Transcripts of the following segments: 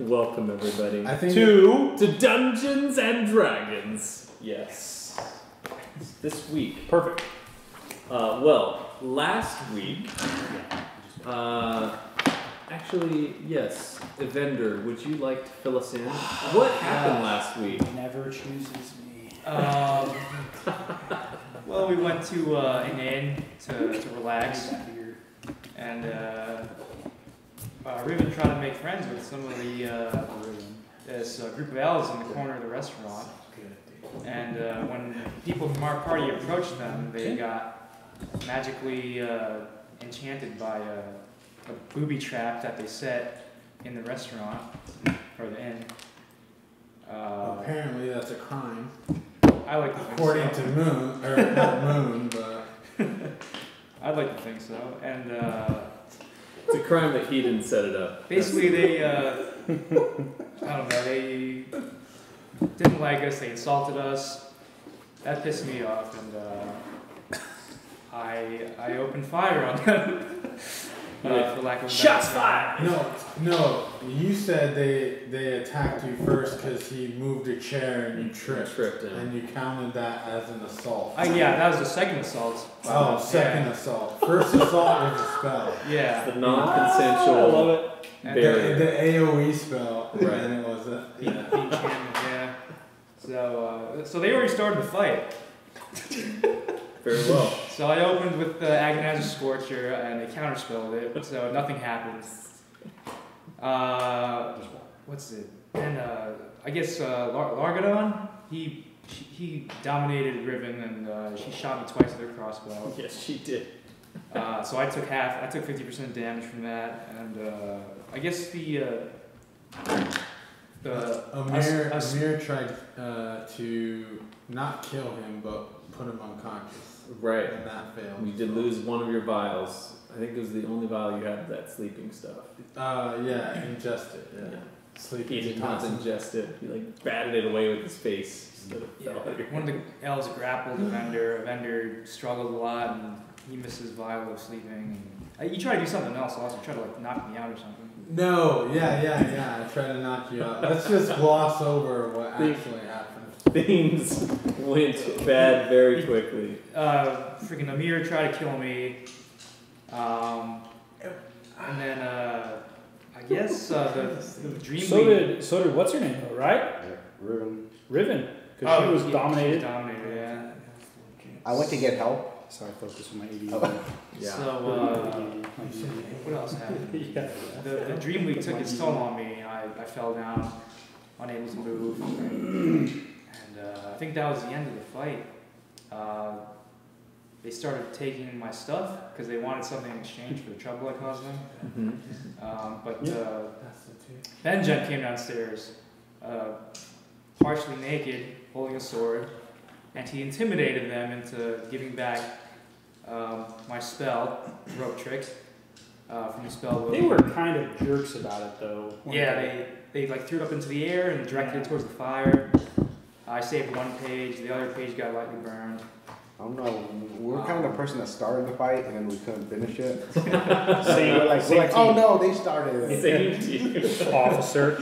Welcome, everybody, I think to Dungeons and Dragons. Yes. This week. Perfect. Well, last week, actually, yes, Evendur, would you like to fill us in? What happened last week? Never chooses me. Well, we went to an inn to relax, and Riven tried to make friends with some of the this group of elves in the corner of the restaurant. And when people from our party approached them, they got magically enchanted by a booby trap that they set in the restaurant or the inn. Apparently, that's a crime. I like to think so. According to Moon, or not Moon, but I'd like to think so. And it's a crime that he didn't set it up. Basically, they I don't know, they didn't like us. They insulted us. That pissed me off, and I opened fire on them. For lack of shots fired. No. You said they attacked you first because he moved a chair and you tripped him. And you counted that as an assault. Yeah, that was the second assault. Oh, second assault. First assault was a spell. Yeah, it's the non-consensual. I love it. The AOE spell. Right, and it was a yeah. So they already started the fight. Very well. So I opened with the Agonizing Scorcher and they counterspelled it, so nothing happened. What's it? Then I guess Largadon, he dominated Riven, and she shot me twice with her crossbow. Yes, she did. So I took 50% damage from that, and I guess the Amir tried to not kill him, but put him unconscious. Right. And that failed. You did lose one of your vials. I think it was the only vial you had of that sleeping stuff. Yeah, ingest it. Yeah. Sleeping. He did not ingest it. He like batted it away with his face. One of the elves grappled Evendur. Evendur struggled a lot, and he missed his vial of sleeping. You tried to do something else also. You tried to like knock me out or something. No. Yeah. I tried to knock you out. Let's just gloss over what actually happened. Things went bad very quickly. Freaking Amir tried to kill me. And then, I guess the dream. So did what's her name, though, right? Yeah, Riven. Because she was dominated. Yeah. I went to get help, so I focused on my ADD. Yeah. So, what else happened? Yeah. The dream week took its toll on me. I fell down, unable to move. I think that was the end of the fight. They started taking my stuff because they wanted something in exchange for the trouble I caused them. Benjen came downstairs, partially naked, holding a sword, and he intimidated them into giving back my spell, rope trick, from the spell. They were kind of jerks about it, though. Yeah, they like threw it up into the air and directed it towards the fire. I saved one page, the other page got lightly burned. I don't know, we're kind of the person that started the fight and then we couldn't finish it. So we're like oh no, they started it. Same officer.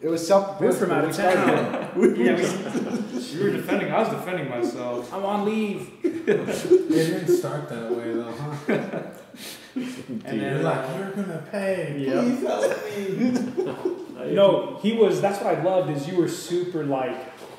It was self-defense. We're from out of town. We were defending, I was defending myself. I'm on leave. It didn't start that way though, huh? And then, you're like, you're going to pay. Yep. Please help me. No, he was, that's what I loved, is you were super, like,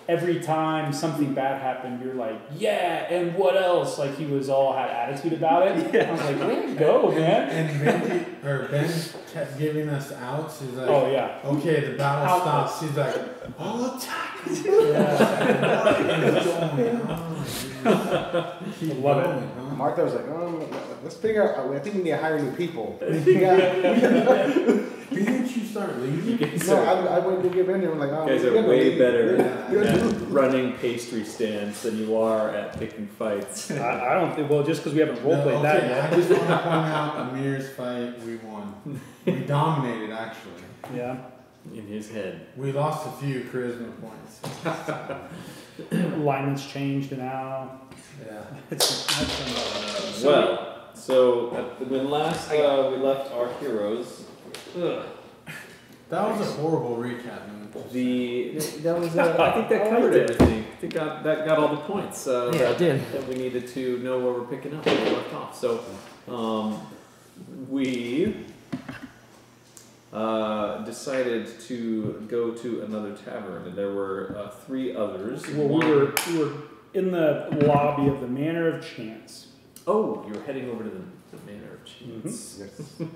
every time something bad happened, you're like, yeah, and what else? Like, he was all had attitude about it. Yeah. I was like, way to go, man. And Ben kept giving us outs. He's like, oh, yeah. Okay, the battle stops. He's like, all attack. I love it. Martha was like, let's figure out, I think we need to hire new people. Didn't you start leaving? I went to give in there. I'm like, you guys are way better at running pastry stands than you are at picking fights. I don't think, well, just because we haven't role-played that yet. I just want to point out Amir's fight, we won. We dominated, actually. Yeah. In his head. We lost a few charisma points. Alignment's changed now. Yeah. So when last we left our heroes, That was a horrible recap. I think that covered everything. I think that got all the points. Yeah, it did. That we needed to know where we're picking up and where we left off. So, we decided to go to another tavern, and there were three others. Well, we were in the lobby of the Manor of Chance. Oh, you're heading over to the Manor of Chance. Mm-hmm. Yes.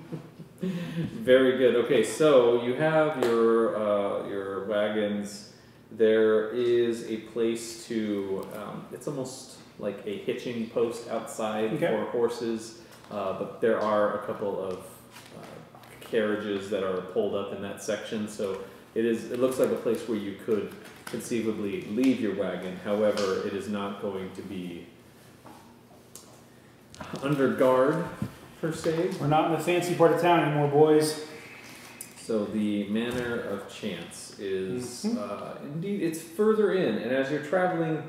Very good. Okay, so you have your wagons. There is a place to, it's almost like a hitching post outside for horses, but there are a couple of carriages that are pulled up in that section, so it looks like a place where you could conceivably leave your wagon. However, it is not going to be under guard, per se. We're not in the fancy part of town anymore, boys. So the Manor of Chance is, indeed, it's further in. And as you're traveling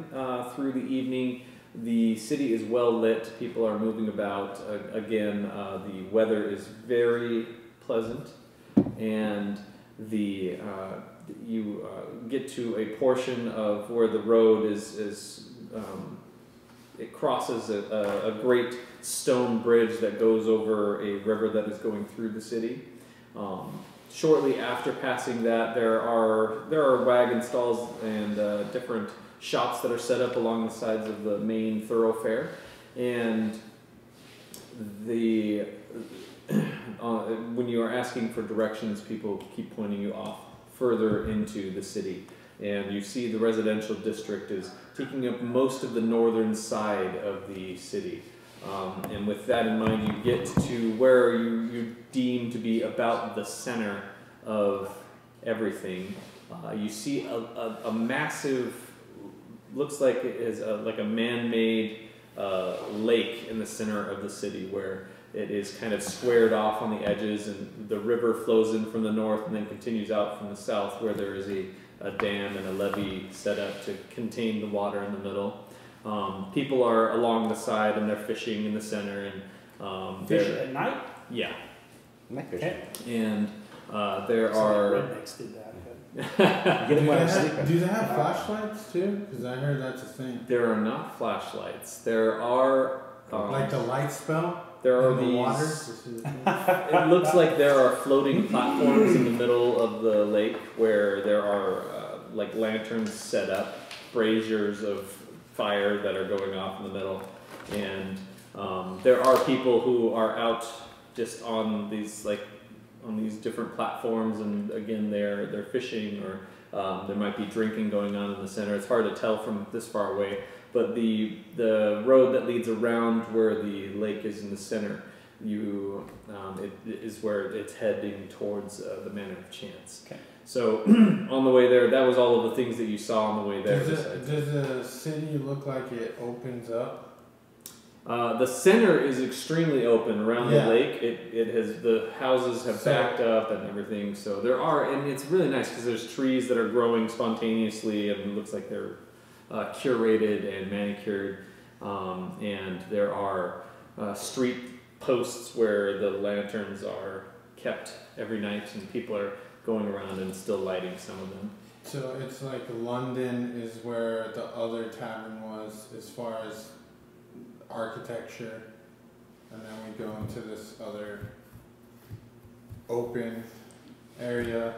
through the evening, the city is well lit. People are moving about. Again, the weather is very pleasant. And the you get to a portion of where the road it crosses a great stone bridge that goes over a river that is going through the city. Shortly after passing that, there are wagon stalls and different shops that are set up along the sides of the main thoroughfare, and the when you are asking for directions, people keep pointing you off further into the city. And you see the residential district is taking up most of the northern side of the city. And with that in mind, you get to where you deem to be about the center of everything. You see a massive, looks like it is like a man-made lake in the center of the city, where it is kind of squared off on the edges, and the river flows in from the north and then continues out from the south, where there is a dam and a levee set up to contain the water in the middle. People are along the side, and they're fishing in the center. And fishing at night? Yeah. Night fishing. And there are... rednecks did that. Do they have flashlights, too? Because I heard that's a thing. There are not flashlights. There are... like the light spell? There are these... water? It looks like there are floating platforms in the middle of the lake, where there are like lanterns set up, braziers of fire that are going off in the middle, and there are people who are out just on these different platforms, and again they're fishing, or there might be drinking going on in the center. It's hard to tell from this far away. But the road that leads around where the lake is in the center, it is where it's heading towards the Manor of Chance. Okay. So on the way there, that was all of the things that you saw on the way there. Does the city look like it opens up? The center is extremely open around the lake. The houses have backed up and everything. So and it's really nice because there's trees that are growing spontaneously, and it looks like they're curated and manicured, and there are street posts where the lanterns are kept every night, and people are going around and still lighting some of them. So it's like London is where the other tavern was as far as architecture, and then we go into this other open area.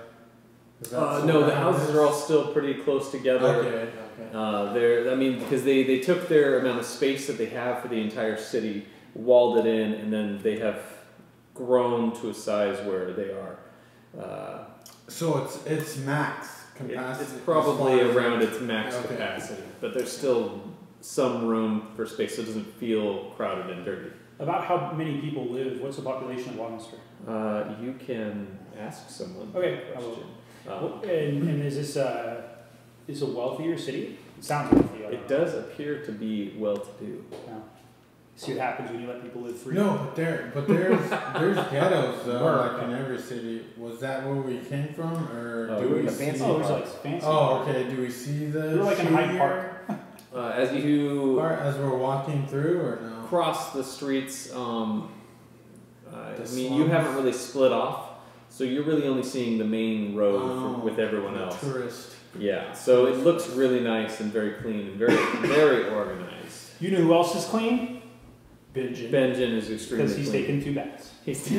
No, the houses are all still pretty close together. Okay. Because they took their amount of space that they have for the entire city, walled it in, and then they have grown to a size where they are. So it's max capacity. It's probably around its max capacity, but there's still some room for space, so it doesn't feel crowded and dirty. About how many people live? What's the population of Waterstone? You can ask someone. Okay, I will. And is this a wealthier city? It sounds wealthy. It does appear to be well-to-do. Yeah. See what happens when you let people live free. No, but there's there's ghettos though, like in every city. Was that where we came from, or fancy? Oh, okay. Do we see the? We're like in Hyde Park. As we're walking through, or no? Across the streets. I mean, you haven't really split off. So you're really only seeing the main road with everyone else. Tourist. Yeah, so it looks really nice and very clean and very, very organized. You know who else is clean? Benjen. Benjen is extremely clean. Because he's taken two baths. He's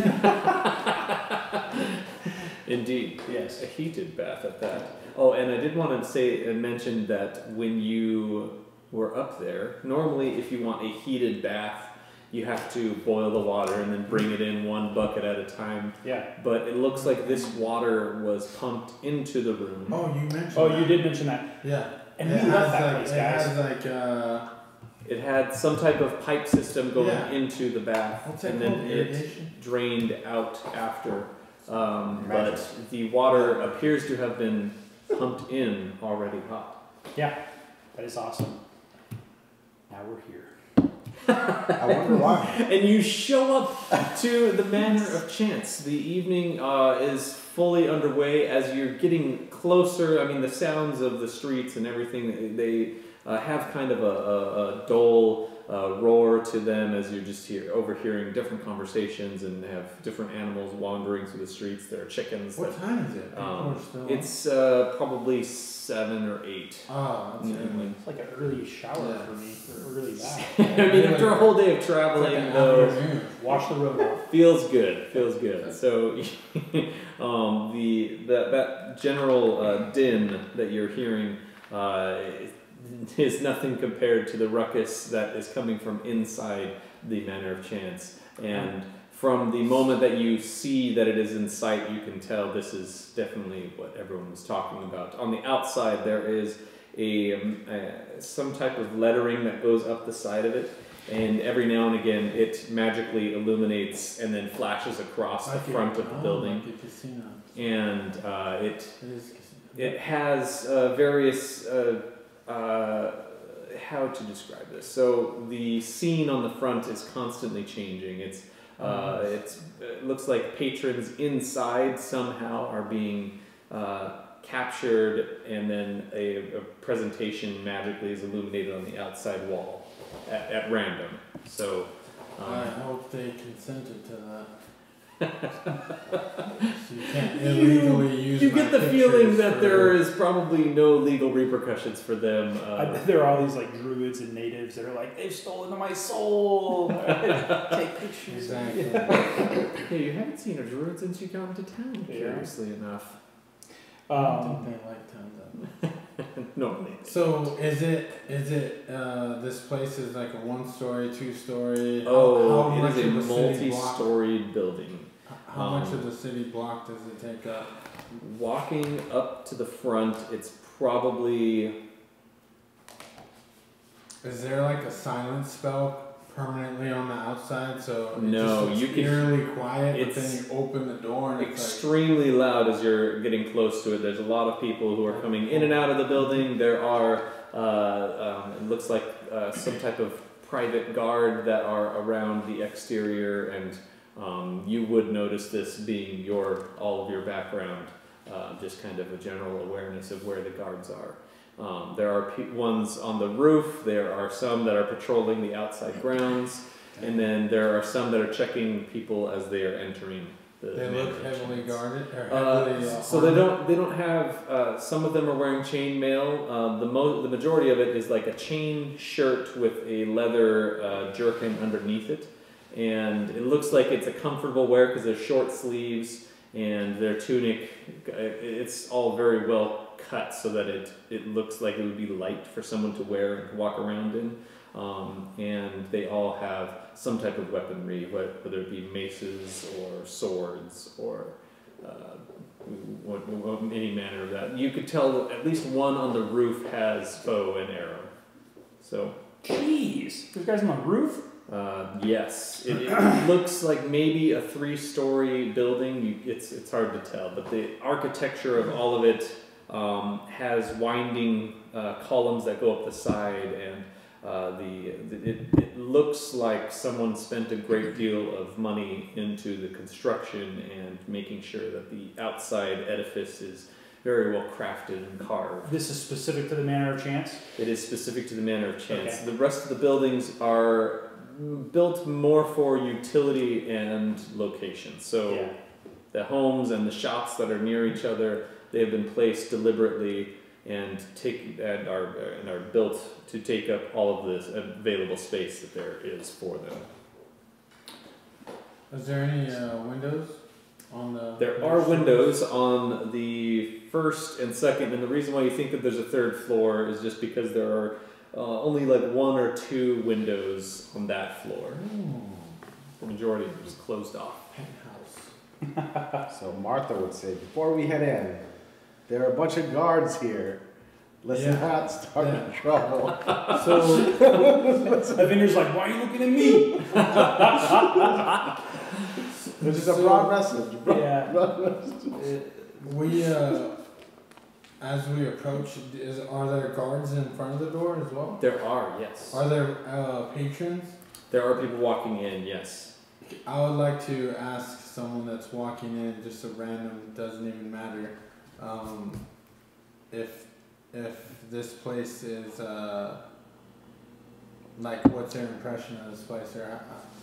Indeed. Yes. A heated bath at that. Oh, and I did want to say and mention that when you were up there, normally if you want a heated bath, you have to boil the water and then bring it in one bucket at a time. Yeah. But it looks like this water was pumped into the room. Oh, you mentioned that. Oh, you did mention that. Yeah. And we left that place, guys. It had like it had some type of pipe system going into the bath, and then it drained out after. But the water appears to have been pumped in already hot. Yeah. That is awesome. Now we're here. I wonder why. And you show up to the Manor of Chance. The evening is fully underway as you're getting closer. I mean, the sounds of the streets and everything, they have kind of a dull roar to them as you're just here overhearing different conversations, and they have different animals wandering through the streets. There are chickens. What time is it? It's probably 7 or 8. Oh, that's it's like an early shower for me. Early bath. I mean, after a whole day of traveling, though, wash the road off. Feels good. Feels good. So, that general din that you're hearing. Is nothing compared to the ruckus that is coming from inside the Manor of Chance. And from the moment that you see that it is in sight, you can tell this is definitely what everyone was talking about. On the outside, there is some type of lettering that goes up the side of it, and every now and again it magically illuminates and then flashes across the front of the building. And it has various... how to describe this? So the scene on the front is constantly changing. It looks like patrons inside somehow are being captured, and then a presentation magically is illuminated on the outside wall at random. So I hope they consented to that. So you can't illegally use you get the feeling that there is probably no legal repercussions for them. There are all these like druids and natives that are like, they've stolen my soul. Take pictures. Exactly. Yeah. Yeah, you haven't seen a druid since you got into town, curiously enough. I don't think they like town that much. No. So is it this place is like a 1-story, 2-story? Oh, it is a multi-storied building. How much of the city block does it take up? Walking up to the front, it's probably... Is there like a silent spell permanently on the outside? So it's eerily quiet, but then you open the door and extremely like, loud as you're getting close to it. There's a lot of people who are coming in and out of the building. There are, it looks like some type of private guard that are around the exterior, and you would notice this being all of your background, just kind of a general awareness of where the guards are. There are ones on the roof, there are some that are patrolling the outside grounds, and then there are some that are checking people as they are entering. They look heavily guarded? Or heavily, so they don't have, some of them are wearing chain mail. The majority of it is like a chain shirt with a leather jerkin underneath it. And it looks like it's a comfortable wear because there's short sleeves, and their tunic, it's all very well cut so that it looks like it would be light for someone to wear and walk around in. And they all have some type of weaponry, whether it be maces or swords or any manner of that. You could tell that at least one on the roof has bow and arrow. So, jeez, there's guys on the roof? Yes, it looks like maybe a 3-story building. It's hard to tell, but the architecture of all of it has winding columns that go up the side, and it looks like someone spent a great deal of money into the construction and making sure that the outside edifice is very well crafted and carved. This is specific to the Manor of Chance? It is specific to the Manor of Chance. Okay. The rest of the buildings are built more for utility and location. So The homes and the shops that are near each other, they have been placed deliberately and are built to take up all of this available space that there is for them. Is there any windows on the... There are windows on the first and second, and the reason why you think that there's a third floor is just because there are only like one or two windows on that floor. Ooh. The majority of them is closed off. Penthouse. So Martha would say, before we head in, there are a bunch of guards here. Let's not start trouble. So Evender's like, why are you looking at me? This is a broad message. We, as we approach, are there guards in front of the door as well? There are, yes. Are there patrons? There are people walking in, yes. I would like to ask someone that's walking in, just a random, doesn't even matter, if this place is, like, what's their impression of this place, or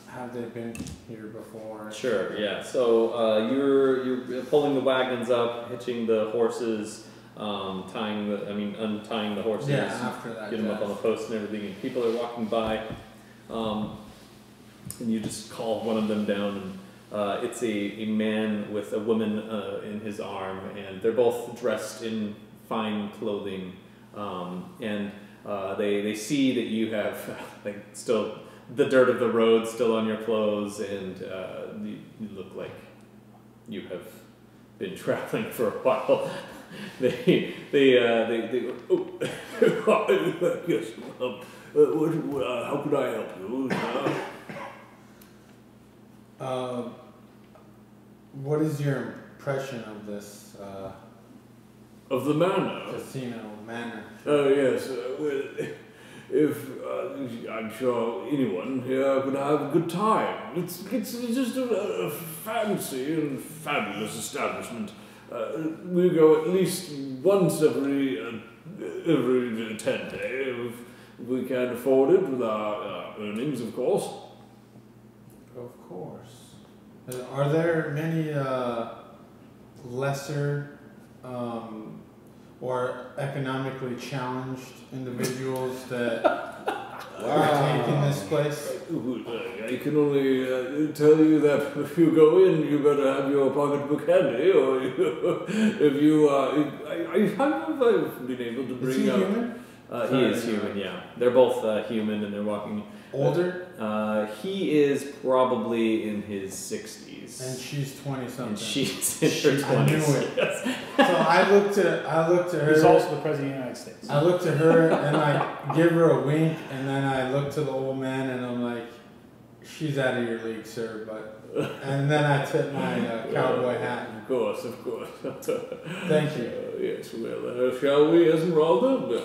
have they been here before? Sure, yeah. So you're pulling the wagons up, hitching the horses, untying the horses, yeah, after that, get them up on the posts and everything, and people are walking by. And you just call one of them down, and it's a man with a woman in his arm, and they're both dressed in fine clothing, and they see that you have like still the dirt of the road still on your clothes, and you look like you have been traveling for a while. they oh, yes. How could I help you? What is your impression of this? Of the manor? Casino manor. Oh, yes. Well, I'm sure anyone here would have a good time. It's just a fancy and fabulous establishment. We go at least once every 10 days. We can afford it with our earnings, of course. Of course. Are there many lesser or economically challenged individuals that are taking this place? I can only tell you that if you go in, you better have your pocketbook handy, or if you I've been able to bring up... he is human, yeah. They're both human, and they're walking. Older? He is probably in his 60s. And she's 20-something. And she's in her 20s. I knew it. Yes. So I looked to her. He's also the President of the United States. I look to her, and I give her a wink, and then I look to the old man, and I'm like, she's out of your league, sir, but... And then I tip my cowboy hat. Of course, of course. Thank you. Yes, well, shall we, Esmeralda?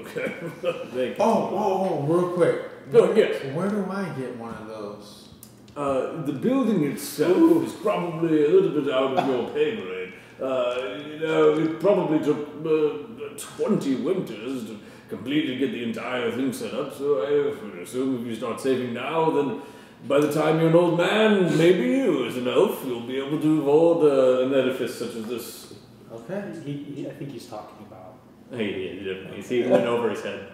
Okay. Oh, real quick. Oh, yes. Where do I get one of those? The building itself is probably a little bit out of your pay grade. It probably took 20 winters to completely get the entire thing set up, so I assume if you start saving now, then by the time you're an old man, maybe you, as an elf, you'll be able to afford an edifice such as this. Okay. I think he's talking about... He went over his head.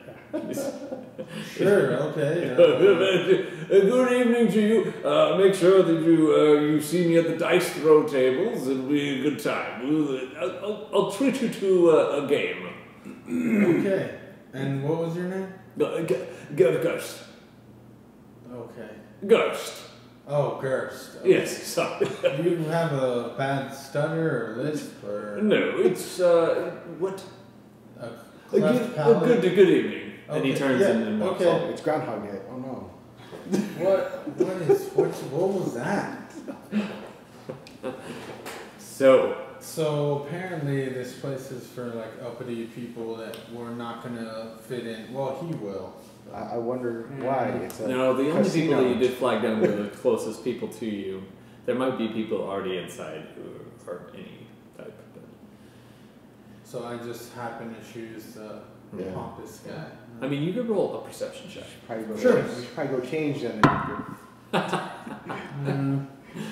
Sure, okay. Good evening to you. Make sure that you see me at the dice throw tables. It'll be a good time. I'll treat you to a game. Okay. And what was your name? Gerst. Okay. Gerst. Oh, Gerst. Okay. Yes, sorry. Do you have a bad stutter or lisp? Or... No, it's... what... good evening. Okay. And he turns and walks off. It's Groundhog Day. Oh no. What was that? So apparently this place is for like uppity people that we're not gonna fit in. Well, he will. I wonder why. It's the only people that you did flag down were the closest people to you. There might be people already inside who are any type. So I just happen to choose the pompous guy. I mean, you could roll a perception check. Sure. You should probably go change them.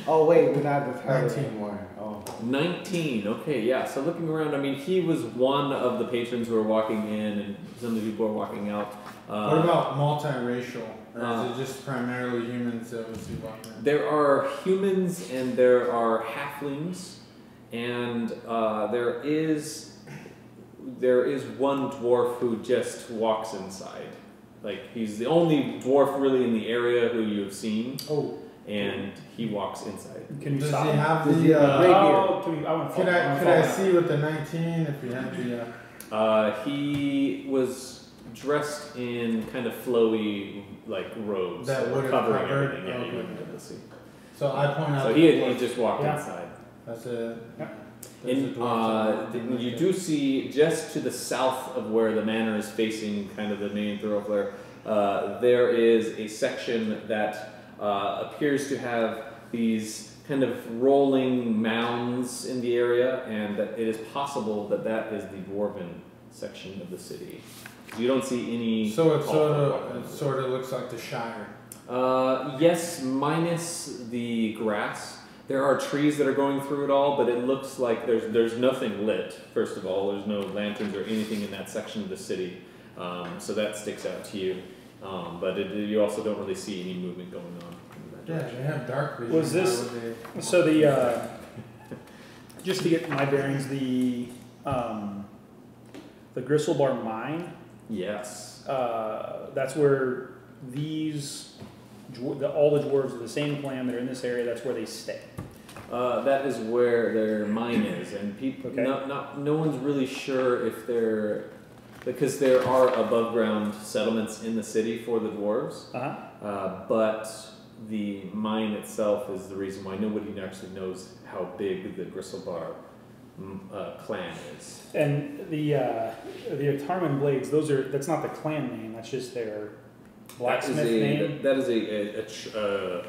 Oh wait, we're not with her 19 anymore. Oh. 19, okay, yeah. So looking around, I mean, he was one of the patrons who were walking in and some of the people were walking out. What about multiracial? Or is it just primarily humans that we see walking in? There are humans and there are halflings and there is one dwarf who just walks inside. Like, he's the only dwarf really in the area who you've seen. Oh. And he walks inside. Can you stop? Does he have the rapier? Could I see with the 19 if we have the... he was dressed in kind of flowy, like, robes. That would have covered everything. Yeah, you wouldn't be able to see. So I point out... So he just walked inside. That's it. Yep. And you do see, just to the south of where the manor is facing kind of the main thoroughfare, there is a section that appears to have these kind of rolling mounds in the area, and that it is possible that that is the dwarven section of the city. You don't see any... So it sort of looks like the Shire. Yes, minus the grass. There are trees that are going through it all, but it looks like there's nothing lit. First of all, there's no lanterns or anything in that section of the city, so that sticks out to you. But you also don't really see any movement going on in that direction. Yeah, they have dark vision. Was this so the just to get my bearings, the Gristlebar mine? Yes. That's where these. All the dwarves of the same clan that are in this area, that's where they stay. That is where their mine is, and people, okay. No one's really sure if they're, because there are above ground settlements in the city for the dwarves, but the mine itself is the reason why nobody actually knows how big the Gristlebar clan is. And the Atarman Blades, that's not the clan name, that's just their... Blacksmith name? That is a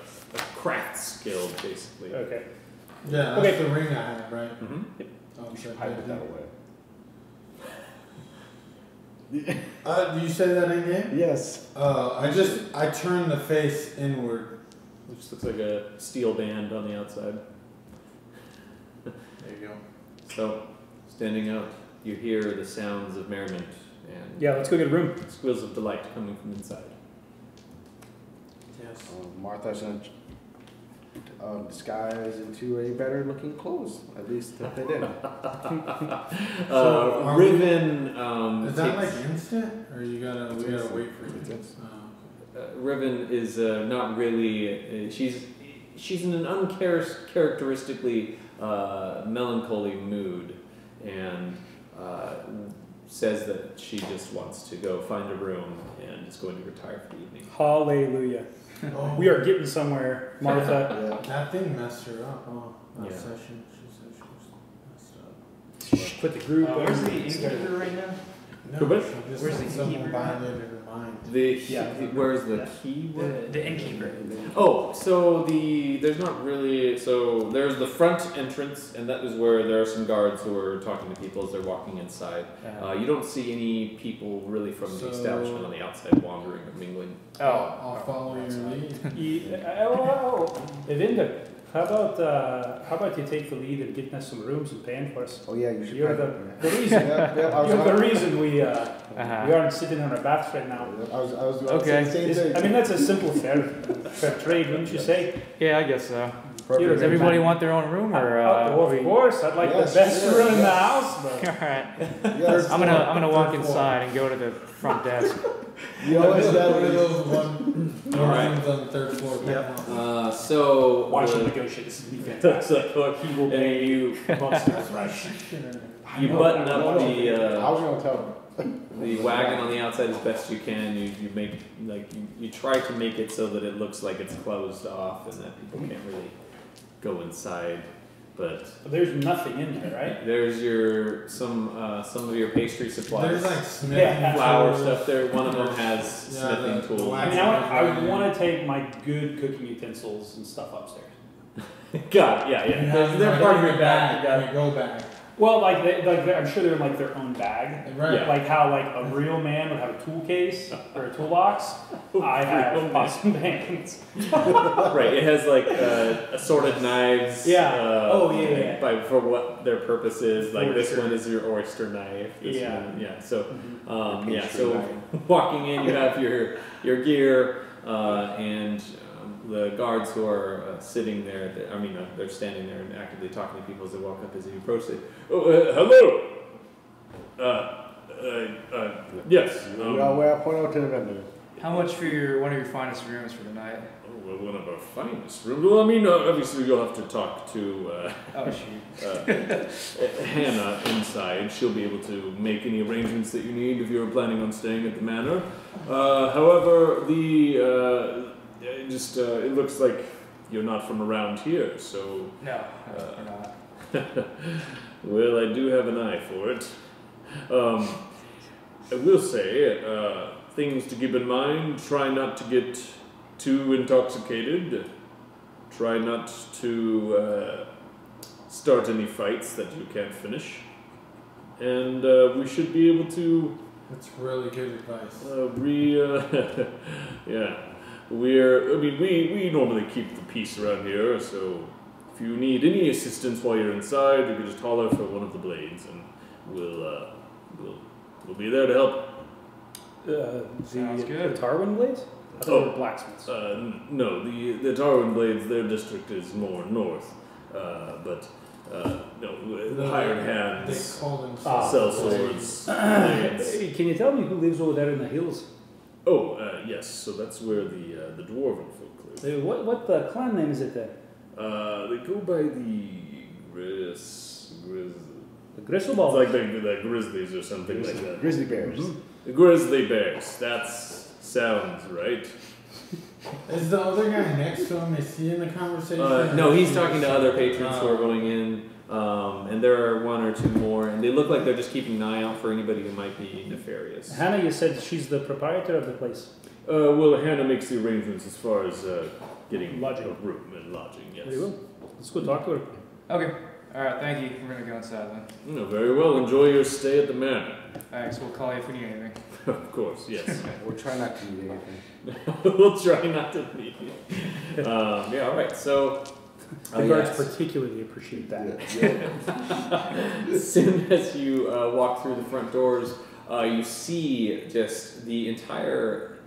crafts guild, basically. Okay. Yeah, that's the ring I have, right? Mm-hmm. Yep. Oh, I'm sure I put that away. You say that again? Yes. I turn the face inward. It just looks like a steel band on the outside. There you go. So, standing up, you hear the sounds of merriment. And yeah, let's go get a room. Squeals of delight coming from inside. Yes. Martha's going to disguise into a better-looking clothes, at least that they did. Riven. Is that like instant, or we gotta wait for it? Riven is not really. She's in an uncharacteristically melancholy mood, and says that she just wants to go find a room and is going to retire for the evening. Hallelujah. Oh. We are getting somewhere, Martha. Yeah. That thing messed her up. Oh, that session. She said she was messed up. Put the group. Where's the innkeeper right now? No, where's the innkeeper? Where's the key? The innkeeper. Oh, so there's not really. So there's the front entrance, and that is where there are some guards who are talking to people as they're walking inside. You don't see any people really from the establishment on the outside wandering or mingling. Oh, I'll follow your lead. Evendur, how about you take the lead and get us some rooms and paying for us? Oh yeah, you should. You're the reason. You're the reason we aren't sitting on our backs right now. I was okay. I mean, that's a simple fair trade, wouldn't you say? Yeah, I guess so. Does everybody want their own room, or? Of course, I'd like the best room in the house. But. All right. Yes, I'm gonna walk inside and go to the front desk. You always have one of those rooms on the third floor. Yep. So watch him negotiate. This would be fantastic. He will pay you. You button up the. I was gonna tell him. The wagon on the outside as best you can. You make like you try to make it so that it looks like it's closed off and that people can't really go inside. But there's nothing in there, right? There's some of your pastry supplies. There's like smithing flour stuff there. One of them has smithing tools. I mean, I would want to take my good cooking utensils and stuff upstairs. God, yeah. They're part of your bag. You gotta go back. Well, like, I'm sure they're in like their own bag, right? Yeah. Like how like a real man would have a tool case or a toolbox. I have possum bands. Right. It has like assorted knives. Yeah. By, for what their purpose is, like oyster. This one is your oyster knife. This one, yeah. So, yeah. So walking in, you have your gear and. The guards who are sitting there, I mean, they're standing there and actively talking to people as they walk up as you approach. They, oh, hello! Yes. Well, point out to the vendor. How much for one of your finest rooms for the night? Oh, well, one of our finest rooms? Well, I mean, obviously you'll have to talk to Hannah inside. She'll be able to make any arrangements that you need if you're planning on staying at the manor. However, the... it looks like you're not from around here, so... No, we're not. Well, I do have an eye for it. I will say, things to keep in mind, try not to get too intoxicated. Try not to start any fights that you can't finish. And we should be able to... That's really good advice. Yeah. We normally keep the peace around here, so if you need any assistance while you're inside, you can just holler for one of the blades, and we'll be there to help. Sounds good. The Tarwin blades? I thought they were blacksmiths. No, the Tarwin blades, their district is more north, but no, the hired hands, sell swords. Can you tell me who lives over there in the hills? Oh, yes, so that's where the dwarven folk live. What clan name is it then? They go by the Gristlebar. It's like the Grizzlies or something like that. Grizzly Bears. Mm-hmm. The Grizzly Bears, that sounds right. Is the other guy next to him, is he in the conversation? No, he's talking to other patrons who are going in. And there are one or two more, and they look like they're just keeping an eye out for anybody who might be nefarious. Hannah, you said she's the proprietor of the place. Well, Hannah makes the arrangements as far as getting lodging. A room and lodging, yes. Very well. Let's go talk to her. Okay. All right, thank you. We're going to go inside then. No, very well. Enjoy your stay at the manor. Thanks. We'll call you if we need anything. Of course, yes. We'll try not to need anything. We'll try not to need anything. Yeah, all right. So... The guards particularly appreciate that. Yeah. As soon as you walk through the front doors, you see just the entire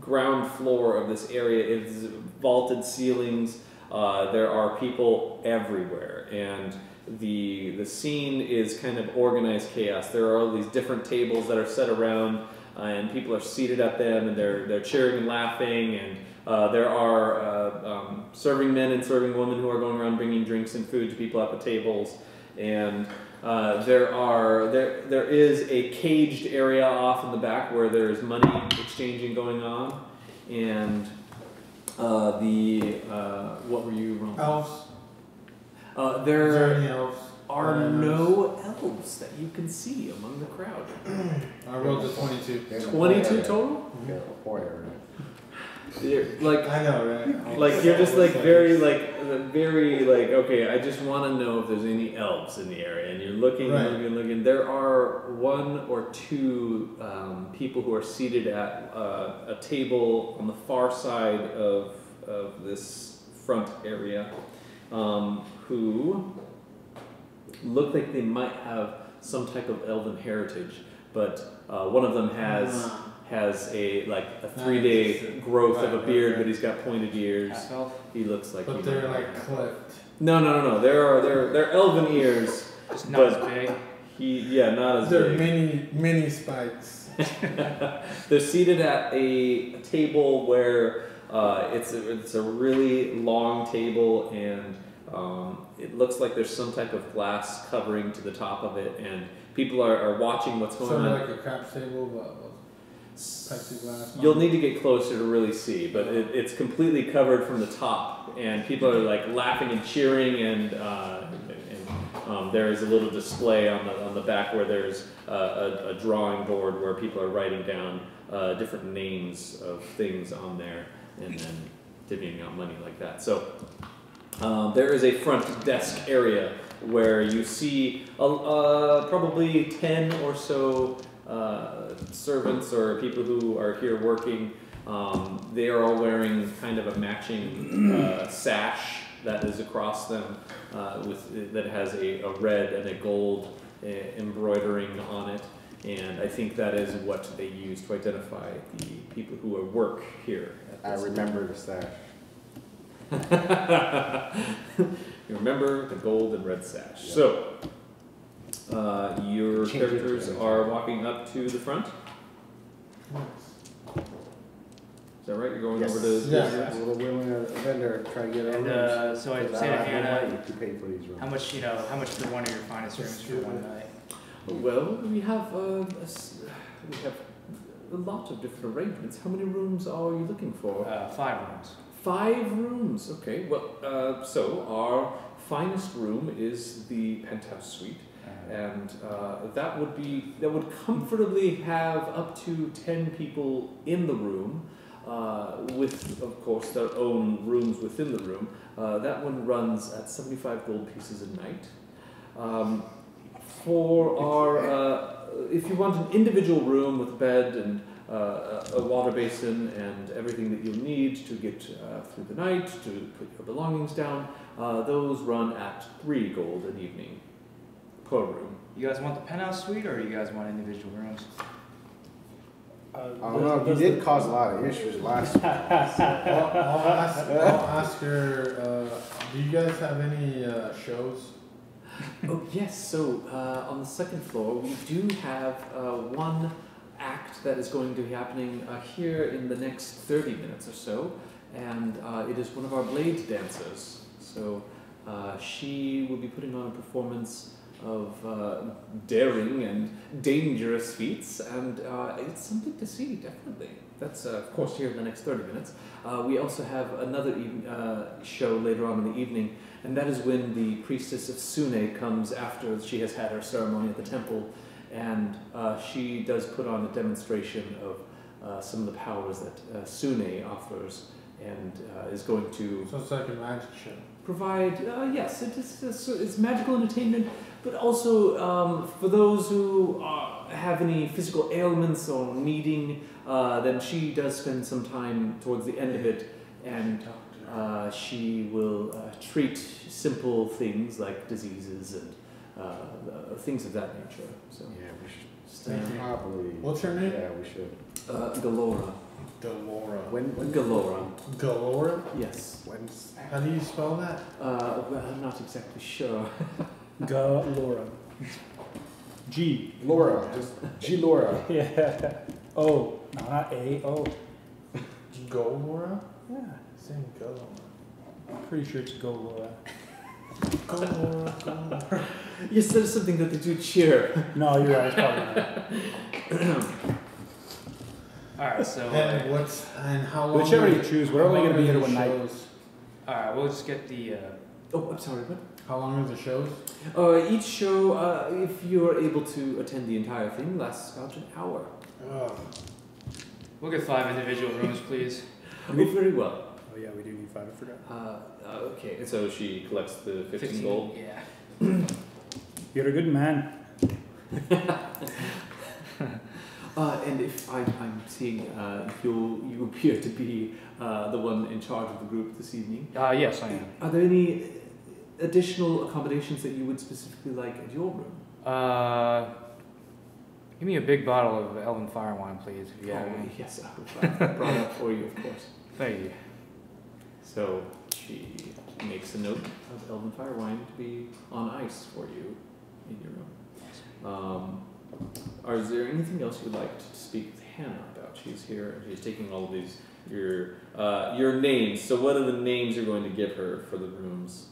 ground floor of this area is vaulted ceilings. There are people everywhere, and the scene is kind of organized chaos. There are all these different tables that are set around, and people are seated at them, and they're cheering and laughing, and there are serving men and serving women who are going around bringing drinks and food to people at the tables, and there is a caged area off in the back where there is money exchanging going on, and what were you wrong? Elves. There are any elves? Are no elves that you can see among the crowd. I rolled a 22. 22 total. Yeah, like I know, right? Like you're just very like okay. I just want to know if there's any elves in the area, and you're looking, right. looking. There are one or two people who are seated at a table on the far side of this front area, who look like they might have some type of elven heritage, but one of them has a 3-day growth of a beard, but he's got pointed ears. He looks like. But they're like clipped. No. They're elven ears. Just not as big. They're mini spikes. They're seated at a table where it's a really long table, and it looks like there's some type of glass covering to the top of it, and people are watching what's going on. Sort of like a craps table, but. You'll need to get closer to really see, but it's completely covered from the top, and people are like laughing and cheering, and there is a little display on the back where there's a drawing board where people are writing down different names of things on there, and then divvying out money like that. So there is a front desk area where you see probably 10 or so servants or people who are here working. They are all wearing kind of a matching sash that is across them that has a red and a gold embroidering on it. And I think that is what they use to identify the people who work here. At this I remember the sash. You remember the gold and red sash. Yep. So, your characters are walking up to the front. Is that right? You're going over to... Yes. We're going to Evendur, try to get over. And, so I say to Hannah, how much for one of your finest rooms for one night? Well, we have a lot of different arrangements. How many rooms are you looking for? 5 rooms. 5 rooms, okay. Well, so our finest room is the penthouse suite, and that would comfortably have up to 10 people in the room, with of course their own rooms within the room. That one runs at 75 gold pieces a night. For our, if you want an individual room with bed and a water basin and everything that you'll need to get through the night, to put your belongings down, those run at 3 gold an evening per room. You guys want the penthouse suite, or you guys want individual rooms? I don't know. You did cause a lot of issues last week. So I'll ask her, do you guys have any shows? Oh, yes. So on the second floor, we do have one act that is going to be happening here in the next 30 minutes or so. And it is one of our blade dancers. So she will be putting on a performance of daring and dangerous feats. And it's something to see, definitely. That's, of course, here in the next 30 minutes. We also have another show later on in the evening. And that is when the priestess of Sune comes after she has had her ceremony at the temple, and she does put on a demonstration of some of the powers that Sune offers, and is going to... So it's like a magic show. Provide, yes, it's magical entertainment, but also for those who have any physical ailments or needing, then she does spend some time towards the end of it, and... she will treat simple things like diseases and things of that nature. So yeah, we should probably. What's her name? Yeah, we should. Galora. Galora. When Galora. Galora? Yes. When's that? How do you spell that? Well, I'm not exactly sure. Galora. G. Laura. Just G. Laura. Yeah. O. Not A. O. Galora. Yeah. I'm pretty sure it's Galora. Galora, Galora. Yes, there's something that they do cheer. No, you're right, it's probably not. Alright, so... And what's... And how long... Whichever you choose, we're only going to be here one night. Alright, we'll just get the... Oh, I'm sorry, what? How long are the shows? Each show, if you're able to attend the entire thing, lasts about an hour. Oh. We'll get 5 individual rooms, please. You did very well. Oh yeah, we do need 5, I forgot. Okay, and so she collects the 15 gold? Yeah. You're a good man. And if I'm seeing you appear to be the one in charge of the group this evening. Yes, I am. Are there any additional accommodations that you would specifically like at your room? Give me a big bottle of Elven Fire Wine, please, if you have any. Yes, I brought up for you, of course. Thank you. So she makes a note of Elven Fire Wine to be on ice for you in your room. Is there anything else you'd like to speak with Hannah about? She's here. She's taking all of these your names. So what are the names you're going to give her for the rooms,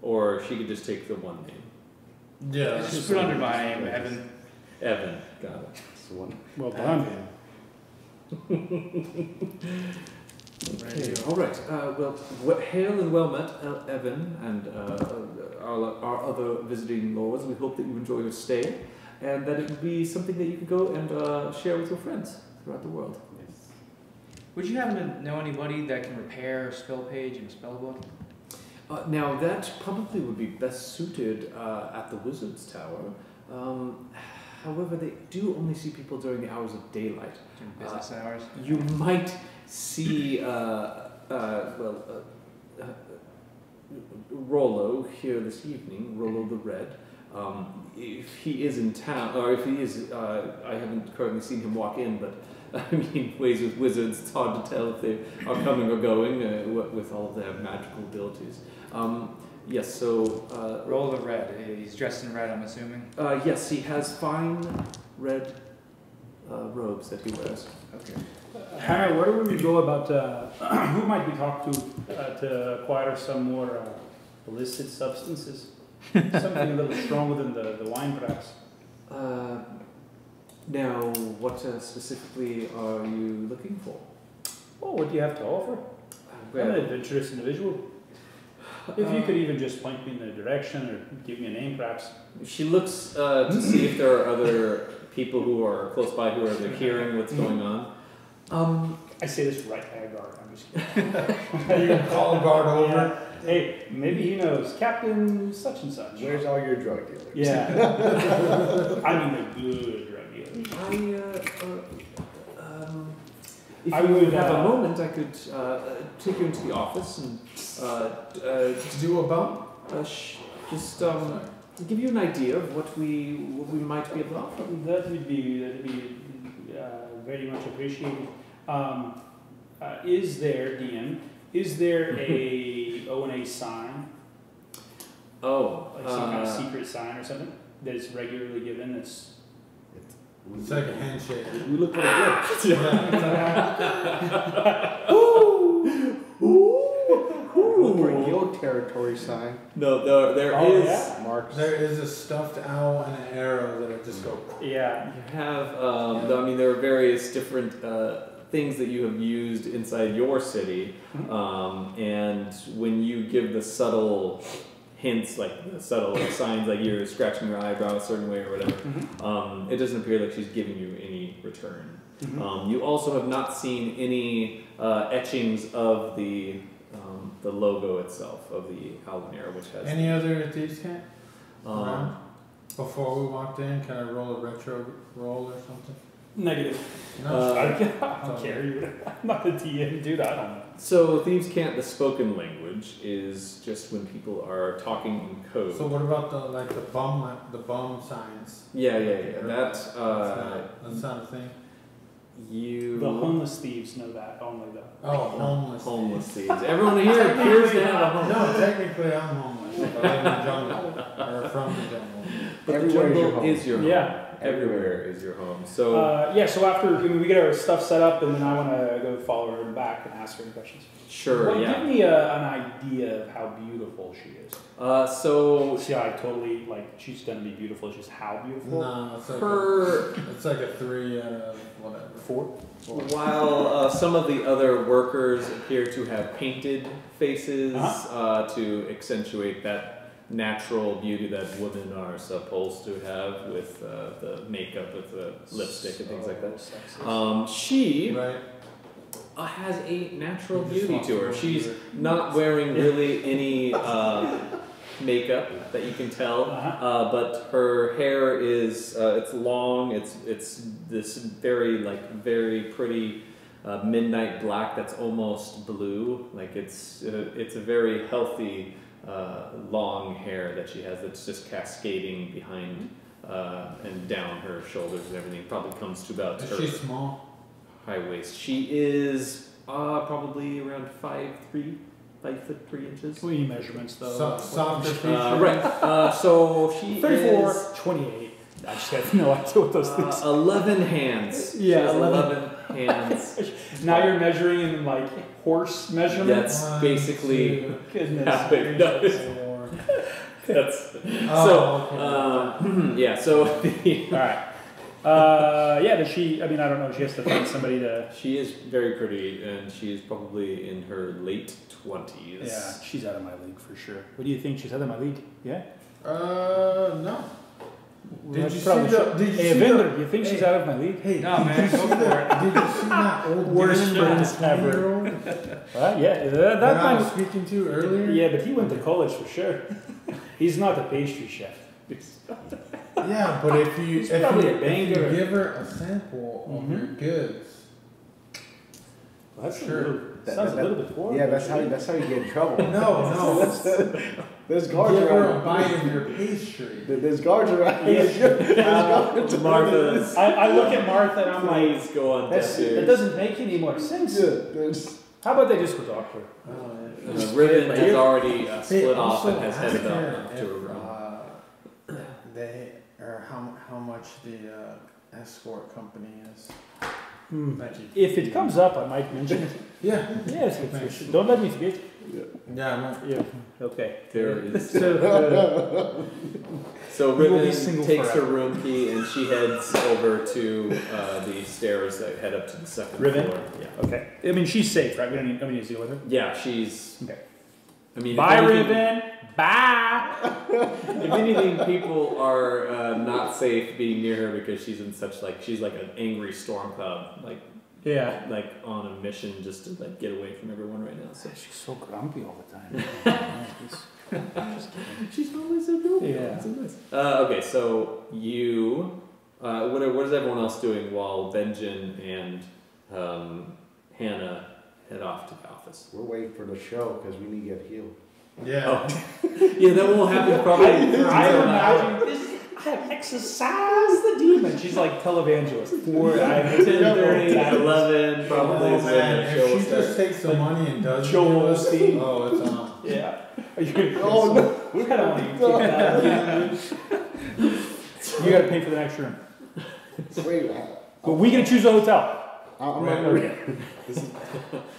or she could just take the one name? Yeah, it's just put under my name, Evan. Evan, got it. That's the one. Well done. Okay. All right. Well, hail and well met, Evan, and our other visiting lords. We hope that you enjoy your stay, and that it will be something that you can go and share with your friends throughout the world. Yes. Would you happen to know anybody that can repair a spell page in a spell book? Now, that probably would be best suited at the Wizard's Tower. However, they do only see people during the hours of daylight. During business hours. You might see, Rolo here this evening, Rolo the Red. If he is in town, or if he is, I haven't currently seen him walk in, but I mean, ways with wizards, it's hard to tell if they are coming or going with all their magical abilities. Yes, so... Roll the red. He's dressed in red, I'm assuming? Yes, he has fine red robes that he wears. Okay. Hannah, where would we go about... who might we talk to acquire some more illicit substances? Something a little stronger than the wine, perhaps. Now, what specifically are you looking for? Oh, what do you have to offer? I'm an adventurous individual. If you could even just point me in the direction or give me a name, perhaps. She looks to see if there are other people who are close by who are hearing what's going on. I say this right by a guard. I'm just kidding. You can call a guard over. Yeah. Hey, maybe he knows Captain such and such. Where's all your drug dealers? Yeah. I mean, the good drug dealers. If I would have a moment, I could take you into the office and do a bump. Give you an idea of what we might be able to offer. That would be very much appreciated. Is there a O&A sign? Oh, like some kind of secret sign or something that is regularly given. It's like a handshake. We look pretty good. We're guild territory sign. No, there is marks. There is a stuffed owl and an arrow that just go. Yeah, you have. I mean, there are various different things that you have used inside your city, and when you give the subtle hints, like the subtle signs, like you're scratching your eyebrow a certain way or whatever, it doesn't appear like she's giving you any return. You also have not seen any etchings of the logo itself of the Alvonera, which has any other thieves can't. Before we walked in, can I roll a retro roll or something? Negative. No, I don't care. I'm not the DM, dude. I don't know. So thieves can't. The spoken language is just when people are talking in code. So what about the bum signs? Yeah. That's not a thing. The homeless thieves know that only though. Oh, homeless thieves. Everyone here appears to have a homeless. No, technically I'm homeless. I live in the jungle or from the jungle. But everywhere the jungle is your home. Yeah. Everywhere is your home. So so after we get our stuff set up, and then I want to go follow her back and ask her any questions. Sure. Well, give me an idea of how beautiful she is. I totally she's gonna be beautiful. Just how beautiful? No, it's like it's like a 3 whatever. 4. While some of the other workers appear to have painted faces to accentuate that natural beauty that women are supposed to have with the makeup, with the lipstick and things like that. She has a natural beauty to her. She's not wearing really any makeup that you can tell, but her hair is it's long. It's this very pretty midnight black that's almost blue. It's a very healthy. Long hair that she has that's just cascading behind and down her shoulders and everything. Probably comes to about her small high waist. She is probably around 5 foot 3 inches. What are your measurements though? Softer features. So she 34, is 28. I just have no idea what those things are. 11 hands. Yeah, 11 hands. Now you're measuring in horse measurements? That's basically... all right. But she... I mean, I don't know. She has to find somebody to... She is very pretty, and she is probably in her late 20s. Yeah, she's out of my league for sure. What do you think? She's out of my league? Yeah? No. Did you see Evendur, you think she's out of my league? Hey, no, man, go for it. Did you see that old worst friends ever? Well, yeah, that guy I was speaking to earlier. Yeah, but he went to college for sure. He's not a pastry chef. Yeah, but if you give her a sample of your goods, that's a little bit horrible. Yeah, that's how you get in trouble. no, there's guards around. Buying your pastry. There's guards around. Martha. I look at Martha and I'm like, that doesn't make any more sense. Yeah, how about they just go talk to her? Riven has already split off and has headed up to a room. How much the escort company is. If it comes up, I might mention it. Yeah. Yes. Don't let me forget. Yeah. Okay. There it is. So Riven takes her room key and she heads over to the stairs that head up to the second floor. Yeah. Okay. I mean, she's safe, right? We don't need to deal with her. Yeah, she's. Okay. I mean, bye, Riven. Bye. If anything, people are not safe being near her because she's in such she's like an angry storm cloud, like on a mission just to get away from everyone right now. So she's so grumpy all the time. She's always so grumpy. Yeah. So nice. Okay, so you, what is everyone else doing while Benjen and Hannah head off to the office? We're waiting for the show because we need to get healed. Yeah. Oh. Yeah, that won't happen probably. I have exercised the demon. She's like televangelist. 10:30 at 11 probably. Oh, man. Show if she just takes the money and does it. Oh, it's on. Yeah. Are you going to we kind of want to you got to pay for the next room. Wait. But we going to choose a hotel. I'm not going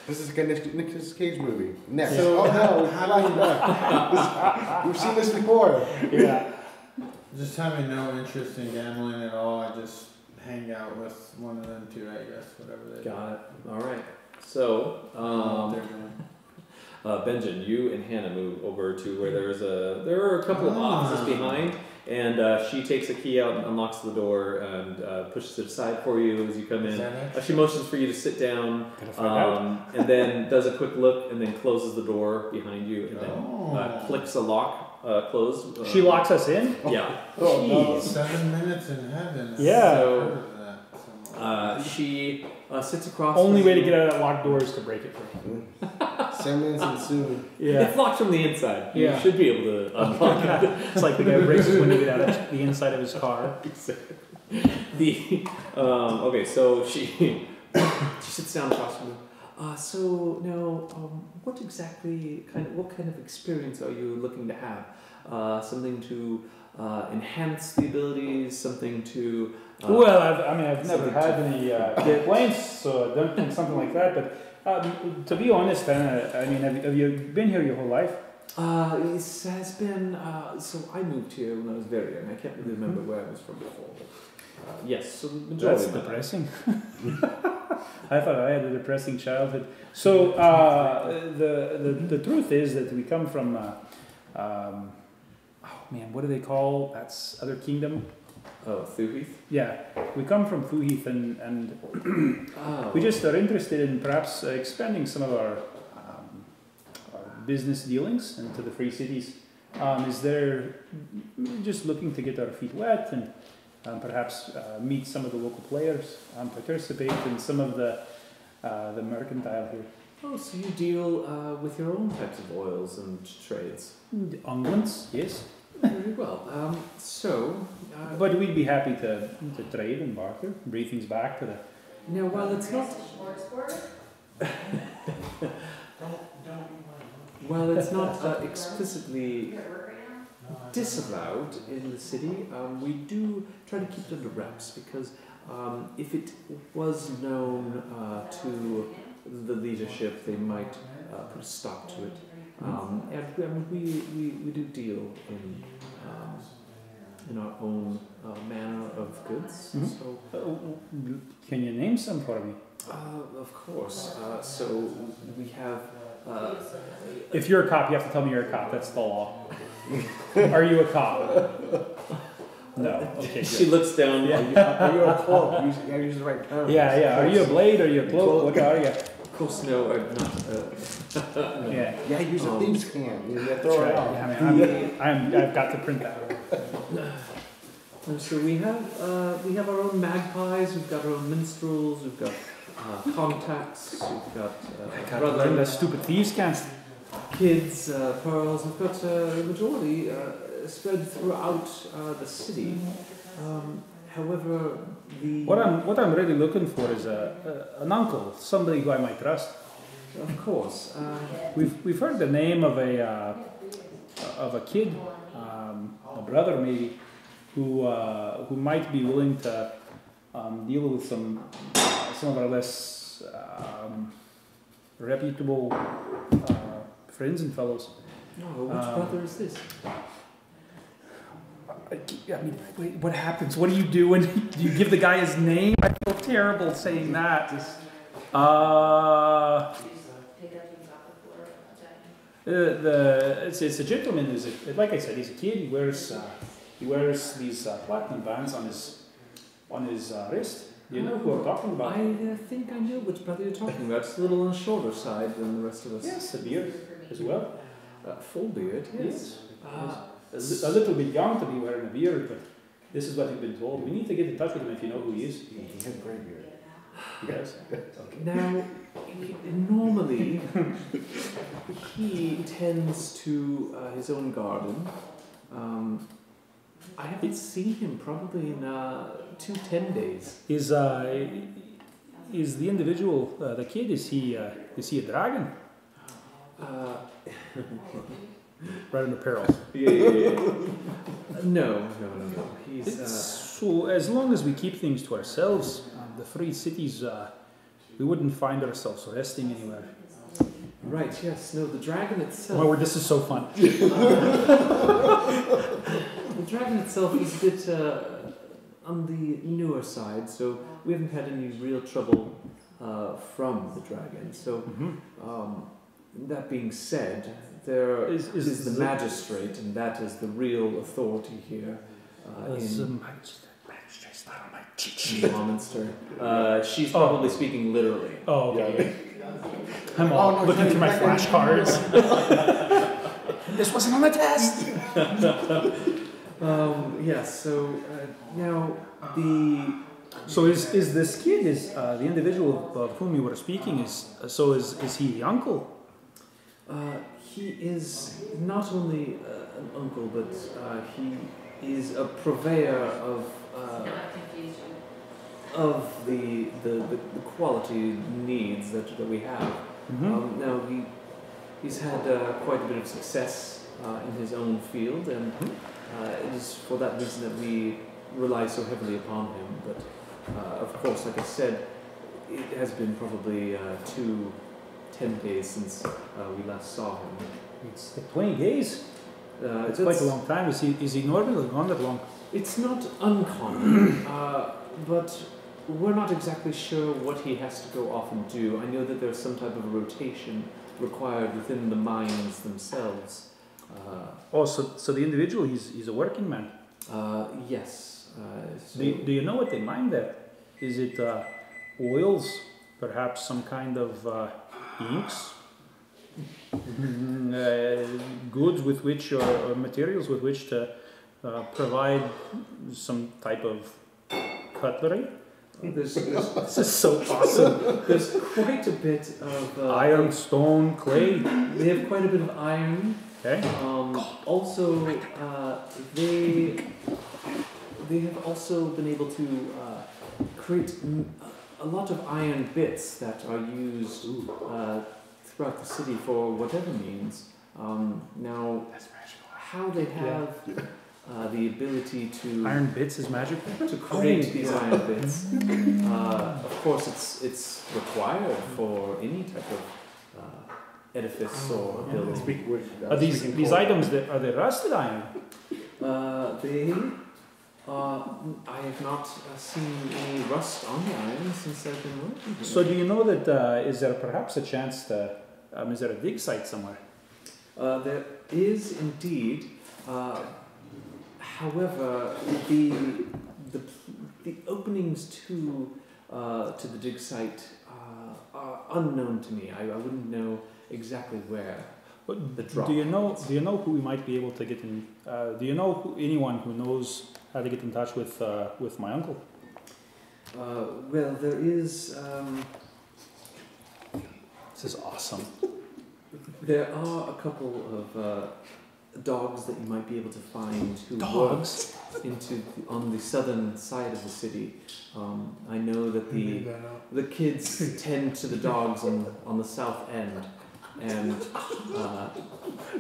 this is a Nicolas Cage movie. Next. So, we've seen this before. Yeah. Just having no interest in gambling at all, I just hang out with one of them two, I guess, whatever they do. Got it. All right. So, Benjen, you and Hannah move over to where there are a couple of offices behind. And she takes a key out and unlocks the door and pushes it aside for you as you come in. She motions for you to sit down and then does a quick look and then closes the door behind you and then clicks a lock closed. She locks us in? Yeah. Oh, no. 7 minutes in heaven. Yeah. So, she sits across. Only way to get out of that locked door is to break it for her. 7 minutes and soon. Yeah. It's locked from the inside. Yeah. You should be able to unlock it. It's like the guy breaks his window to get out of the inside of his car. Okay, so she sits down across from him. What exactly kind of experience are you looking to have? Something to enhance the abilities, something to. Well, I've never had any complaints, so I don't think something like that. But to be honest, Anna, have you been here your whole life? It has been. So I moved here when I was very young. I can't really remember where I was from before. But, yes, so that's depressing. I thought I had a depressing childhood. So the truth is that we come from. What do they call that's other kingdom? Oh, Fuhith? Yeah, we come from Fuhith and we just are interested in perhaps expanding some of our business dealings into the free cities. Just looking to get our feet wet and perhaps meet some of the local players and participate in some of the mercantile here. Oh, so you deal with your own types of oils and trades? Unguents, yes. Very well. But we'd be happy to trade and barter, bring things back to the. No, well, it's not. Well, it's not explicitly disallowed in the city. We do try to keep it under wraps because if it was known to the leadership, they might put a stop to it. And we do deal in our own manner of goods. Mm-hmm. So, can you name some for me? Of course. So we have. If you're a cop, you have to tell me you're a cop. That's the law. Are you a cop? No. Okay. She looks down. Yeah. Are you a cloak? You gotta use the right term. Yeah, yeah. Are you a blade? Are you a cloak? What are you? Of course, no. I'm not. No. Yeah. Yeah. Use a thieves' can. You throw it out. Yeah, I've got to print that. So we have our own magpies. We've got our own minstrels. We've got contacts. We've got. I got to learn the stupid thieves' cans. Kids, pearls. We've got the majority spread throughout the city. However, the what I'm really looking for is an uncle, somebody who I might trust. Of course, we've heard the name of a kid, a brother maybe, who might be willing to deal with some of our less reputable friends and fellows. Oh, which brother is this? I mean, wait, what happens? What do you do when do you give the guy his name? I feel terrible saying that. It's a gentleman. Is it? Like I said, he's a kid. He wears these platinum bands on his wrist. You know who I'm talking about? I think I know which brother you're talking about. It's a little on the shorter side than the rest of us. Yes, a beard as well. Full beard. Yes. A little bit young to be wearing a beard, but this is what you've been told. We need to get in touch with him if you know who he is. He has a gray beard. He does? Okay. Now, normally, he tends to his own garden. I haven't seen him probably in 2 10 days. Is the individual, the kid, is he a dragon? Right in apparel. No. He's, so as long as we keep things to ourselves, the free cities, we wouldn't find ourselves resting anywhere. Right. Yes. No. The dragon itself. Oh, this is so fun. The dragon itself is a bit on the newer side, so we haven't had any real trouble from the dragon. So, that being said. There is the magistrate, and that is the real authority here. Magistrate's not on my cheat sheet. She's probably speaking literally. Oh, okay. Yeah. I'm all looking through my flashcards. This wasn't on the test! Now the... So is this kid, the individual of whom you were speaking, is he the uncle? He is not only an uncle, but he is a purveyor of the quality needs that we have. Now he's had quite a bit of success in his own field, and it is for that reason that we rely so heavily upon him. But of course, like I said, it has been probably 2 10 days since we last saw him. It's 20 days? It's quite a long time. Is he normally gone that long? It's not uncommon, but we're not exactly sure what he has to go off and do. I know that there's some type of rotation required within the mines themselves. So the individual, he's a working man? Yes. So do you know what they mine there? Is it oils, perhaps some kind of... inks, goods with which, or materials with which to provide some type of cutlery. This is so awesome. There's quite a bit of iron, stone, clay. They have quite a bit of iron. Okay. Also, they have also been able to create. A lot of iron bits that are used throughout the city for whatever means. Now, how they have the ability to iron bits is magical to create these iron bits. Of course, it's required for any type of edifice or building. Are these items that are they rusted iron? They. I have not seen any rust on the iron since I've been working here. So do you know that, is there perhaps a chance to, is there a dig site somewhere? There is indeed. However, the openings to the dig site are unknown to me. I wouldn't know exactly where. Do you know who we might be able to get in? Do you know anyone who knows how to get in touch with my uncle? Well, there is. This is awesome. There are a couple of dogs that you might be able to find who dogs on the southern side of the city. I know that the kids tend to the dogs on the south end. And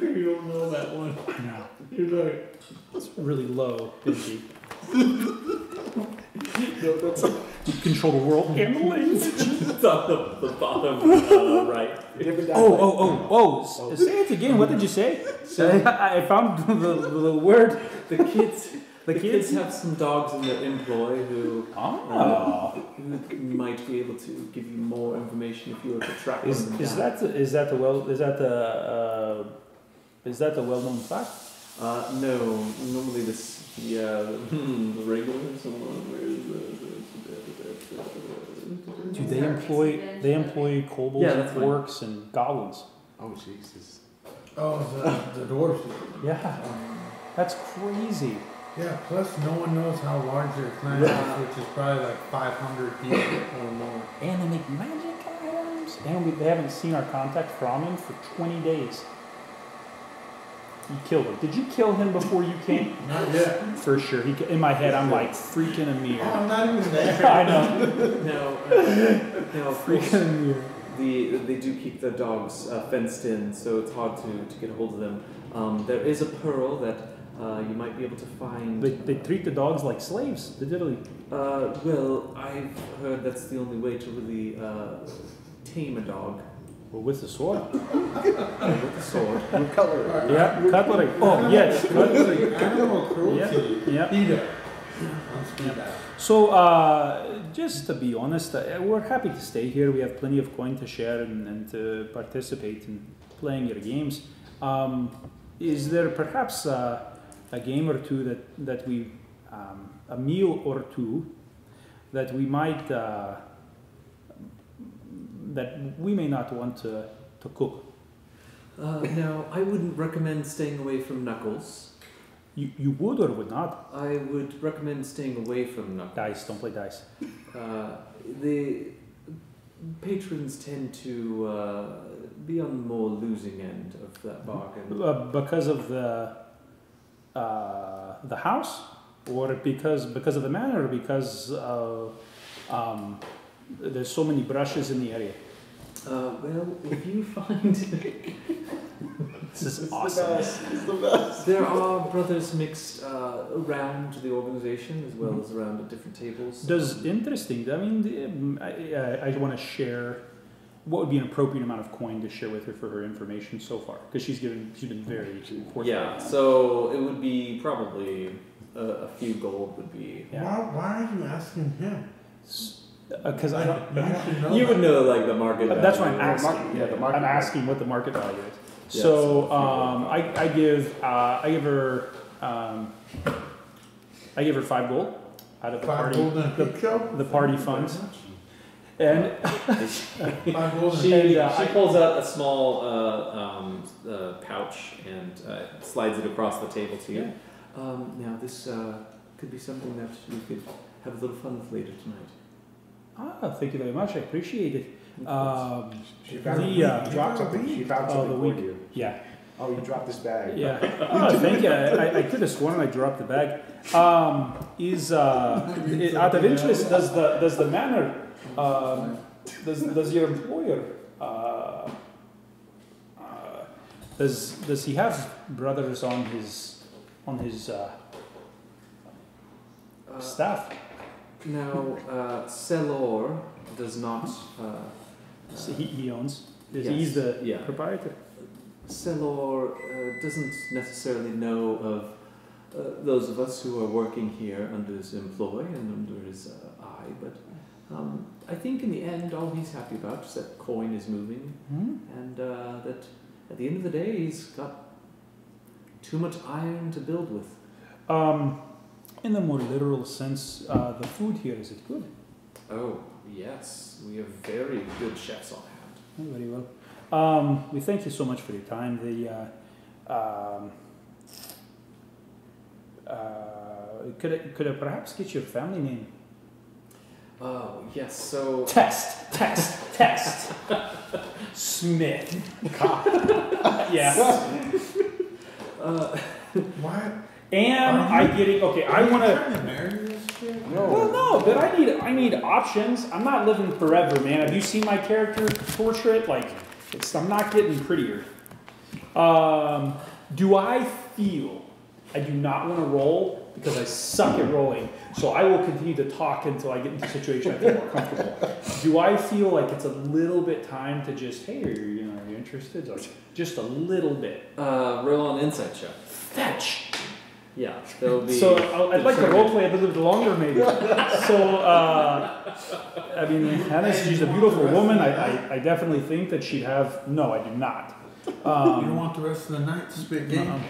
you don't know that one. No. You're right. It's really low, Benji. You control the world and the language. It's on the bottom right. Oh. Say it again. What did you say? I found the word. The kids have some dogs in their employ who might be able to give you more information if you were to track them down. Is that a well-known fact? No. Normally the regulars and where do they employ kobolds and orcs and goblins? Oh Jesus! Oh, the dwarves. Yeah, that's crazy. Yeah, plus no one knows how large their clan is, which is probably like 500 people or more. And they make magic items? And they haven't seen our contact from him for 20 days. You killed him. Did you kill him before you came? Not yet. For sure. In my head, I'm like, freaking Amir. Oh, I'm not even there. I know. No, freaking Amir. They do keep their dogs fenced in, so it's hard to get a hold of them. There is a pearl that... you might be able to find... They treat the dogs like slaves, literally. Well, I've heard that's the only way to really tame a dog. Well, with the sword. With the sword. With cutlery. Yeah, cutlery. Oh, yes. Cutlery. Animal cruelty. Yeah. Yeah. So, just to be honest, we're happy to stay here. We have plenty of coin to share and to participate in playing your games. Is there perhaps... a game or two that we, a meal or two, that we might, that we may not want to cook. Now, I wouldn't recommend staying away from Knuckles. You would or would not? I would recommend staying away from Knuckles. Dice, don't play dice. The patrons tend to be on the more losing end of that bargain. Because of the house, or because of the manor, because there's so many brushes in the area. Well, if you find this is awesome. It's the best. There are brothers mixed around the organization as well as around at different tables. Interesting. I mean, I want to share. What would be an appropriate amount of coin to share with her for her information so far? Because she's been very important. Yeah, so it would be probably a few gold would be. Yeah. Why are you asking him? Because I don't. You would know like the market value. That's what I'm asking. I'm asking what the market value is. Yes, so I give her 5 gold out of the party funds. And she pulls out a small pouch and slides it across the table to you. Yeah. Now, this could be something that we could have a little fun with later tonight. Ah, thank you very much. I appreciate it. She dropped something. Yeah. Oh, you dropped this bag. Yeah. Oh, thank you. I could have sworn I dropped the bag. Out of interest, does the manor... does your employer does he have brothers on his staff? Now, Selor does not. So he owns. He's the proprietor. Selor doesn't necessarily know of those of us who are working here under his employ and under his eye, but. I think in the end, all he's happy about is that coin is moving, and that at the end of the day, he's got too much iron to build with. In the more literal sense, the food here, is it good? Oh, yes. We have very good chefs on hand. Oh, very well. We thank you so much for your time. Could I perhaps get your family name? Oh, yes, so... Test, test, test. Smith. God. Yes. What? And I get it. Okay, I want to marry this kid. No. Well, no, but I need options. I'm not living forever, man. Have you seen my character portrait? Like, I'm not getting prettier. Do I feel I do not want to roll because I suck at rolling? So I will continue to talk until I get into a situation I feel more comfortable. Do I feel like it's a little bit time to just, hey, are you interested? Like, just a little bit. Roll an insight check. Fetch. Yeah, there'll be... So, I'd like to roleplay a little bit longer, maybe. So, I mean, Hannah, she's a beautiful woman. I definitely think that she'd have... No, I do not. You don't want the rest of the night to speak game.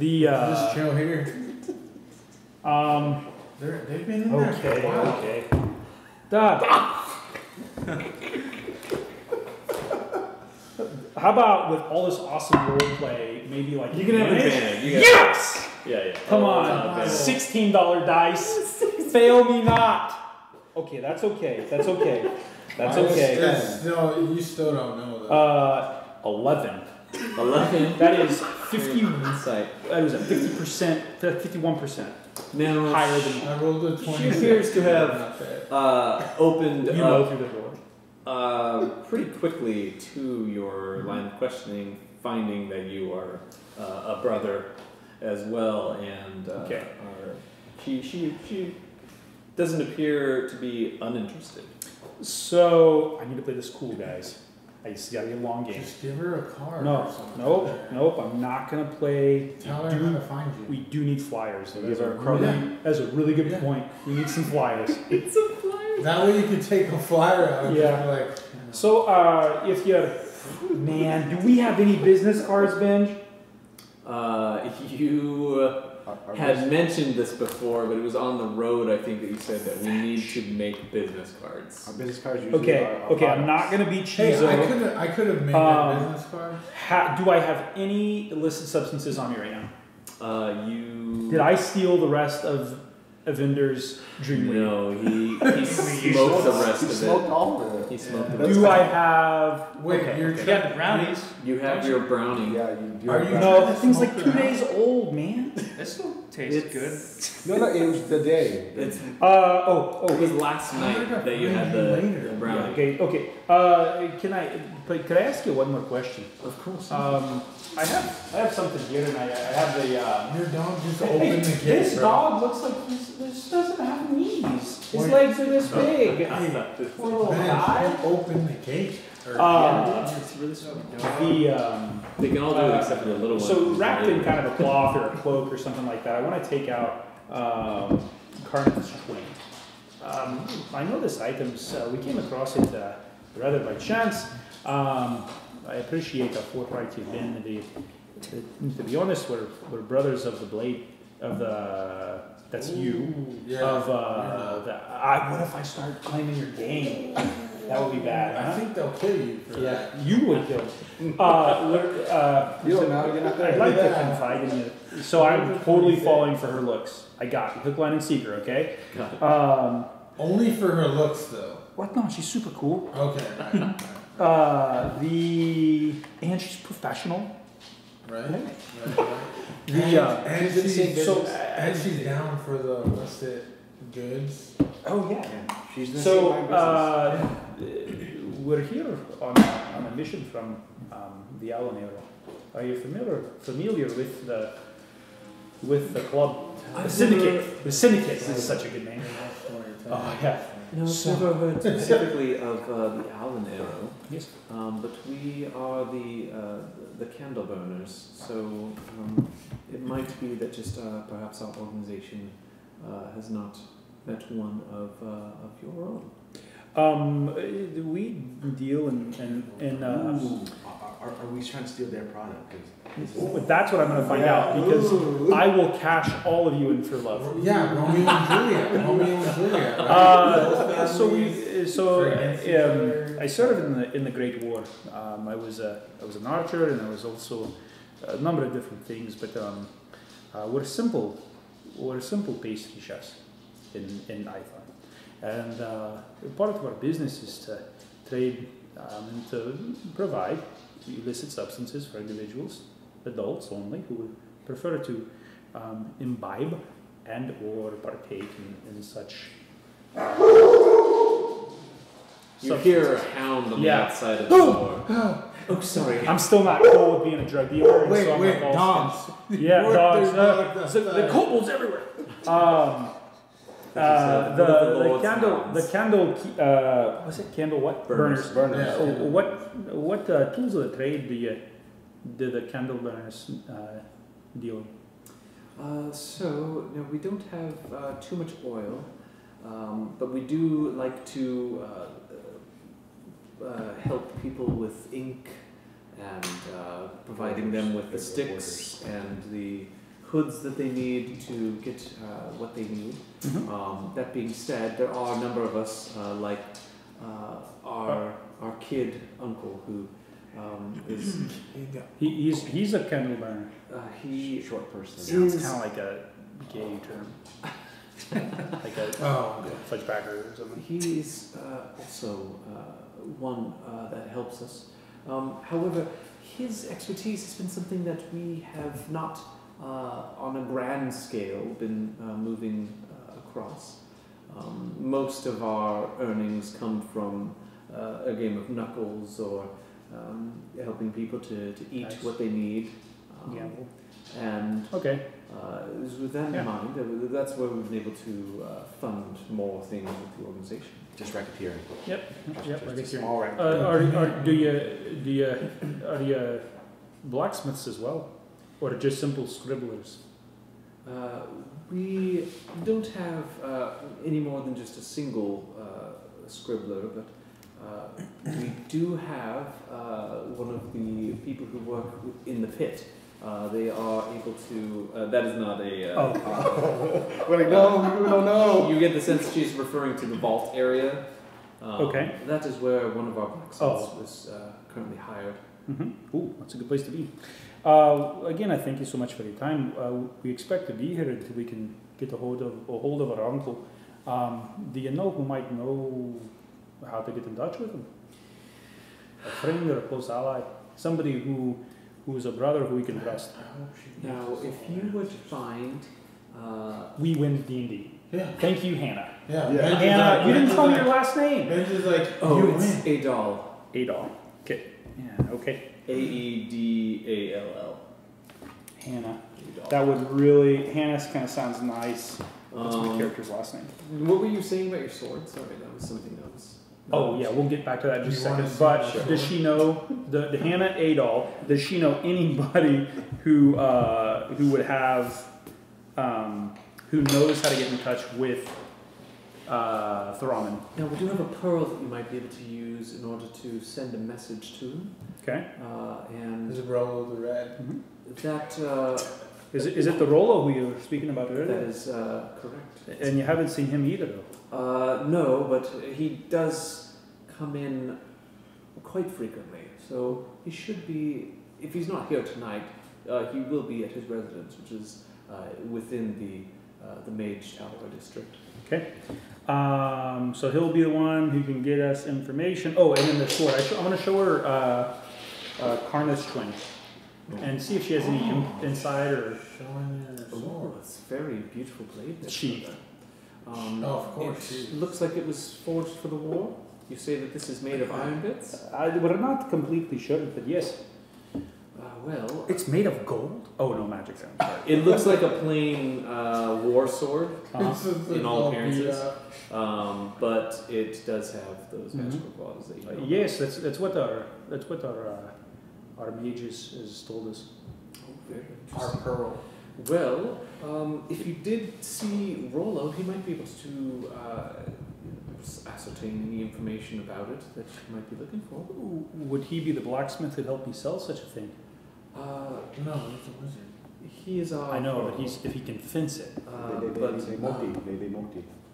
Just chill here. They've been in there for a while. Okay, How about, with all this awesome roleplay, maybe like... You can have advantage. Yes! Yeah. Come on, $16 dice. Fail me not. Okay, that's okay. That's okay. That's okay. No, you still don't know that. 11. That is 51%. Now higher than I rolled a 20. She appears to have opened up through the door pretty quickly to your line of questioning, finding that you are a brother as well, and she doesn't appear to be uninterested. So I need to play this cool, guys. I just gotta get a long game. Just give her a card. Nope. I'm not gonna play. Tell her how to find you. We do need flyers. So give her a card. Yeah. That's a really good point. We need some flyers. Need some flyers. That way you can take a flyer out. Yeah. Like, so if you, man, do we have any business cards, Benj? You had mentioned this before, but it was on the road, I think, that you said that we need to make business cards. Our business cards usually are I'm not going to be cheesy. I could have made that business card. Do I have any illicit substances on me right now? Did I steal the rest of Evendur's dream? No, he smoked the rest of it. He smoked all of it. He smoked the rest. Do I have... Wait, you got the brownies. You have your brownie. Yeah, you do. No, that thing's like 2 days old, man. This will taste good. No, it was the day. It was last night that you had the brownie. Okay. Could I ask you one more question? Of course. I have something here, and I have the... Your dog just opened the gate. This dog looks like this doesn't have knees. His legs are this big. Open the gate. They can all do it except for the little one. So wrapped in kind of a cloth or a cloak or something like that, I want to take out Carnas Twent. I know this item's... we came across it rather by chance. I appreciate the forthright you've been. To be honest, we're brothers of the blade of the... That's you. Yeah. What if I start claiming your game? That would be bad. I think they'll kill you for that. You would kill me. I'd like to confide in you. So I'm totally falling for her looks. I got you. Hook, line, and sinker, okay? Only for her looks, though. What? No, she's super cool. Okay. Right. And she's professional. Right. And she's down for the illicit goods. Oh yeah. She's the we're here on a mission from the Alvonera. Are you familiar with the club? The syndicate. The syndicate is such a good name. Oh yeah. No, never heard specifically of the Alvonera. Yes. But we are the Candle Burners, so it might be that just perhaps our organization has not met one of your own. We deal in Are we trying to steal their product? That's what I'm going to find out, because I will cash all of you in for love. Yeah, Romeo and Juliet. Romeo and Juliet. Right? So I served in the Great War. I was an archer, and I was also a number of different things. But we're simple pastry chefs in Aiza, and part of our business is to trade. And to provide illicit substances for individuals, adults only, who would prefer to imbibe and or partake in such. You hear a hound on the outside of the door. Oh, sorry. I'm still not cool with being a drug dealer. Wait, dogs. Yeah, dogs. The kobolds everywhere. The candle burners. What tools of the trade do the candle burners deal? So we don't have too much oil, but we do like to help people with ink and providing them with the sticks and the hoods that they need to get what they need. Mm-hmm. That being said, there are a number of us, like our kid uncle, who is he's a candle burner. He short person. Sounds kind of like a gay term, like a fudgebacker or something. He's also one that helps us. However, his expertise has been something that we have not. On a grand scale, been moving across. Most of our earnings come from a game of knuckles or helping people to eat what they need. And with that in mind, that's where we've been able to fund more things with the organization. Just racketeering. Yep, racketeering. All right. Are you blacksmiths as well? Or just simple scribblers? We don't have any more than just a single scribbler, but we do have one of the people who work in the pit. They are able to... that is not a... We're like, no, we don't know. You get the sense she's referring to the vault area. That is where one of our blacksmiths was currently hired. Mm-hmm. Ooh, that's a good place to be. Again, I thank you so much for your time. We expect to be here until we can get a hold of our uncle. Do you know who might know how to get in touch with him? A friend or a close ally? Somebody who is a brother who we can trust. Now, if you would find... we win D&D. Yeah. Thank you, Hannah. Yeah. Hannah, you didn't tell me your last name. Benjen's like, you it's Adol. Adol. Okay. Yeah, okay. Aedall. Hannah. Adol. That would really... Hannah kind of sounds nice. That's my character's last name. What were you saying about your sword? Sorry, that was something else. We'll get back to that in just a second. But does she know... The Hannah Adol, does she know anybody who would have... who knows how to get in touch with Thrawn? Now, we do have a pearl that you might be able to use in order to send a message to him. Okay. And is it Rolo the Red? Mm-hmm. That is it the Rolo who you were speaking about earlier? That is correct. And you haven't seen him either, though. No, but he does come in quite frequently, so he should be. If he's not here tonight, he will be at his residence, which is within the Mage Tower district. Okay. So he'll be the one who can get us information. Oh, and then the sword. I want to show her. Carnas Twent, and see if she has any insight or. Oh, it's very beautiful blade. Sheath. Of course. It looks like it was forged for the war. You say that this is made of iron bits? We're not completely sure, but yes. Well, it's made of gold. Oh no, magic sound. It looks like a plain war sword in all appearances, but it does have those magical claws that you know. Yes, that's what our mages has told us. Our pearl. Well, if you did see Rolo, he might be able to helps ascertain any information about it that you might be looking for. Would he be the blacksmith who'd help me sell such a thing? No, he's a wizard. He is our... I know, but he's, if he can fence it.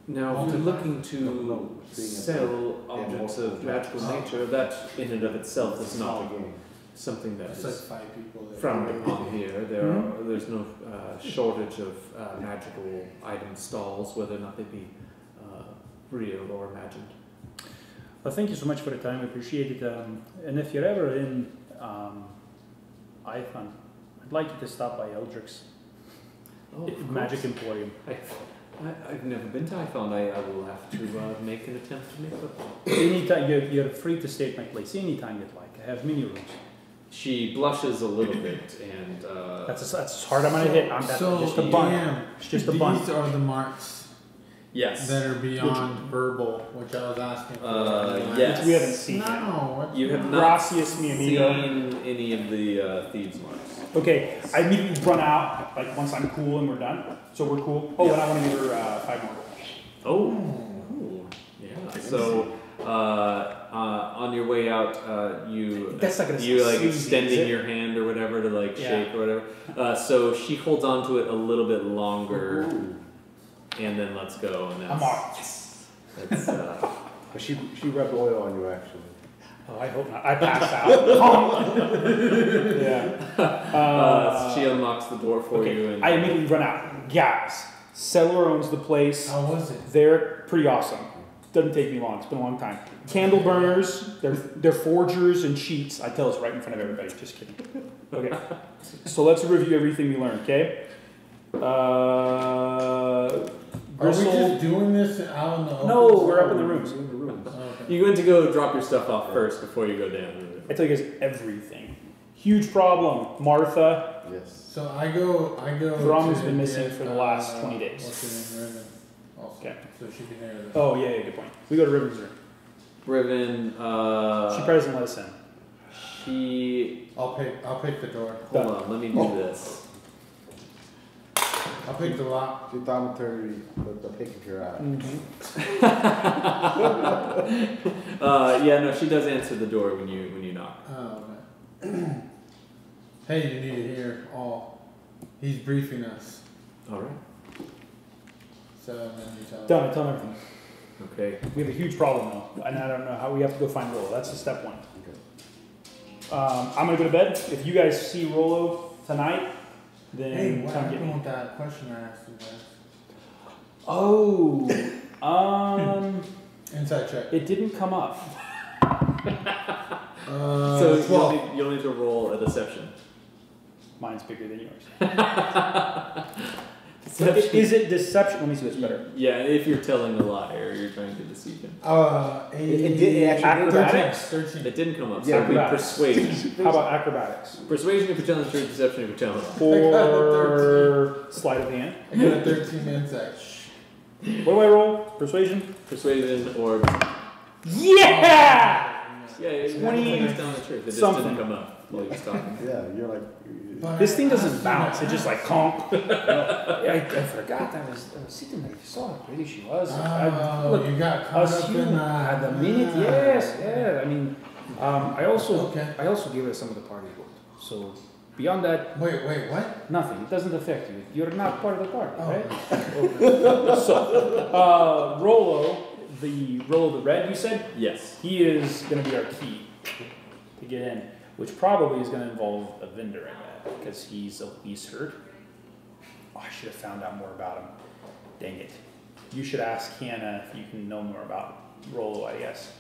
Now, if you're looking to sell objects of magical nature, that in and of itself is not something that is frowned upon here. There's no shortage of magical item stalls, whether or not they be real or imagined. Well, thank you so much for the time. I appreciate it. And if you're ever in Ifan, I'd like you to stop by Eldrick's Magic Emporium. I've never been to Ifan. I will have to make an attempt to make it. Anytime you're free to stay at my place. Anytime you'd like. I have many rooms. She blushes a little bit, and that's hard. I'm gonna hit. Just a bun. Damn, it's just a bun. These are the marks. Yes. That are beyond verbal, which I was asking for. Yes. Which we haven't seen. No. You have not seen any of the thieves marks. Okay, I immediately run out, like, once I'm cool and we're done. So we're cool. Oh, yeah. And I want to give her 5 more. Oh. Yeah. So, on your way out, you extending your hand or whatever to, like, shake or whatever. So she holds on to it a little bit longer. Ooh. And then let's go. And that's, I'm off. Yes. That's, she rubbed oil on you, actually. Oh, I hope not. I passed out. So she unlocks the door for you. And I immediately run out. Guys, Selor owns the place. How was it? They're pretty awesome. Doesn't take me long. It's been a long time. Candle Burners. They're forgers and cheats. I tell us right in front of everybody. Just kidding. Okay. So let's review everything we learned. Okay. Are we just doing this out in the open? No, we're up in the rooms. You went to go drop your stuff off first before you go down. I tell you guys everything. Huge problem, Martha. Yes. So I go. Throm's been missing for the last 20 days. What's her name, Riven? Okay. So she can hear that. Oh yeah, good point. We go to Riven's room. Riven. She probably doesn't let us in. She. I'll pick the door. Hold on. Let me do this. I picked a lot. The dormitory, the pick of your eye. Mm-hmm. Yeah, no, she does answer the door when you knock. Oh, okay. Hey, you need to hear all. He's briefing us. All right. So then you tell. Done. I tell him everything. Okay. We have a huge problem though, and I don't know how we have to go find Rolo. That's the step one. Okay. I'm gonna go to bed. If you guys see Rolo tonight. Hey, what happened with that question I asked you guys? Oh, inside check. It didn't come up. So you'll need to roll a deception. Mine's bigger than yours. Is it deception? Let me see what's better. Yeah, if you're telling a lie or you're trying to deceive him. Acrobatics. It didn't come up. So yeah, it'd be persuasion. How about acrobatics? Persuasion if you're telling the truth, deception if you're telling it. Or sleight of hand. I got a 13 man sack. What do I roll? Persuasion? Persuasion or... Yeah! Yeah, it's 20 telling the truth. It just didn't come up. Yeah, you're like... This thing doesn't bounce, it just like conk. I forgot that I was sitting there, you saw how pretty she was. Look, you got caught up in at the minute, yes, yeah. I mean, I also gave her some of the party gold. So, beyond that... Wait, what? Nothing, it doesn't affect you. You're not part of the party, right? So, Rolo the Red, you said? Yes. He is going to be our key to get in. Which probably is going to involve a vendor in that, because he's a wizard. Oh, I should have found out more about him. Dang it. You should ask Hannah if you can know more about Rolo, I guess.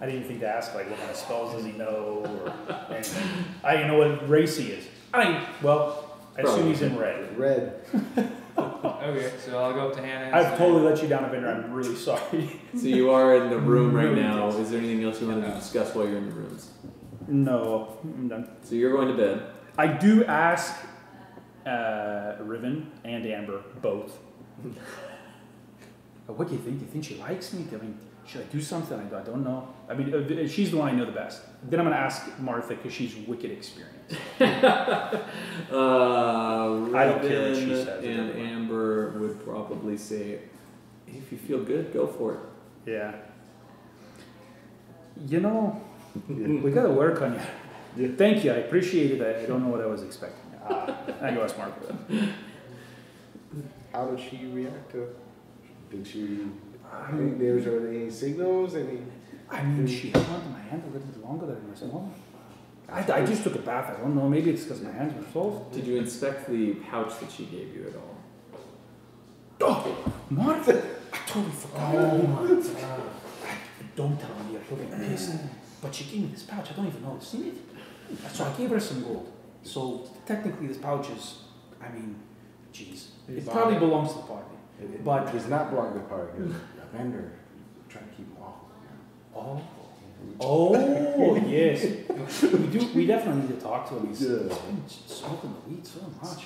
I didn't think to ask, like, what kind of spells does he know, or anything. I didn't know what race he is. I assume he's in red. Okay, so I'll go up to Hannah. I've totally let you down, Evendur. I'm really sorry. So you are in the room right now. Is there anything else you want to discuss while you're in the rooms? No, I'm done. So you're going to bed. I do ask Riven and Amber both. What do you think? Do you think she likes me? I mean, should I do something? I don't know. I mean, she's the one I know the best. Then I'm going to ask Martha because she's wicked experienced. I don't care what she says. And Amber would probably say, if you feel good, go for it. Yeah. You know, we got to work on you. Yeah. Thank you. I appreciate it. I don't know what I was expecting. Thank you, I was smart with that. How did she react to it? Did she... There's any signals? Any? I mean, she held onto my hand a little bit longer than I saw. I just took a bath. I don't know. Maybe it's because my hands were soft. Did you inspect the pouch that she gave you at all? Oh, Martha! I totally forgot. Oh, Martha. Don't tell me. I totally missed. But she gave me this pouch. I don't even know it's in it. So I gave her some gold. So technically, this pouch is. I mean, jeez. It probably belongs to the party. But he's not blocking the party. He's a vendor. Trying to keep him off. Oh. Oh, yes. We definitely need to talk to him. He's smoking the weed so much.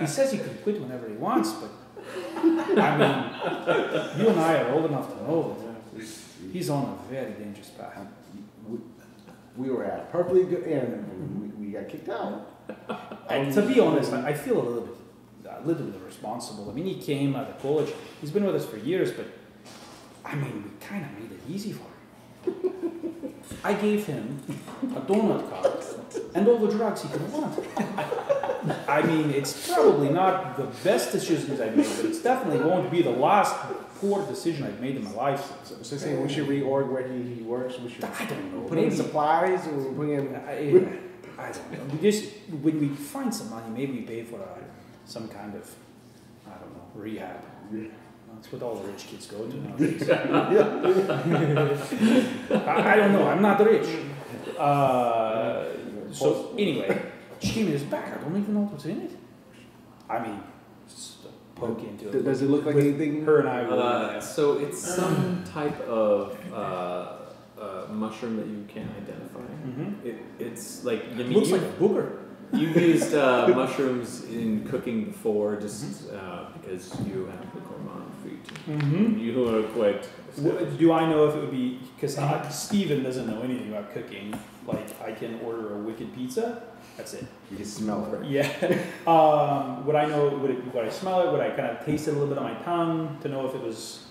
He says he can quit whenever he wants, but I mean, you and I are old enough to know that he's on a very dangerous path. We were at a perfectly good end and we got kicked out. And to be honest, I feel a little bit responsible. I mean, he came out of college. He's been with us for years, but I mean, we kind of made it easy for him. I gave him a donut cart and all the drugs he could want. I mean, it's probably not the best decisions I've made, but it definitely won't be the last poor decision I've made in my life. So saying we should reorg where he works? We should, I don't know. Put in supplies or put in... I don't know. We just, when we find some money, maybe we pay for some kind of, I don't know, rehab. Yeah. That's what all the rich kids go to nowadays. I don't know. I'm not rich. So anyway, she gave me this bag. I don't even know what's in it. I mean, poke into it. Does it look like anything? Her and I were so it's some type of mushroom that you can't identify. Mm-hmm. It's like... I mean, it looks like a booger. You've used mushrooms in cooking before just because you have the gourmand food. Mm-hmm. You are quite... Do I know if it would be... Because Steven doesn't know anything about cooking. Like, I can order a wicked pizza. That's it. You can smell it. Yeah. Would I know... Would I smell it? Would I kind of taste it a little bit on my tongue to know if it was...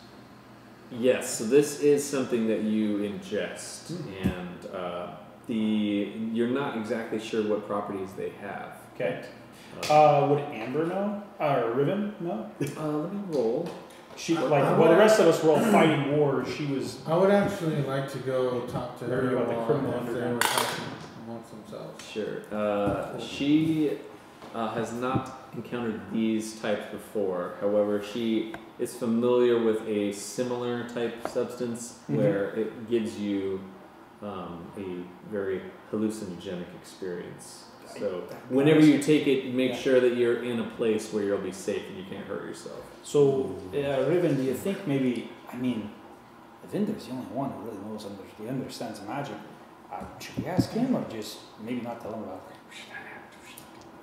Yes. So this is something that you ingest. Mm-hmm. And... you're not exactly sure what properties they have. Okay. Would Amber know? Or Riven know? Let me roll. She the rest of us were all fighting wars. She was. I would actually like to go talk to her about the criminal underground amongst themselves. Sure. She has not encountered these types before. However, she is familiar with a similar type substance where it gives you. A very hallucinogenic experience. So whenever you take it, make sure that you're in a place where you'll be safe and you can't hurt yourself. So, Riven, do you think maybe, I mean, Evender's the only one who really knows, he understands magic. Should we ask him or just maybe not tell him about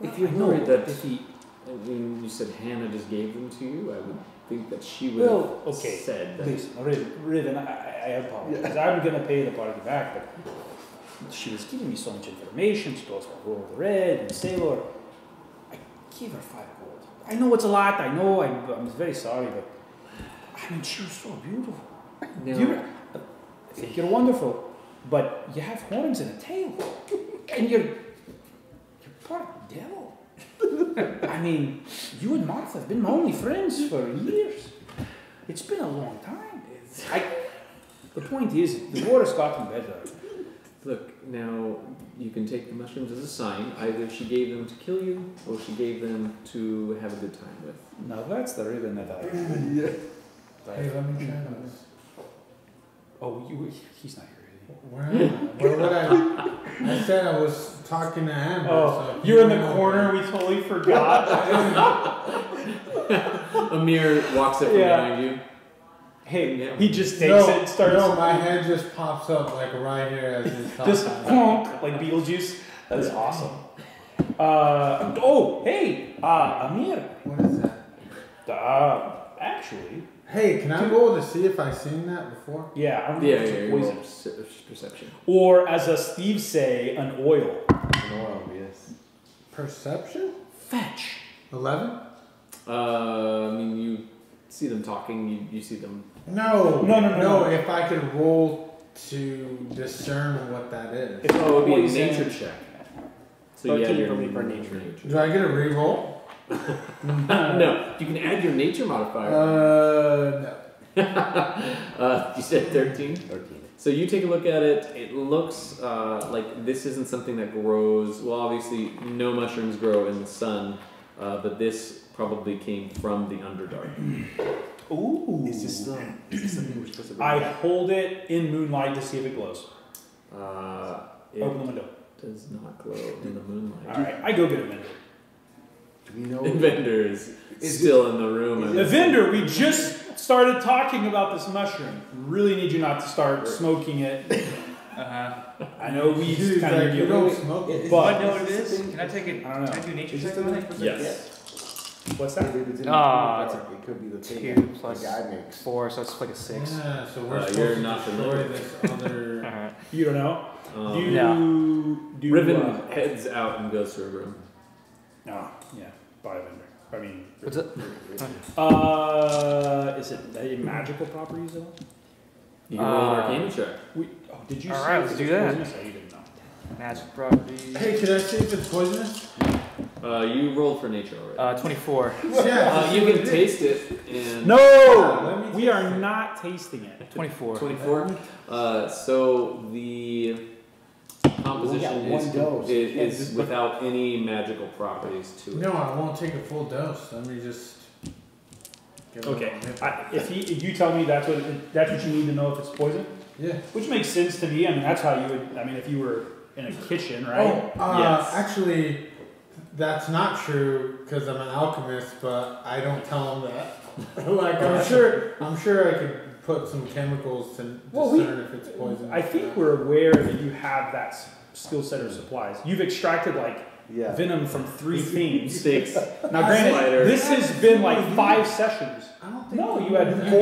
it? If you're worried that if he... I mean, you said Hannah just gave them to you, I would... think that she would have said that. Please, Riven, I apologize. I'm going to pay the party back, but she was giving me so much information. She talks about Rolo the Red and Selor. I gave her 5 gold. I know it's a lot. I know. I'm very sorry, but I mean, she was so beautiful. No. I think you're wonderful, but you have horns and a tail, and you're part devil. I mean, you and Martha have been my only friends for years. It's been a long time. The point is, the war has gotten better. Look, now, you can take the mushrooms as a sign. Either she gave them to kill you, or she gave them to have a good time with. Now that's the ribbon that I... Hey, let me try this. Oh, he's not here. I said I was talking to Amber. Oh, so you're in the corner. We totally forgot. Amir walks up behind you. Hey, he just takes it and starts. No, my head just pops up like right here as he's talking. Just honk like Beetlejuice. That is awesome. Amir. What is that? Actually. Hey, can I roll to see if I've seen that before? Yeah, I'm going to poison perception. Or, as Steve say, an oil. An oil, yes. Perception? Fetch. 11? I mean, you see them talking, you see them... No. If I could roll to discern what that is. It would be a nature check. So yeah, you're going for nature. Do I get a re-roll? No. You can add your nature modifier. No. You said 13? 13. So you take a look at it. It looks like this isn't something that grows. Well, obviously, no mushrooms grow in the sun, but this probably came from the Underdark. Ooh. Is this something we're supposed to bring back? Hold it in moonlight to see if it glows. Open the window. Does not glow in the moonlight. All right, I go get Evendur. Do we know? Evendur is still in the room. Evendur, we just started talking about this mushroom. Really need you not to start smoking it. I know we kind of do not smoke it. But I know what it is. Can I take it? I don't know. Can I do nature check on it? Yes. What's that? It could be the thing. 2 plus 4, so it's like a 6. Yeah, so we're you're not familiar with this other. You don't know. Riven heads out and goes to her room. What's it? Is it any magical properties at all? You can roll an arcana check. Did you see? Alright, let's do that. Oh, you didn't know. Magic properties. Hey, can I see if it's poisonous? You rolled for nature already. 24. Yeah, you can taste it. And no! We are not tasting it. 24. 24? So the composition is without any magical properties to it. No, I won't take a full dose. Let me just... Okay. If you tell me that's what you need to know if it's poison? Yeah. Which makes sense to me. I mean, that's how you would... I mean, if you were in a kitchen, right? Oh, yes. Actually... That's not true because I'm an alchemist, but I don't tell them that. I'm sure I could put some chemicals to discern if it's poison. I think we're aware that you have that skill set or supplies. You've extracted venom from 3 things. 6. Now, granted, this has been 5 sessions. I don't think. No,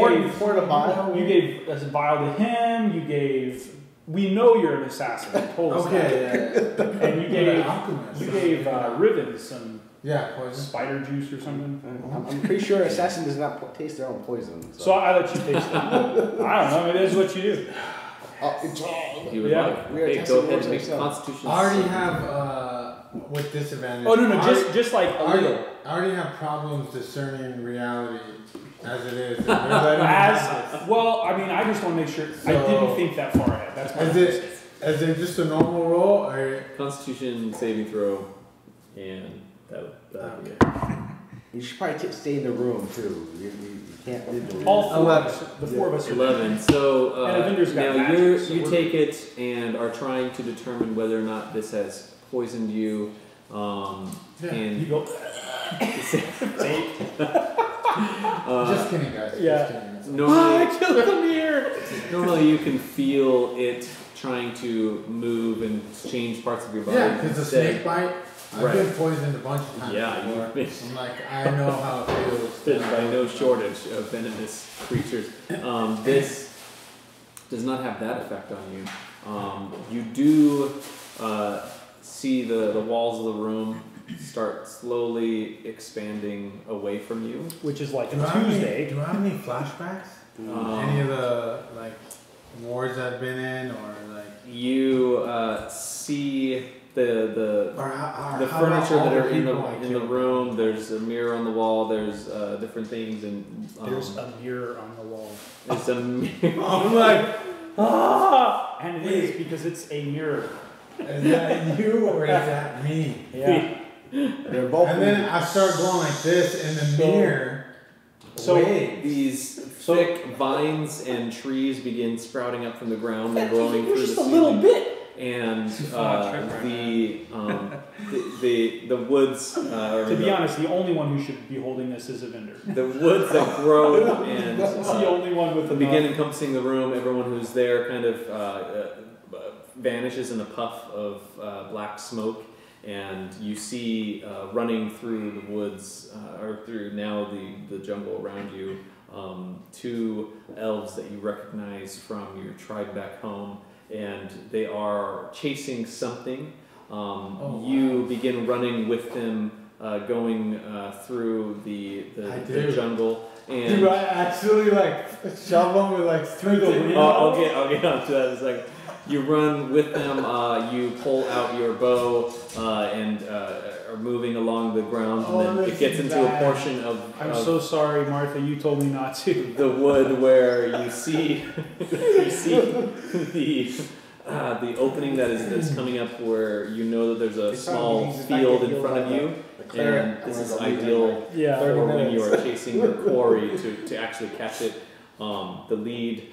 you poured a vial. You gave a vial to him. You gave. We know you're an assassin. Yeah. And you gave Riven some spider juice or something. I'm pretty sure an assassin does not taste their own poison. So I let you taste it. I don't know. It is what you do. Go ahead and make Constitution. I already have with disadvantage. Oh no! I already have problems discerning reality. As it is. I just want to make sure. So, I didn't think that far ahead. That's is it just a normal roll? Or Constitution saving throw, and that'll be it. You should probably stay in the room too. You can't leave the room. All 11. The 4 of us. 11. So you take it and are trying to determine whether or not this has poisoned you. And you go. Just kidding, guys. Yeah. Just kidding. Normally, I killed Amir. Normally, you can feel it trying to move and change parts of your body. Yeah, because the snake bite. I've been poisoned a bunch of times. Yeah, you've been. I'm like, I know how it feels. There's no shortage of venomous creatures. This does not have that effect on you. You do see the walls of the room start slowly expanding away from you, which is like a Tuesday. Do I have any flashbacks? Any of the wars I've been in, or you see the furniture that are in the room. There's a mirror on the wall. There's different things, and there's a mirror on the wall. There's a mirror. I'm like, and it is because it's a mirror. Is that you or is that me? Yeah. They're both. And then I start going like this in the mirror. So these thick vines and trees begin sprouting up from the ground and growing through the ceiling. Just a little bit. And the woods. To be honest, the only one who should be holding this is Evendur. The woods that grow and it's the only one with begin encompassing the room. Everyone who's there kind of vanishes in a puff of black smoke. And you see running through the woods, or through now the jungle around you, 2 elves that you recognize from your tribe back home. And they are chasing something. You begin running with them going through the jungle. And do I actually like shove them with like through the window? Oh, I'll get onto that in a second. You run with them, you pull out your bow, and are moving along the ground, and then it gets into a portion of... I'm so sorry, Martha, you told me not to. The wood where you see, you see the opening that is that's coming up where you know that there's a small field in front of you, and this is ideal for when you are chasing your quarry to actually catch it. The lead...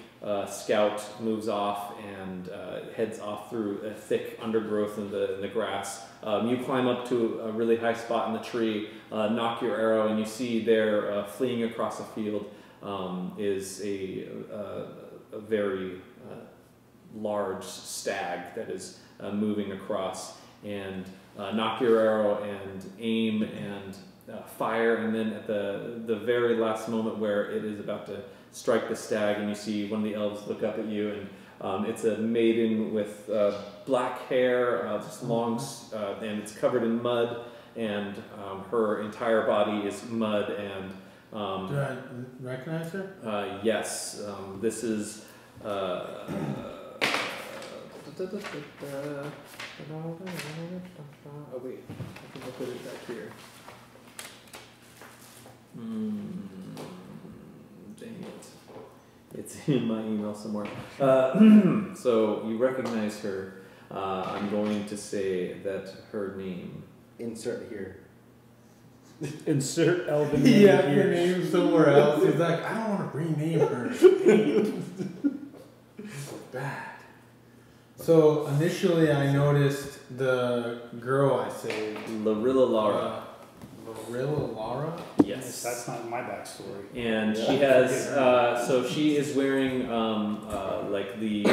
scout moves off and heads off through a thick undergrowth in the grass. You climb up to a really high spot in the tree, knock your arrow, and you see there fleeing across the field is a very large stag that is moving across. And knock your arrow and aim and fire, and then at the very last moment where it is about to strike the stag, and you see one of the elves look up at you, and it's a maiden with black hair, just long, and it's covered in mud, and her entire body is mud, and... do I recognize her? Yes. This is... oh wait, I think I'll put it back here. Dang it. It's in my email somewhere. So you recognize her. I'm going to say that her name... Insert here. Insert Elvin name yeah, here. Her name somewhere else. He's like, I don't want to rename her. This is bad. So initially I noticed the girl I saved. Larilla Lara. Larilla Lara? Yes. That's not my backstory. And yeah, she has, so she is wearing like the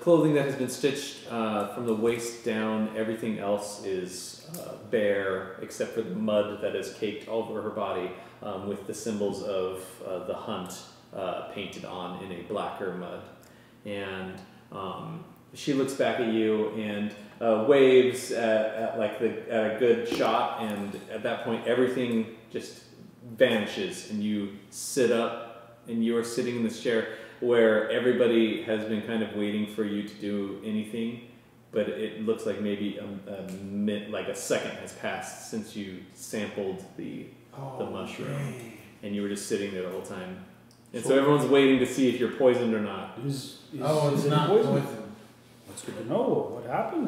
clothing that has been stitched from the waist down. Everything else is bare except for the mud that is caked all over her body with the symbols of the hunt painted on in a blacker mud. And she looks back at you and waves at like at a good shot, and at that point everything just vanishes, and you sit up, and you are sitting in this chair where everybody has been kind of waiting for you to do anything, but it looks like maybe like a second has passed since you sampled the mushroom, man. And you were just sitting there the whole time. And so everyone's waiting to see if you're poisoned or not. It's not poisoned. What's good to know? What happened?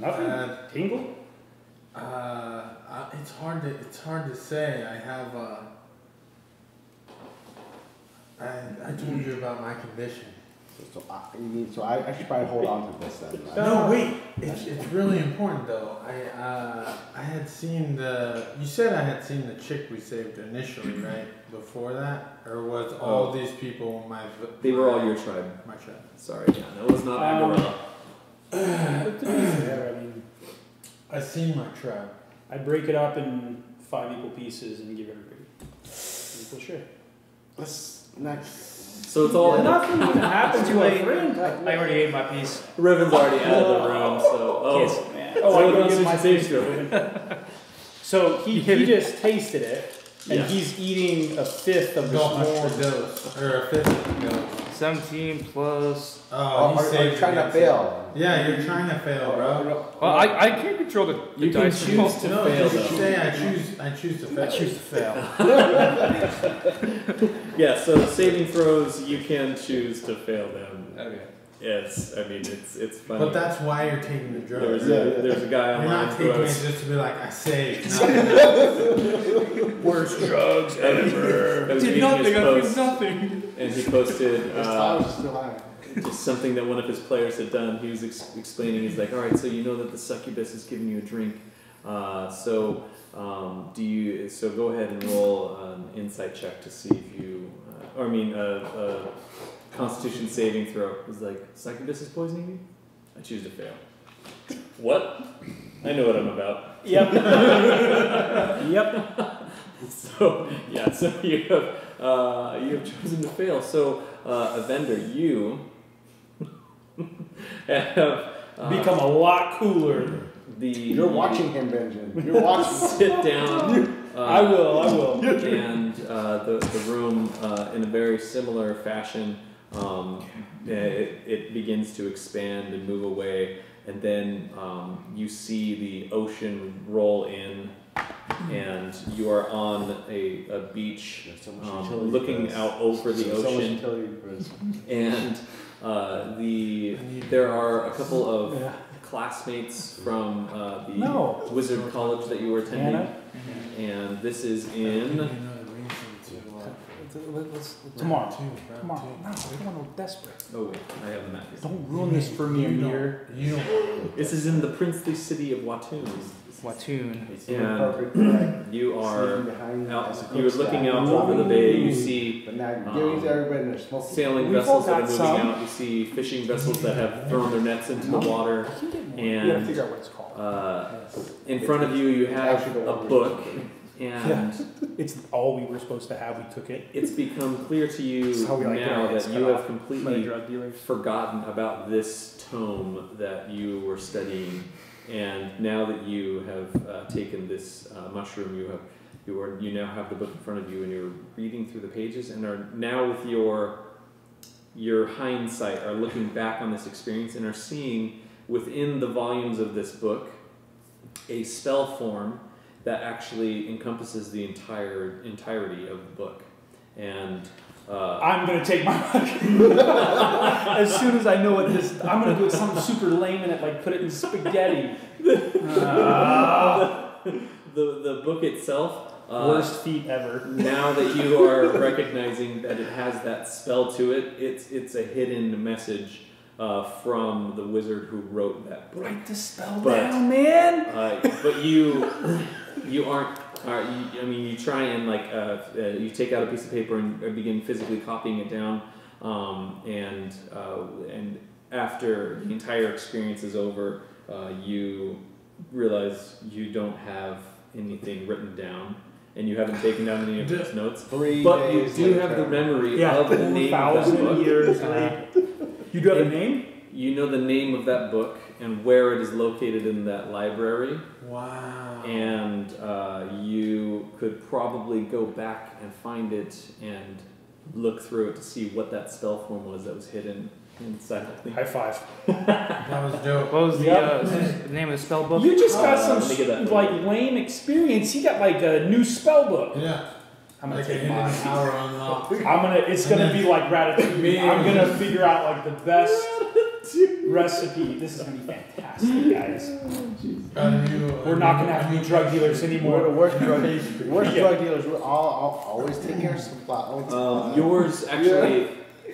Nothing. Tingle? It's hard to say. I have. I told you about my condition. So I should probably hold on to this then. Right? No, wait. It's really important though. I had seen the. You said I had seen the chick we saved initially, right? Before that, or was all these people my? They were all your tribe. My tribe. Sorry, John. Yeah, that was not Agarella. I mean, I seen my tribe. I break it up in 5 equal pieces and give everybody equal share. That's nice. So it's all nothing would happen to a friend. I already ate my piece. Riven's already out of the room, so So he just tasted it, and he's eating a fifth of the dose, or a fifth of the dose. 17 plus. Oh, you're trying to fail. Yeah, you're trying to fail, bro. Well, I can't control the dice. You can choose to fail. You say I choose to fail. I choose to fail. Yeah. So saving throws, you can choose to fail them. Okay. Yes, I mean it's funny. But that's why you're taking the drugs. There's a guy online. You're not taking it just to be like I saved. Worst drugs ever. Did nothing. I did nothing. And he posted. Just something that one of his players had done. He was explaining, he's like, all right, so you know that the succubus is giving you a drink. So go ahead and roll an insight check to see if you, a constitution saving throw. He's like, succubus is poisoning you? I choose to fail. What? I know what I'm about. Yep. Yep. So you have chosen to fail. So, Evendur, you have become a lot cooler You're watching him, Benjen. You're watching. Sit down. I will. And the room, in a very similar fashion, it begins to expand and move away, and then you see the ocean roll in, and you are on a beach, looking out over the ocean, and there are a couple of classmates from the Wizard College that you were attending, and this is in. Tomorrow. No, we don't want to desperate. Oh, wait, I have a map here. Don't ruin this for me, Amir. This is in the princely city of Wattoon. And you are out, you're looking out over the bay. You see sailing vessels that are moving out. You see fishing vessels that have thrown their nets into the water. And in front of you, you have a book. And it's all we were supposed to have. We took it. It's become clear to you now that you have completely forgotten about this tome that you were studying, and now that you have taken this mushroom, you now have the book in front of you, and you're reading through the pages, and are now with your hindsight are looking back on this experience and are seeing within the volumes of this book a spell form that actually encompasses the entirety of the book. And I'm gonna take my book as soon as I know what this. I'm gonna do something super lame and like put it in spaghetti. The book itself, worst feat ever. Now that you are recognizing that it has that spell to it, it's a hidden message. From the wizard who wrote that book. Write the spell down, man! But you aren't. I mean, you try and you take out a piece of paper and begin physically copying it down. And after the entire experience is over, you realize you don't have anything written down. And you haven't taken down any of those notes. But you do have the memory of the name of that book. Years later. You do have a name? You know the name of that book and where it is located in that library. Wow. And you could probably go back and find it and look through it to see what that spell form was that was hidden inside. High five. That was dope. What was the name of the spell book? You just got some lame experience. He got a new spell book. Yeah. I'm gonna take mine. It's gonna be like Ratatouille. I'm gonna figure out the best recipe. This is gonna be fantastic, guys. We're not gonna have to be drug dealers anymore. We're drug dealers. We're all always taking our supply. Yours actually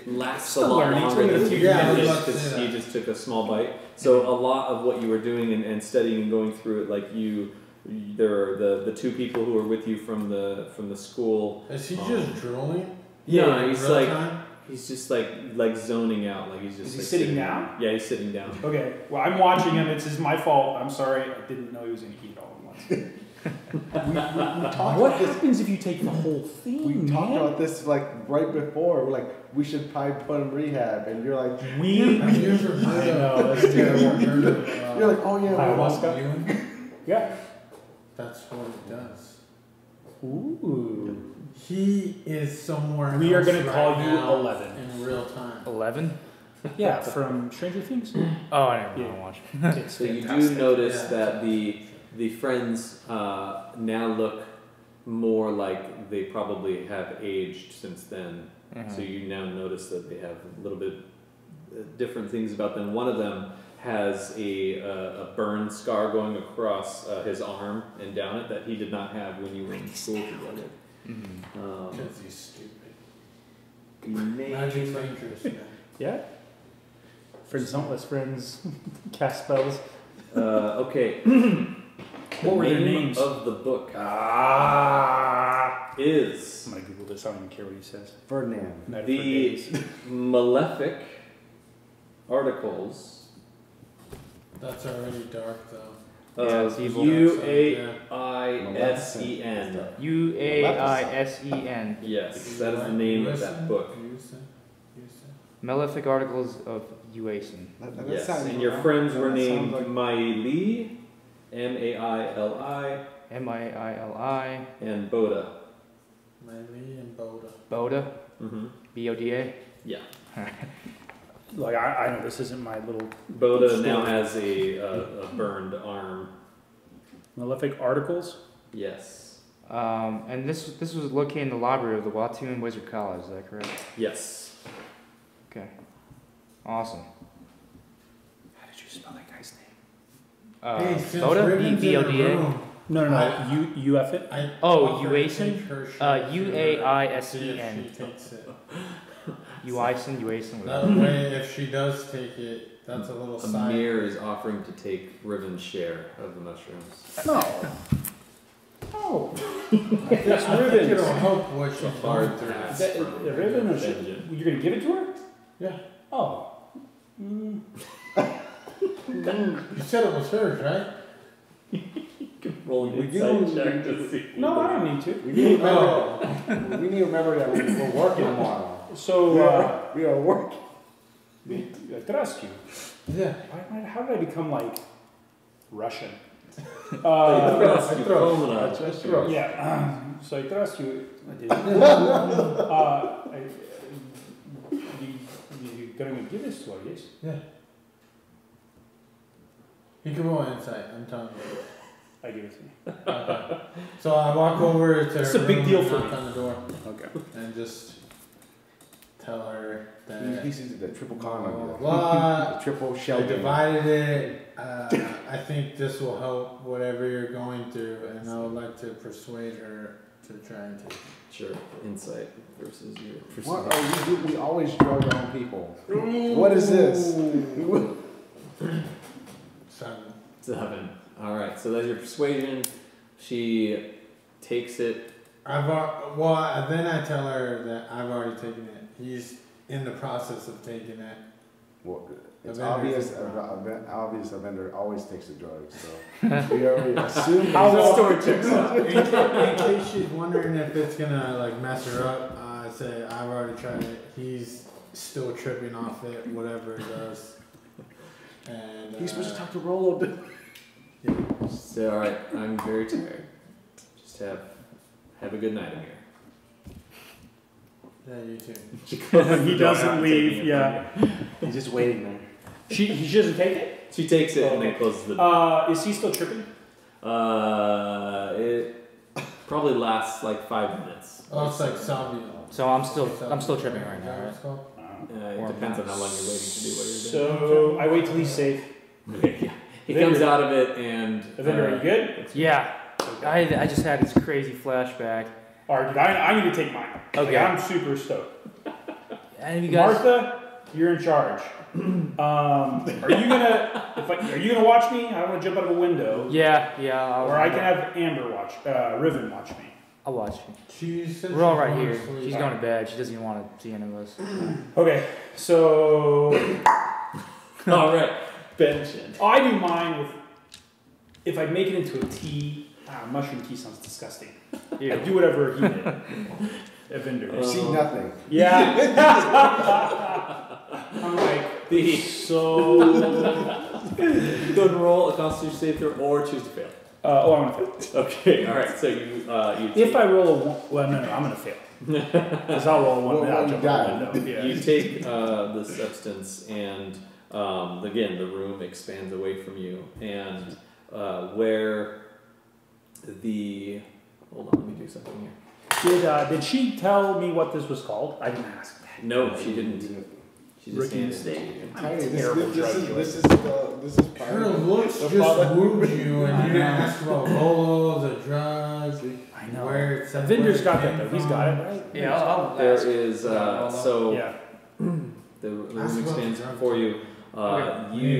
lasts a lot longer than you finished because you just took a small bite. So a lot of what you were doing and studying and going through it, there are the two people who are with you from the school. Is he just drooling? Yeah, he's just zoning out. Like he's just. Is he sitting down? Yeah, he's sitting down. Okay. Well, I'm watching him. It's my fault. I'm sorry. I didn't know he was going to eat all at once. What happens if you take the whole thing? We talked about this right before. We're like, we should probably put him in rehab, and you're like, we. I know. That's terrible. You're like, oh yeah, ayahuasca. Yeah. That's what it does. Ooh. He is somewhere. We are going to call you 11 in real time. 11? Yeah, from Stranger Things. Oh, I never want to watch it. So you do notice that the friends now look more like they probably have aged since then. Mm-hmm. So you now notice that they have a little bit different things about them. One of them has a burn scar going across his arm and down it that he did not have when you were in school together. Mm-hmm. Because he's stupid. Magic Rangers. Yeah. Friends don't list friends. Cast spells. Okay. What were their names? Of the book is... I'm going to Google this. I don't even care what he says. Ferdinand. The Malefic Articles... That's already dark, though. UAISEN. UAISEN. Yes, that is the name of that book. Malefic Articles of Uasin. Yes, and your friends were named Mai-Li M-A-I-L-I. M-A-I-L-I. And Boda. Mai-Li and Boda. Boda? Mm-hmm. B-O-D-A? Yeah. Like, I know this isn't my little... Boda story. Now has a burned arm. Malefic articles? Yes. And this was located in the library of the Wattoon Wizard College, is that correct? Yes. Okay. Awesome. How did you spell that guy's name? Boda? B-O-D-A? No, no, no. U-F it? Oh, Uaisen? U-A-I-S-E-N. Uaisen. That way, if she does take it, that's a little sign. Amir is offering to take Riven's share of the mushrooms. No. Oh. It's Riven's. You don't hope what she's going through. Riven or Benjen? You're going to give it to her? Yeah. Oh. Mm. You said it was hers, right? We do check to see. No, I don't need to. We need to remember that we're working tomorrow. So we are working. I trust you. Yeah. How did I become like Russian? I trust you. Yeah. So I trust you. You're gonna give this to her, yes? Yeah. You can roll insight. I'm telling you. I give it to you. Okay. So I walk over to her. It's a big deal for me. Knock on the door. Okay. And just tell her that. He sees the triple con on you. Triple shell. I divided it. I think this will help whatever you're going through, and I would like to persuade her to try and take it. Sure. Insight versus your persuasion. What are we always drug on people. Ooh. What is this? 7. 7. All right, so that's your persuasion. She takes it. Then I tell her that I've already taken it. He's in the process of taking it. Well, it's obvious. Obvious. Evendur always takes the drugs, so we already assume. How the story checks out. In case she's wondering if it's gonna like mess her up, I say I've already tried it. He's still tripping off it. Whatever it does. And he's supposed to talk to Rolo. Yeah. So, all right, I'm very tired. Just have a good night, Amir. Yeah, you too. He doesn't leave. Yeah, he's just waiting there. He doesn't take it. She takes it and then closes the door. Is he still tripping? It probably lasts like 5 minutes. Oh, it's like Salvio. So I'm still tripping right now. Right? It depends on how long you're waiting to do what you're doing. So I wait till he's safe. Yeah. He comes out of it and... Evendur, are you good? Yeah. Okay. I just had this crazy flashback. All right, dude, I need to take mine. Okay. Like, I'm super stoked. And you guys... Martha, you're in charge. Are you gonna watch me? I don't want to jump out of a window. Yeah. I can have Amber watch. Riven watch me. I'll watch you. We're all right here. She's going to bed. She doesn't even want to see any of us. Okay, so... All right. Benjen. Oh, I do mine with, if I make it into a tea, mushroom tea sounds disgusting. Yeah. I do whatever he did. Evendur. You see nothing. Yeah. I'm like, you could roll a constitution save throw or choose to fail. I'm going to fail. Okay, alright, so you if I roll a one, I'm going to fail. Because I'll roll a one and I'll jump out the window. Yeah. You take the substance and... again, the room expands away from you, and hold on, let me do something here. Did she tell me what this was called? I didn't ask that. No, she didn't. She just handed it. This is her looks just wooed you, and you didn't ask about Rolo, the drugs. I know. Vendor's got that though. He's got it, right? Yeah. The room expands before you. You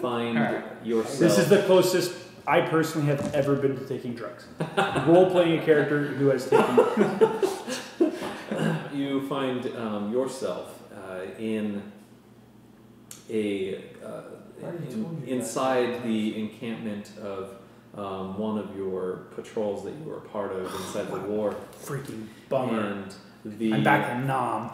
find yourself. This is the closest I personally have ever been to taking drugs. Role playing a character who has taken drugs. You find yourself inside the encampment of one of your patrols that you were a part of inside the war. Freaking bummer. And I'm back in Nam.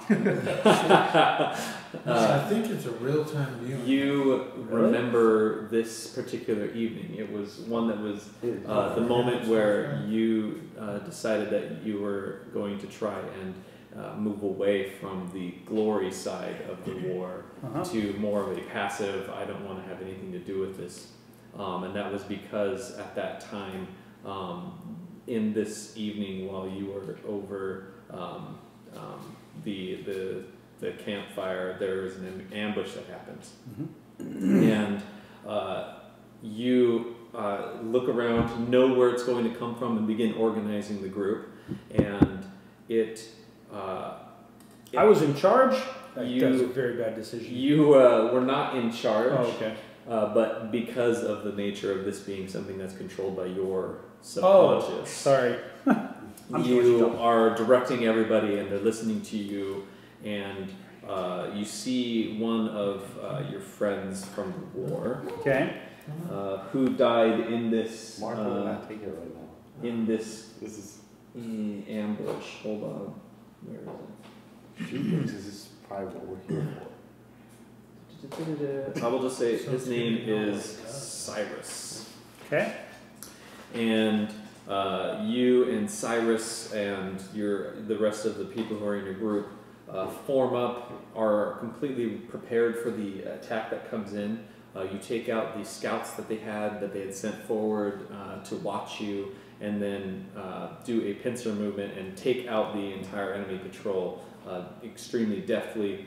I think it's a real-time viewing. You remember this particular evening. It was one that was the moment where you decided that you were going to try and move away from the glory side of the war to more of a passive, I don't want to have anything to do with this. And that was because at that time, in this evening while you were over the campfire, there was an ambush that happens. And you look around, know where it's going to come from, and begin organizing the group. And I was in charge? That was a very bad decision. You were not in charge. Oh, okay. But because of the nature of this being something that's controlled by your subconscious. Oh, sorry. You are directing everybody and they're listening to you, and you see one of your friends from the war. Okay. Who died in this Martha will not take it right now. In this is ambush. Hold on. Where is it? She thinks this is probably what we're here for. I will just say his name is Cyrus. Okay. And you and Cyrus and the rest of the people who are in your group form up, are completely prepared for the attack that comes in. You take out the scouts that they had sent forward to watch you, and then do a pincer movement and take out the entire enemy patrol extremely deftly.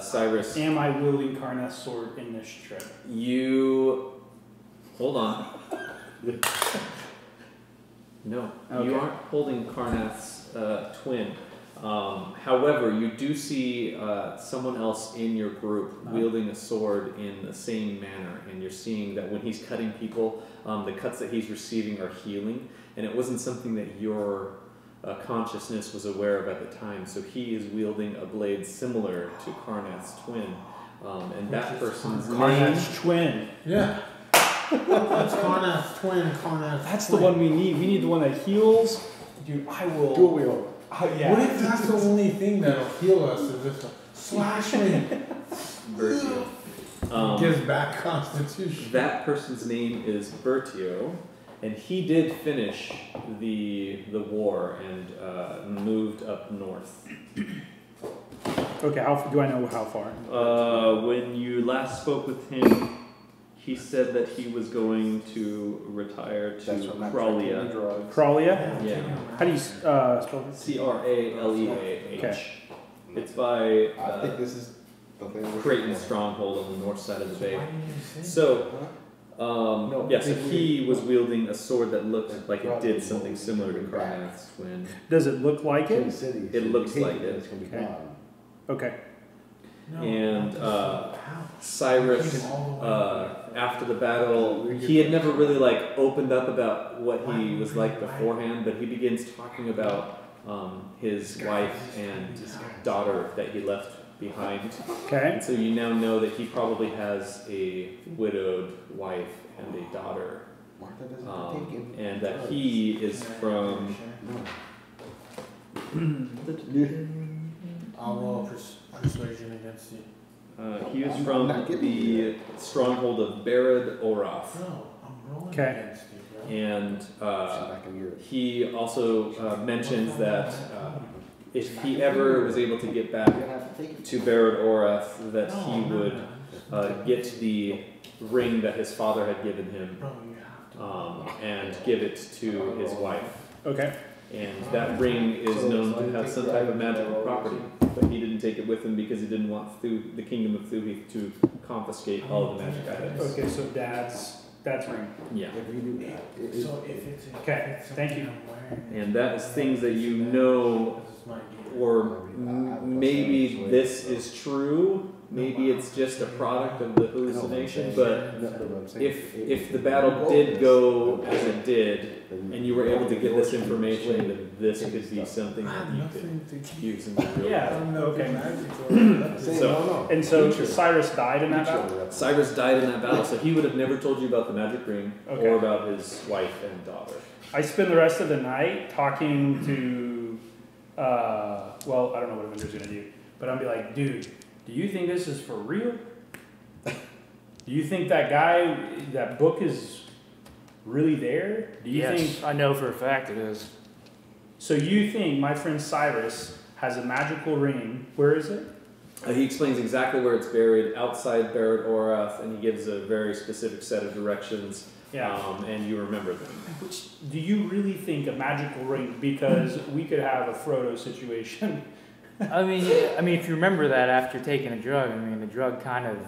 Cyrus. Am I wielding Carnas' sword in this trip? You... Hold on. No, okay. You aren't holding Carnas' twin. However, you do see someone else in your group wielding a sword in the same manner, and you're seeing that when he's cutting people, the cuts that he's receiving are healing, and it wasn't something that you're... consciousness was aware of at the time, so he is wielding a blade similar to Carnas' twin, and that person's Carnas' twin. Yeah, that's Carnas' twin. Carnas. That's twin. The one we need. We need the one that heals. Dude, I will. Dual wield. Yeah. What if that's the only thing that'll heal us? Is this a slash me? Bertio. Gives back constitution. That person's name is Bertio. And he did finish the war and moved up north. Okay, do I know how far? When you last spoke with him, he said that he was going to retire to Kralia. Kralia? Yeah. How do you spell it? C-R-A-L-E-A-H. Okay. It's by... I think this is... Creighton's stronghold on the north side of the bay. So... so he was wielding a sword that looked like it did something similar to Carnas' twin. Does it look like it? It looks like it. Okay. And Cyrus, after the battle, he had never really opened up about what he was like beforehand, but he begins talking about his wife and daughter that he left behind. Okay. And so you now know that he probably has a widowed wife and a daughter. Martha doesn't take it. And that he is from... I'll roll persuasion against you. He is from the stronghold of Barad Oroth. No, I'm rolling against you. Bro. And he also mentions that... if he ever was able to get back to Barad Oroth, that he would get the ring that his father had given him and give it to his wife. Okay. And that ring is known to have some type of magical property, but he didn't take it with him because he didn't want the kingdom of Fuhith to confiscate all of the magic items. Okay, so that's ring. Yeah. So if it's okay, thank you. And that is things that you know... Or maybe this is true, maybe it's just a product of the hallucination, but if the battle did go as it did, and you were able to get this information, then this could be something that you could use in the real world. Yeah, okay. So Cyrus died in that battle? Cyrus died in that battle, so he would have never told you about the magic ring, or about his wife and daughter. I spend the rest of the night talking to well, I don't know what Evendur's going to do, but I'm going to be like, dude, do you think this is for real? Do you think that guy, that book is really there? Do you think? I know for a fact it is. So you think my friend Cyrus has a magical ring. Where is it? He explains exactly where it's buried, outside Barad Oroth, and he gives a very specific set of directions. Yeah. And you remember them. Which, do you really think a magical ring? Because we could have a Frodo situation. I mean, if you remember that after taking a drug, I mean, the drug kind of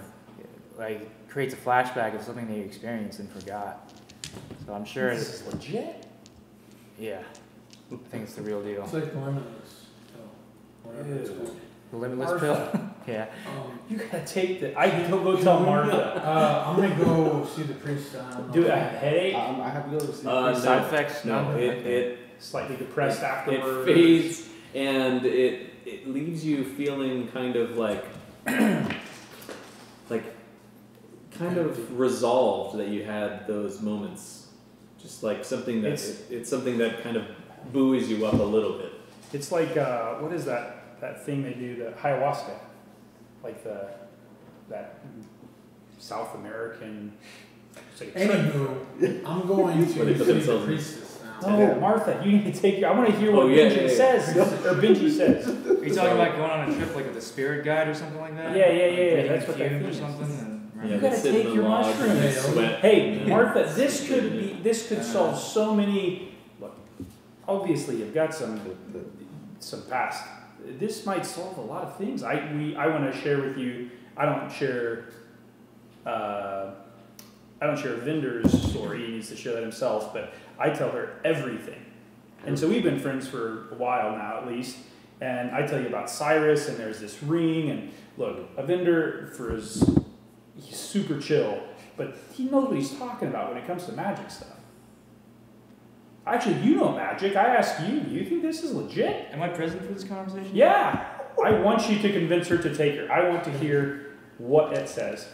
like creates a flashback of something that you experienced and forgot. So I'm sure this is legit. Yeah, I think it's the real deal. It's like the Limitless pill. Whatever it's called. The Limitless pill. Yeah. You gotta take the. I can go tell Martha. I'm gonna go see the priest. Do I have a headache? I have to go see the priest. Side effects? No. It slightly depressed afterwards. It fades and it leaves you feeling kind of like kind of resolved that you had those moments. Just like something that it's something that kind of buoys you up a little bit. It's like what is that thing they do, the ayahuasca? Like that South American. Anywho, I'm going to see the priestess now. Oh, Martha, you need to take your. I want to hear what Benji says or Benji says. Are you talking about going on a trip like with a spirit guide or something like that? Yeah. That's what that is. Right. You gotta take your mushrooms. Hey, Martha, this could solve so many. Look, obviously you've got some past. This might solve a lot of things. I want to share with you. I don't share Evender's story. He needs to share that himself. But I tell her everything, and so we've been friends for a while now, at least. And I tell you about Cyrus, and there's this ring. And look, Evendur, he's super chill, but he knows what he's talking about when it comes to magic stuff. Actually, you know magic. I ask you, do you think this is legit? Am I present for this conversation? Yeah. I want you to convince her to take her. I want to hear what it says.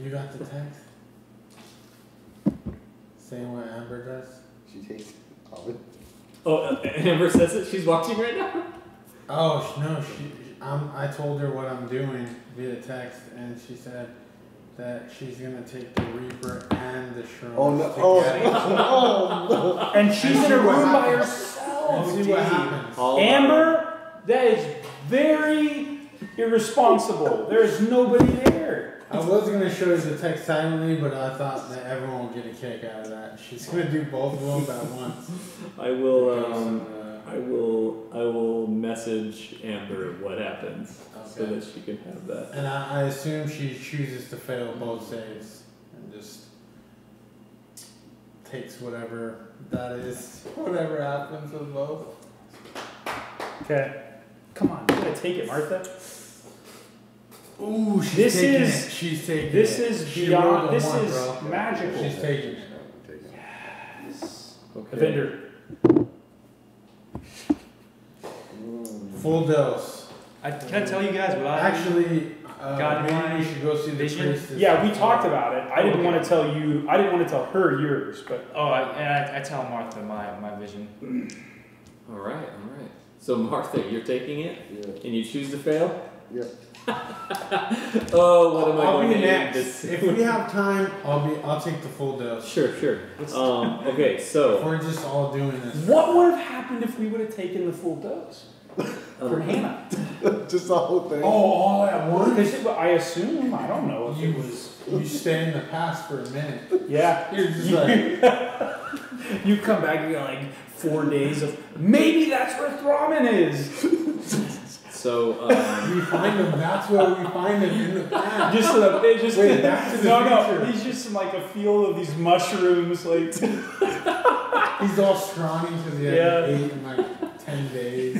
You got the text? Same way Amber does? She takes all of it. Oh, Amber says it? She's watching right now? Oh, no. I told her what I'm doing via text, and she said that she's gonna take the Reaper and the Shrooms. Oh no! Oh no! And she's in her room by herself. And see what happens. Amber, that is very irresponsible. There is nobody there. I was gonna show you the text silently, but I thought that everyone would get a kick out of that. She's gonna do both of them at once. I will. I will message Amber what happens, so that she can have that. And I assume she chooses to fail both saves and just takes whatever happens with both. Okay, come on, you gotta take it, Martha. Ooh, she's taking it. This is magical. She's taking it. Yes. Okay. Evendur. Full dose. Can I tell you guys what I actually maybe we should go see the priestess. Yeah, we talked about it. I didn't want to tell her yours, but I tell Martha my vision. All right. So Martha, you're taking it, and you choose to fail. Yeah. Oh, what am I going to do next? If we have time, I'll take the full dose. Sure. Okay, so if we're just all doing this. What would have happened if we would have taken the full dose? From Hannah. Just the whole thing. Oh, all at once? I assume. I don't know. You stay in the past for a minute. Yeah. You're just like. You come back and you're like 4 days of. Maybe that's where Thrawn is. So we find him. That's where we find him in the past. Wait, back to the future. He's just in like a field of these mushrooms, like. He's all scrawny because he had 8 in like 10 days. 20.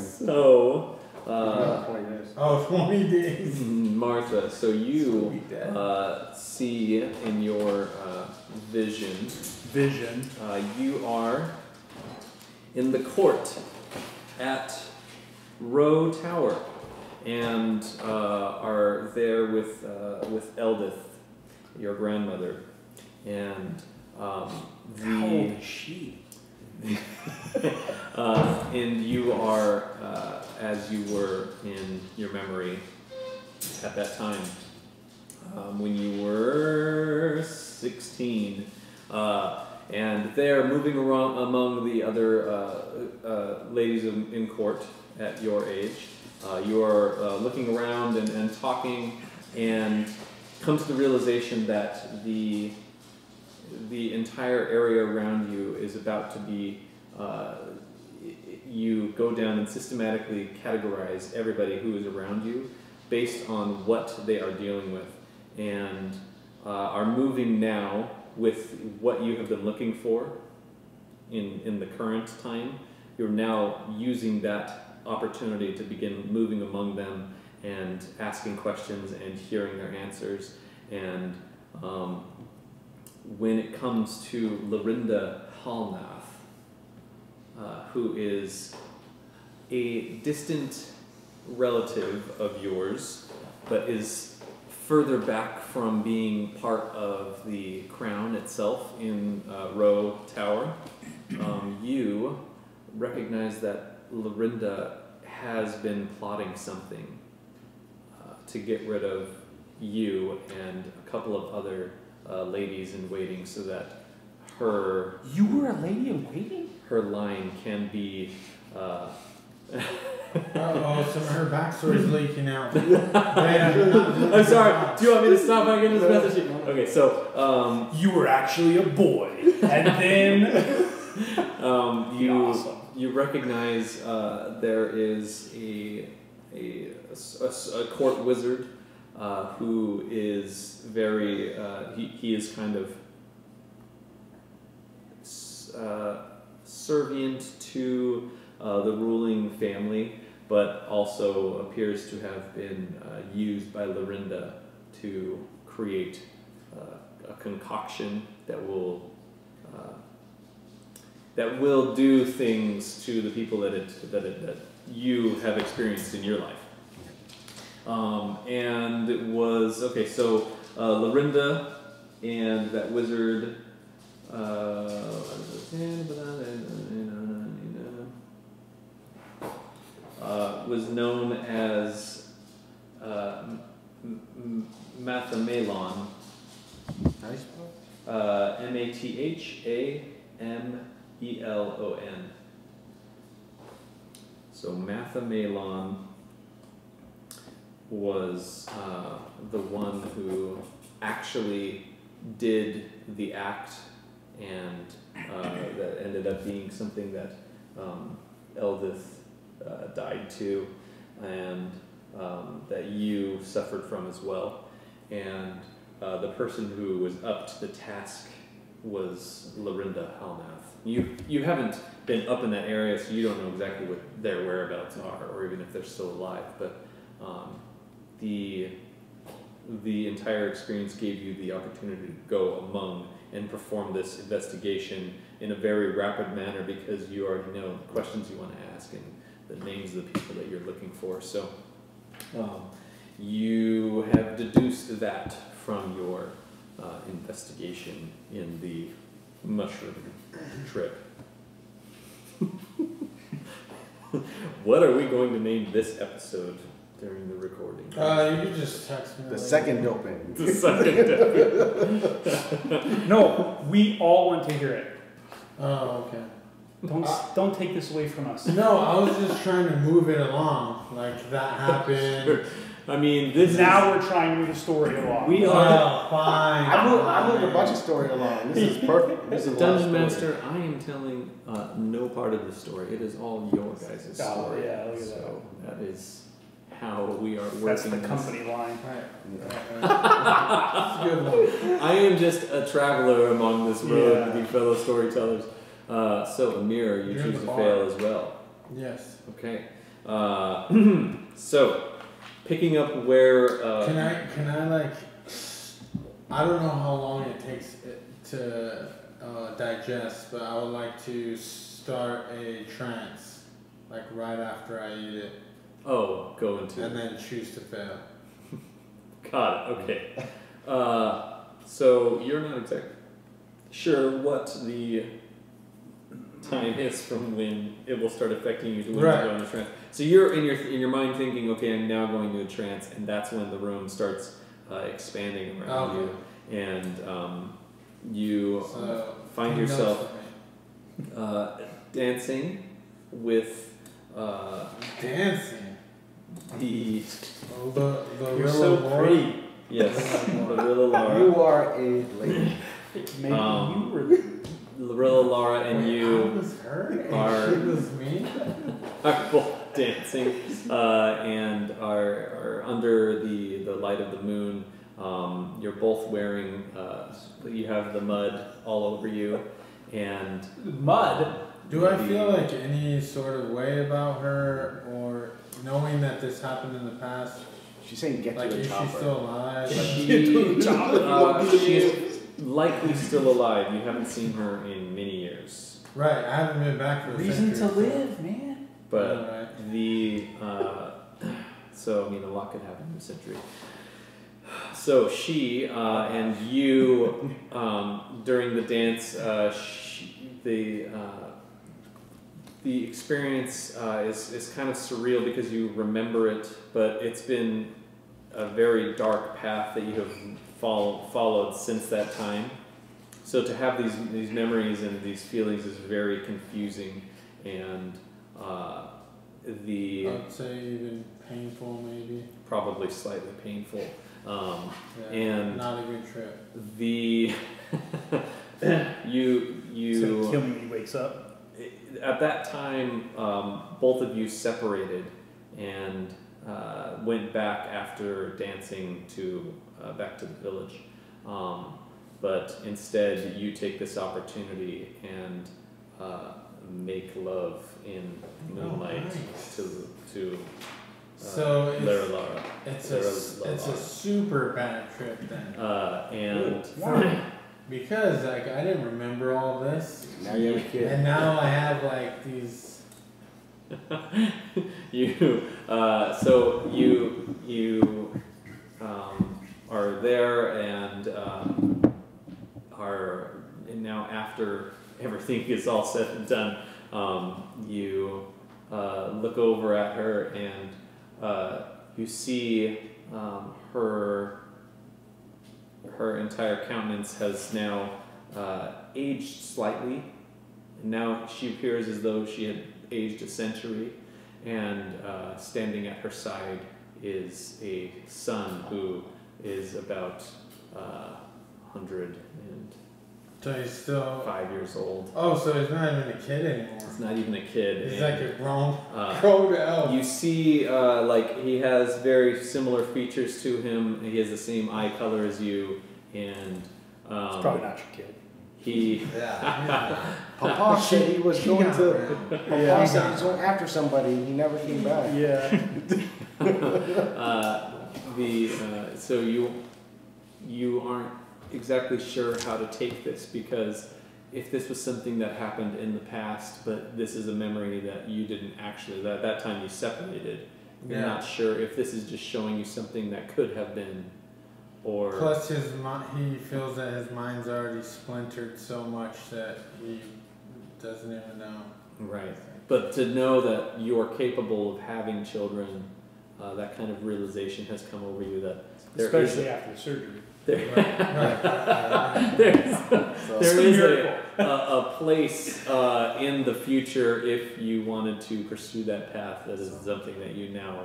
So. 20 days. 20 days. Martha, so you see in your vision. You are in the court at Row Tower, and are there with Eldith, your grandmother, and the. How old is she? And you are, as you were in your memory at that time, when you were 16, and they're moving around among the other ladies in court at your age. You are looking around and talking, and comes to the realization that the entire area around you is about to be. You go down and systematically categorize everybody who is around you based on what they are dealing with, and are moving now with what you have been looking for in the current time. You're now using that opportunity to begin moving among them and asking questions and hearing their answers. And when it comes to Lorinda Halnath, who is a distant relative of yours, but is further back from being part of the crown itself in Row Tower, you recognize that Lorinda has been plotting something to get rid of you and a couple of other ladies in waiting, so that her... You were a lady in waiting? Her line can be, uh-oh, some of her backstory's leaking out. I'm sorry, do you want me to stop by getting this message? Okay, so, you were actually a boy, and then... you recognize, there is a court wizard, who is very, he is kind of, servient to the ruling family, but also appears to have been used by Lorinda to create a concoction that will do things to the people that you have experienced in your life. And it was okay. So Lorinda and that wizard. Was known as Mathamelon. M-A-T-H-A-M-E-L-O-N. So Mathamelon was the one who actually did the act, and that ended up being something that Eldith died to, and that you suffered from as well. And the person who was up to the task was Lorinda Halnath. You haven't been up in that area, so you don't know exactly what their whereabouts are, or even if they're still alive, but the entire experience gave you the opportunity to go among and perform this investigation in a very rapid manner, because you already know the questions you want to ask and the names of the people that you're looking for. So you have deduced that from your investigation in the mushroom trip. What are we going to name this episode during the recording? You just text me. The second doping. The second doping. No, we all want to hear it. Oh, okay. Don't take this away from us. No, I was just trying to move it along. Like, that happened. Sure. I mean, this now is... we're trying to move the story along. We are. Well, fine. I moved a bunch of story along. This is perfect. This is Dungeon Master, I am telling no part of the story. It is all your guys' story. Oh, yeah, look at that. So that is... how we are working. That's the company line. Right. Good one. I am just a traveler among this road with you fellow storytellers. So Amir, you choose to fail as well. Yes. Okay. So picking up where can I like, I don't know how long it takes to digest, but I would like to start a trance like right after I eat it. Oh, go into and then choose to fail. Got it. Okay. So you're not exactly sure what the time is from when it will start affecting you to when you go into trance. So you're in your mind thinking, okay, I'm now going to a trance, and that's when the room starts expanding around you, and you find yourself dancing with the you're so pretty. Yes, Lara. You are a lady. Maybe you were. Lara and wait, you I was her and are she was me? Are both dancing and are under the light of the moon. You're both wearing you have the mud all over you and mud. Do I feel like any sort of way about her or knowing that this happened in the past? She's saying get like, to the chopper. Like, is she still alive? Get to the chopper. Likely still alive. You haven't seen her in many years. Right, I haven't been back for the reason century, to live, so. Man. But right. So I mean, a lot could happen in a century. So she and you during the dance, the experience is kind of surreal because you remember it, but it's been a very dark path that you have followed since that time. So to have these memories and these feelings is very confusing and I'd say even painful maybe. Probably slightly painful. Yeah, and not a good trip. You so kill me when he wakes up. At that time both of you separated and went back after dancing to back to the village, but instead you take this opportunity and make love in moonlight to Lara. It's a super bad trip then. And why? Because like I didn't remember all this. Now you have a kid. And now I have like these. Are there and now after everything is all said and done, you look over at her and you see her entire countenance has now aged slightly, and now she appears as though she had aged a century, and standing at her side is a son who is about 105 years old. Oh, so he's not even a kid anymore. It's not even a kid. He's like a grown elf. You see, like he has very similar features to him. He has the same eye color as you, and it's probably not your kid. Papa said he was going to. Papa said he was going after somebody. He never came back. Yeah. So you aren't exactly sure how to take this, because if this was something that happened in the past, but this is a memory that you didn't actually, that that time you separated, you're not sure if this is just showing you something that could have been, or plus he feels that his mind's already splintered so much that he doesn't even know. Right, but to know that you're capable of having children. That kind of realization has come over you that there especially is after surgery. There is a place in the future if you wanted to pursue that path. That is something that you now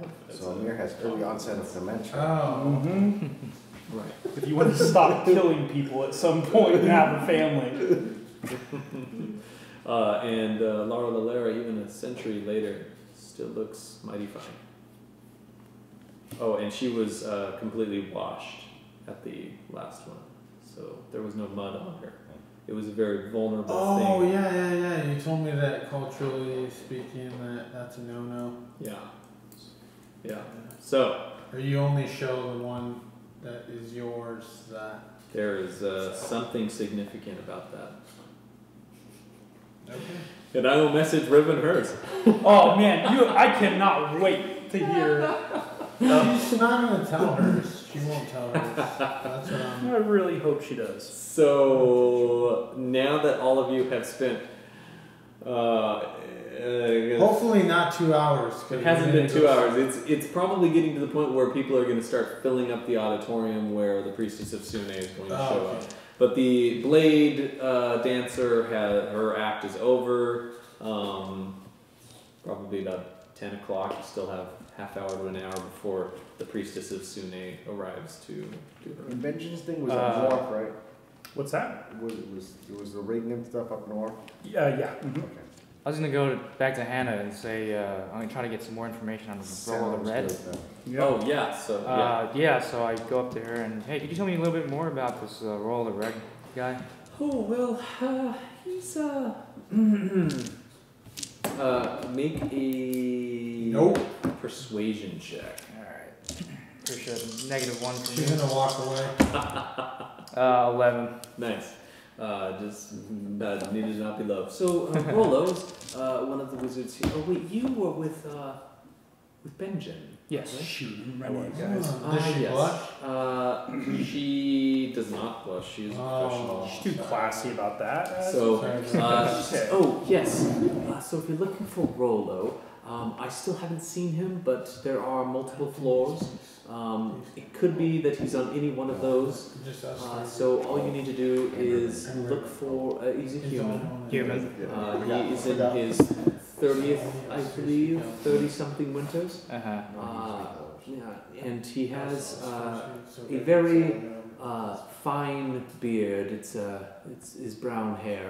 have. So Amir has early onset of dementia. Oh. Mm-hmm. Right. If you want to stop killing people at some point and have a family. And Lara Lalera, even a century later, still looks mighty fine. Oh, and she was completely washed at the last one, so there was no mud on her. It was a very vulnerable thing. Oh, yeah. You told me that culturally speaking, that's a no-no. Yeah. So. Or you only show the one that is yours that. There is something significant about that. Okay. And I will message Riven hers. Oh, man, I cannot wait to hear. She's not going to tell her. She won't tell her. That's what I really hope she does. So now that all of you have spent Hopefully not 2 hours. It hasn't been 2 hours. It's probably getting to the point where people are going to start filling up the auditorium where the Priestess of Sune is going to show up. But the Blade dancer, her act is over. Probably about 10 o'clock. You still have half hour to an hour before the Priestess of Sune arrives to do her. And Benjen's thing was up north, right? What's that? It was the Ring Nymph stuff up north? Yeah. Mm-hmm. Okay. I was going to go back to Hannah and say, I'm going to try to get some more information on Rolo the Red. Yep. Oh, yeah. So, yeah. So I go up to her and, hey, could you tell me a little bit more about this Rolo the Red guy? Oh, well, he's, make a persuasion check. All right. Appreciate it. -1 for you. She's going to walk away. 11. Nice. Just needed to not be low. So Rolo's one of the wizards here. Oh wait, you were with Benjen. Yes, right? She does not blush. She is professional. She's too classy about that. So if you're looking for Rolo, I still haven't seen him, but there are multiple floors. It could be that he's on any one of those. So all you need to do is look for. He's a human. He is in his 30th, I believe, 30-something winters. And he has a very fine beard. It's his brown hair.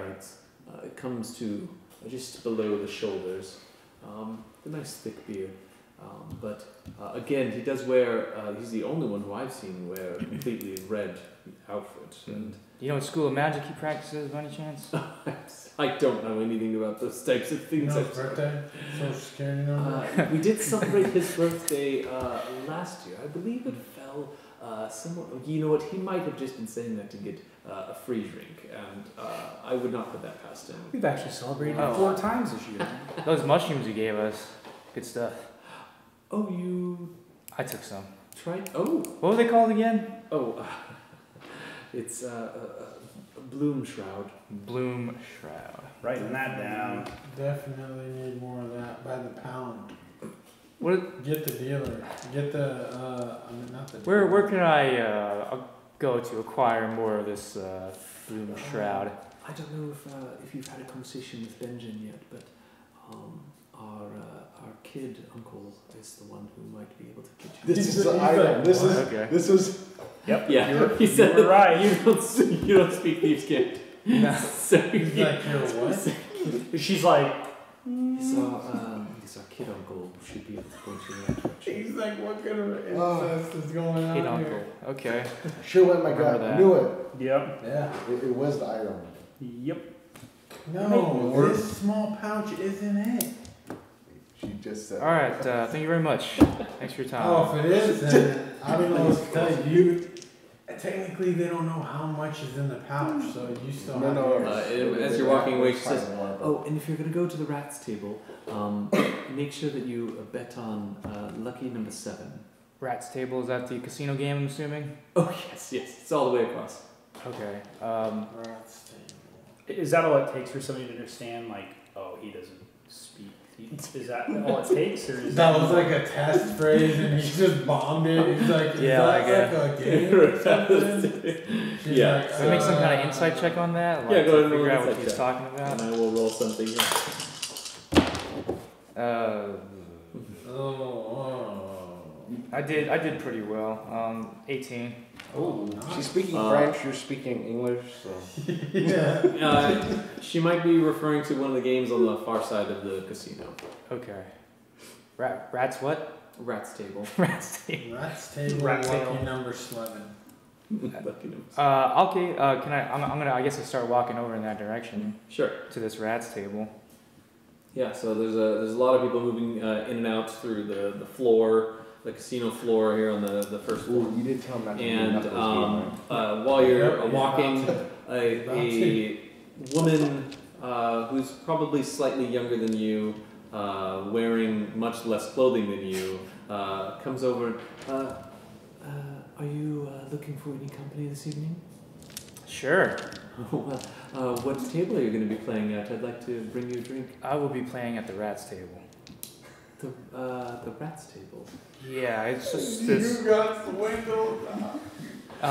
It comes to just below the shoulders. A nice thick beard, but again, he does wear. He's the only one who I've seen wear a completely red outfit. And you know what school of magic he practices by any chance? I don't know anything about those types of things. His birthday, Social Security number. We did celebrate his birthday last year, I believe it fell. Somewhat, you know what? He might have just been saying that to get a free drink, and I would not put that past him. We've actually celebrated four times this year. Those mushrooms you gave us, good stuff. Oh, you? I took some. Tried? Oh. What were they called again? Oh, it's a Gloomshroud. Gloomshroud. Writing that down. Definitely need more of that by the pound. What? Get the dealer. Get the, I mean, not the dealer. Where can I go to acquire more of this Gloomshroud? I don't know if you've had a conversation with Benjen yet, but our kid uncle is the one who might be able to get you. This is the item. This is... Yep. Yeah. You were right. You don't speak thieves' gift. No. So he's like, you're what? She's like... Our kid uncle should be able to point you in that direction. He's like, what kind of incest is going on? Kid uncle. Here? Okay. Sure went my god. I knew it. Yep. Yeah. It was the iron. Yep. No, this small pouch isn't it. She just said. All right. Thank you very much. Thanks for your time. Oh, if it is, then I don't know what to tell you. Technically, they don't know how much is in the pouch, so you still have to... as you're walking away, she says, oh, and if you're going to go to the rat's table, make sure that you bet on lucky number 7. Rat's table, is that the casino game, I'm assuming? Oh, yes. It's all the way across. Okay. Rat's table. Is that all it takes for somebody to understand, like, oh, he doesn't speak? Is that all it takes? Or is that was like a test phrase and he just bombed it. He's like, is that like a game or something? Yeah. Can I make some kind of insight check on that? Like, yeah, go ahead and figure out what he's talking about. And I will roll something. I did pretty well. 18. Oh, she's speaking French. You're speaking English, so yeah. She might be referring to one of the games on the far side of the casino. Okay. Rat's what? Rat's table. Rat's table. Rat's table. Rat's table. Lucky number 11. Lucky number 7. Okay. Can I? I'm gonna. I guess I start walking over in that direction. Sure. To this rat's table. Yeah. So there's a lot of people moving in and out through the floor. The casino floor here on the first floor. Ooh, you did tell him that. And while you're walking, a woman who's probably slightly younger than you, wearing much less clothing than you, comes over. Are you looking for any company this evening? Sure. Well, what table are you going to be playing at? I'd like to bring you a drink. I will be playing at the Rats table. The Rats table? Yeah, it's just this... You got the window! What is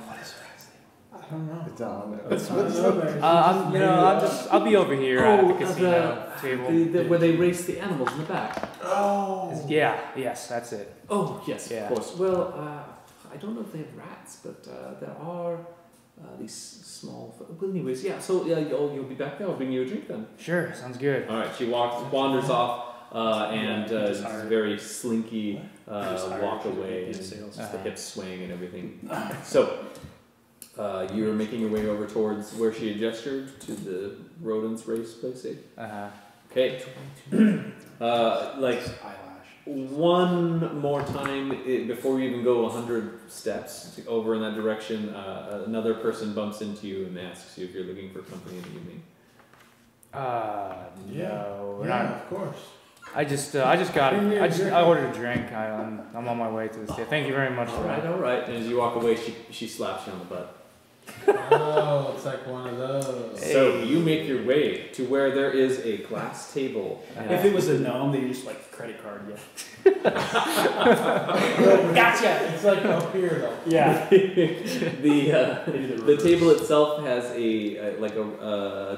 Rats table? I don't know. It's on there. You know, I'll be over here at the casino table. Where they race the animals in the back. Oh! Yeah, yes, that's it. Oh, yes, yeah. Of course. Well, I don't know if they have rats, but there are... these small... Well, anyways, yeah, so yeah, you'll be back there. I'll bring you a drink then. Sure, sounds good. All right, she wanders off and a very slinky walk away, and the hips swing and everything. So you're making your way over towards where she had gestured, to the rodents race place, eh? Uh-huh. Okay. Like... One more time before you even go 100 steps over in that direction, another person bumps into you and asks you if you're looking for company in the evening. No, yeah, of course. I ordered a drink. I'm on my way to the state. Thank you very much. All right. And as you walk away, she slaps you on the butt. Oh, it's like one of those. Hey. So you make your way to where there is a glass table. If it was a gnome, they just like credit card. Yeah. Gotcha. It's like up here though. Yeah. The table itself has a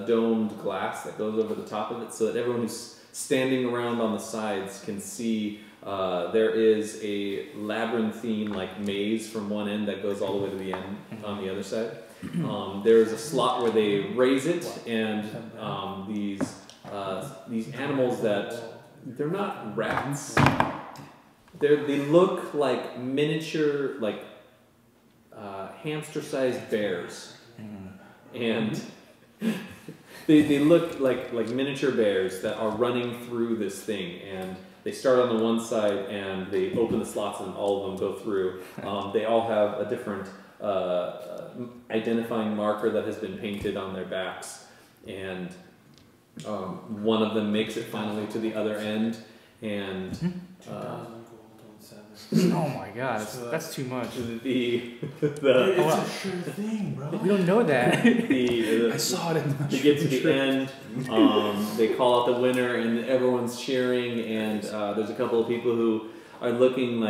domed glass that goes over the top of it, so that everyone who's standing around on the sides can see. There is a labyrinthine maze from one end that goes all the way to the end on the other side. There is a slot where they raise it, and these animals that they're not rats. They look like miniature hamster-sized bears, and they look like miniature bears that are running through this thing and. They start on the one side, and they open the slots, and all of them go through. They all have a different identifying marker that has been painted on their backs, and one of them makes it finally to the other end, and... Oh my God, that's too much. It's a sure thing, bro. We don't know that. I saw it in the... They get to the end, they call out the winner, and everyone's cheering, and there's a couple of people who are looking oh,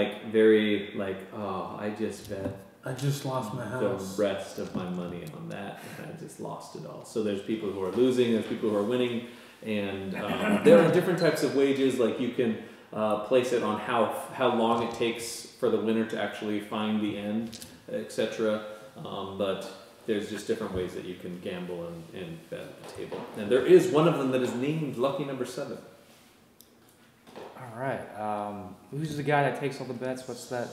I just bet. I just lost my house. The rest of my money on that, and I just lost it all. So there's people who are losing, there's people who are winning, and there are different types of wages, you can... place it on how long it takes for the winner to actually find the end, etc. But there's just different ways that you can gamble and bet at the table. And there is one of them that is named Lucky Number 7. All right. Who's the guy that takes all the bets? What's that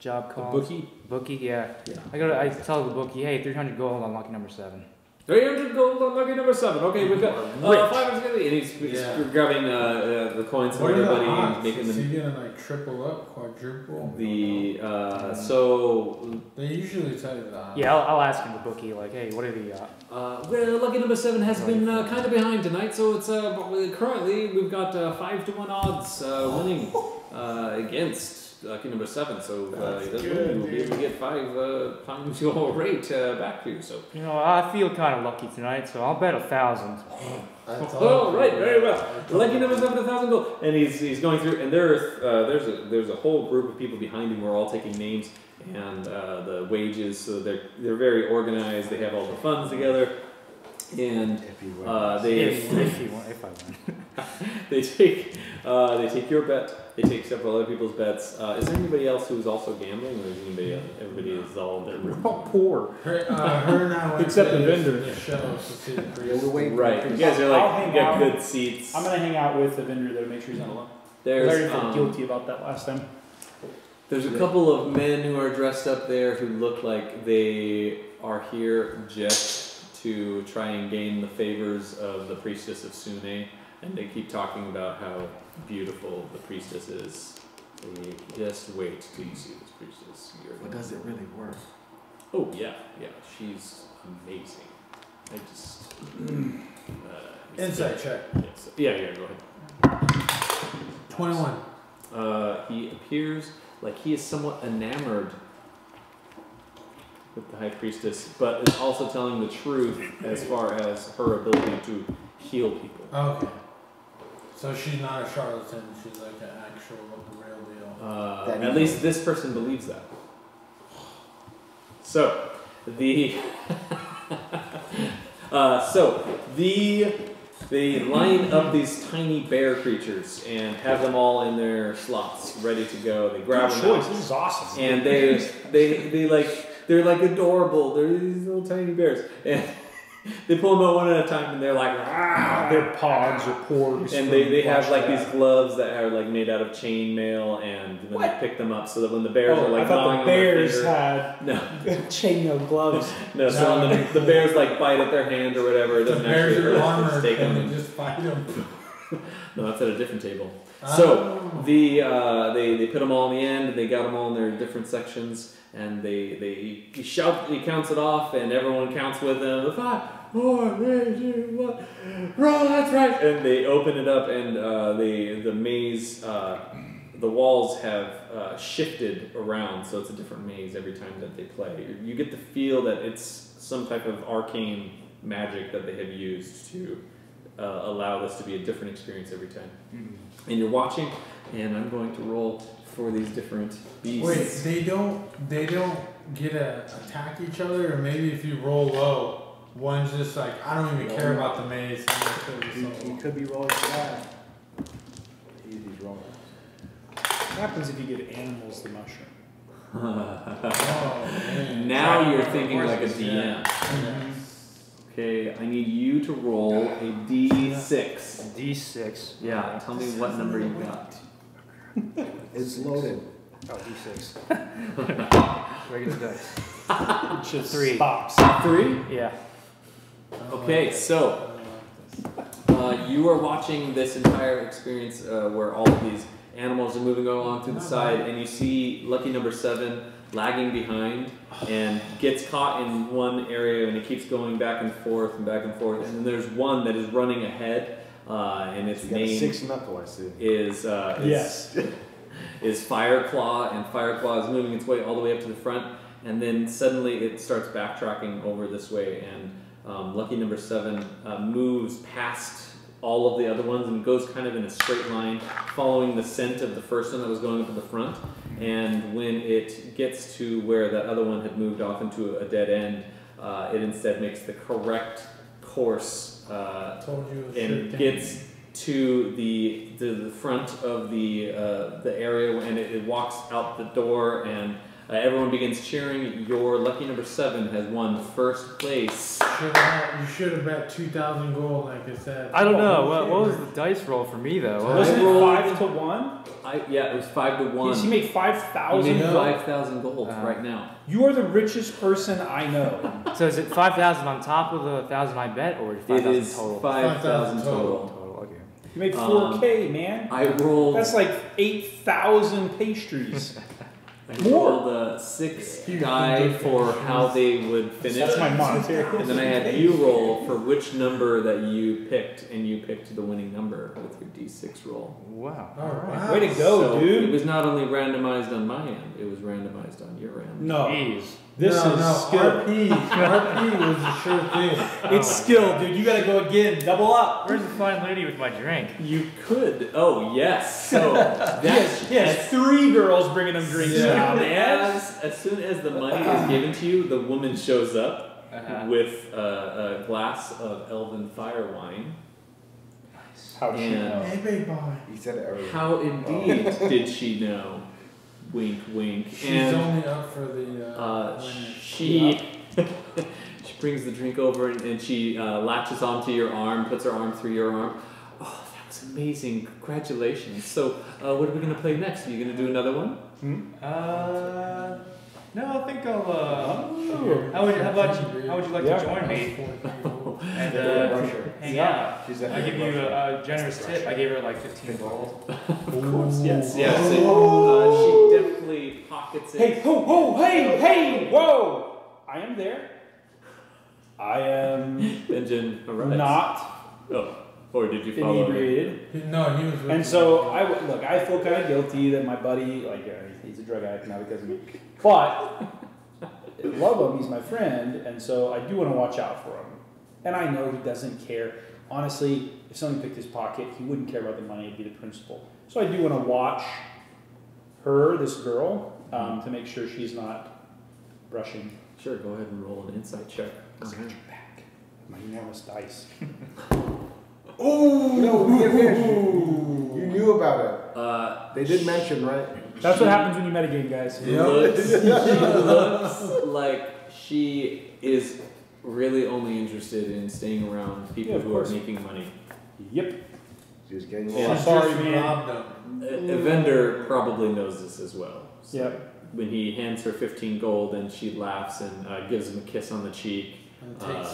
job called? The bookie. Bookie, yeah. I tell the bookie, hey, 300 gold on Lucky Number 7. 300 gold on Lucky Number 7. Okay, we've got 500 gold. And he's grabbing the coins from everybody and making them. Is he gonna triple up, quadruple? They usually tell you that. Yeah, I'll ask him, the bookie, hey, what are the well, Lucky Number 7 has been kind of behind tonight, so it's currently we've got 5-1 odds winning against Lucky Number 7, so we'll be able to get 5 pounds your rate back to you. So I feel kind of lucky tonight, so I'll bet 1,000. Right, very well. Lucky Number 7, 1,000 gold, and he's going through, and there's a whole group of people behind him who are all taking names and the wages. So they're very organized. They have all the funds together, and they take your bet. They take several other people's bets. Is there anybody else who's also gambling, or is anybody else? Everybody is all there. We're all poor. Her and I went except the vendor. Right. You guys are you got good seats. I'm gonna hang out with the vendor though, make sure he's not alone. I already felt guilty about that last time. There's a couple of men who are dressed up there who look like they are here just to try and gain the favors of the priestess of Sune, and they keep talking about how beautiful the priestess is. Just wait till you see this priestess. But does it really work? Oh yeah, she's amazing. I just insight check. Yeah, go ahead. 21. He appears he is somewhat enamored with the High Priestess, but is also telling the truth as far as her ability to heal people. Okay. So she's not a charlatan, she's like an actual real deal. At least this person believes that. So, they line up these tiny bear creatures and have them all in their slots, ready to go. They grab them out. This is awesome. And they're like adorable. They're these little tiny bears. And they pull them out one at a time, and they're like, ah! Their pods are porous. And they have like these gloves that are like made out of chainmail, and then they pick them up so that when the bears are like gnawing on their finger, chainmail gloves. No, so when the bears like bite at their hand or whatever, it doesn't actually hurt. They just fight them. No, that's at a different table. So they put them all in the end, and they got them all in their different sections. And they shout, he counts it off, and everyone counts with them. 5, 4, 3, 2, 1. Roll, that's right. And they open it up, and the maze, the walls have shifted around, so it's a different maze every time that they play. You get the feel that it's some type of arcane magic that they have used to allow this to be a different experience every time. Mm-hmm. And you're watching, and I'm going to roll for these different beasts. Wait, they don't get to attack each other, or maybe if you roll low, one's just like, I don't even care about the maze. You could be rolling for that. Easy rolling. What happens if you get animals the mushroom? Now you're thinking like a DM. Yeah. Mm-hmm. Okay, I need you to roll a D6. A D6. Yeah, tell me what number you got. It's loaded. Oh, D6. Regular dice. It's just 3. Pops. 3? Yeah. Okay, so you are watching this entire experience where all of these animals are moving along through the side, and you see lucky number 7 lagging behind and gets caught in one area, and it keeps going back and forth and back and forth, and then there's one that is running ahead. And its name 6 knuckle, I see. Is Fireclaw, and Fireclaw is moving its way all the way up to the front, and then suddenly it starts backtracking over this way, and lucky number 7 moves past all of the other ones and goes kind of in a straight line, following the scent of the first one that was going up to the front, and when it gets to where that other one had moved off into a dead end, it instead makes the correct course and gets to the front of the area, and it walks out the door, and everyone begins cheering. Your lucky number 7 has won first place. You should have bet 2,000 gold, like I said. I don't know. What was the dice roll for me though? Was it 5 to 1? Yeah, it was 5 to 1. She made 5,000. You made 5,000 gold right now. You are the richest person I know. So is it 5,000 on top of the 1,000 I bet, or 5,000 total? 5,000 total. Okay. You made 4K, man. I rolled. That's like 8,000 pastries. I rolled a 6 die for how they would finish. That's my monetary. And then I had you roll for which number that you picked, and you picked the winning number with your D6 roll. Wow. All right. Wow. Way to go, so, dude. It was not only randomized on my end, it was randomized on your end. No. Jeez. This is skill. RP was a sure thing. It's skill, dude. You gotta go again. Double up. Where's the fine lady with my drink? You could. Oh, yes. So that's yes. 3 girls bringing them drinks now, man. As soon as the money is given to you, the woman shows up with a glass of elven fire wine. Nice. How did she know? Hey, boy. He said it earlier. How indeed did she know? Wink, wink. She's only up for the. She brings the drink over, and she latches onto your arm, puts her arm through your arm. Oh, that was amazing! Congratulations. So, what are we gonna play next? Are you gonna do another one? No, I think I'll. How would you like to join me? And hang out. I give you a generous tip. I gave her like 15 gold. Of course, yes. She definitely pockets it. Hey, ho, ho, hey, hey, whoa! I am there. I am. Benjen arrives. Not. Oh, or did you follow inebriated? No, he was. And so look. I feel kind of guilty that my buddy, he's a drug addict now because of me, but. love him, he's my friend, and so I do want to watch out for him. And I know he doesn't care. Honestly, if someone picked his pocket, he wouldn't care about the money, it'd be the principal. So I do want to watch her, this girl, to make sure she's not brushing. Sure, go ahead and roll an insight check. Because I got your back. My enormous dice. Oh no, we didn't finish. You knew about it. They did mention, right? That's what happens when you metagame, guys. She looks like she is really only interested in staying around people who are making money. Yep. She's getting robbed. Evendur probably knows this as well. So when he hands her 15 gold and she laughs and gives him a kiss on the cheek. And it takes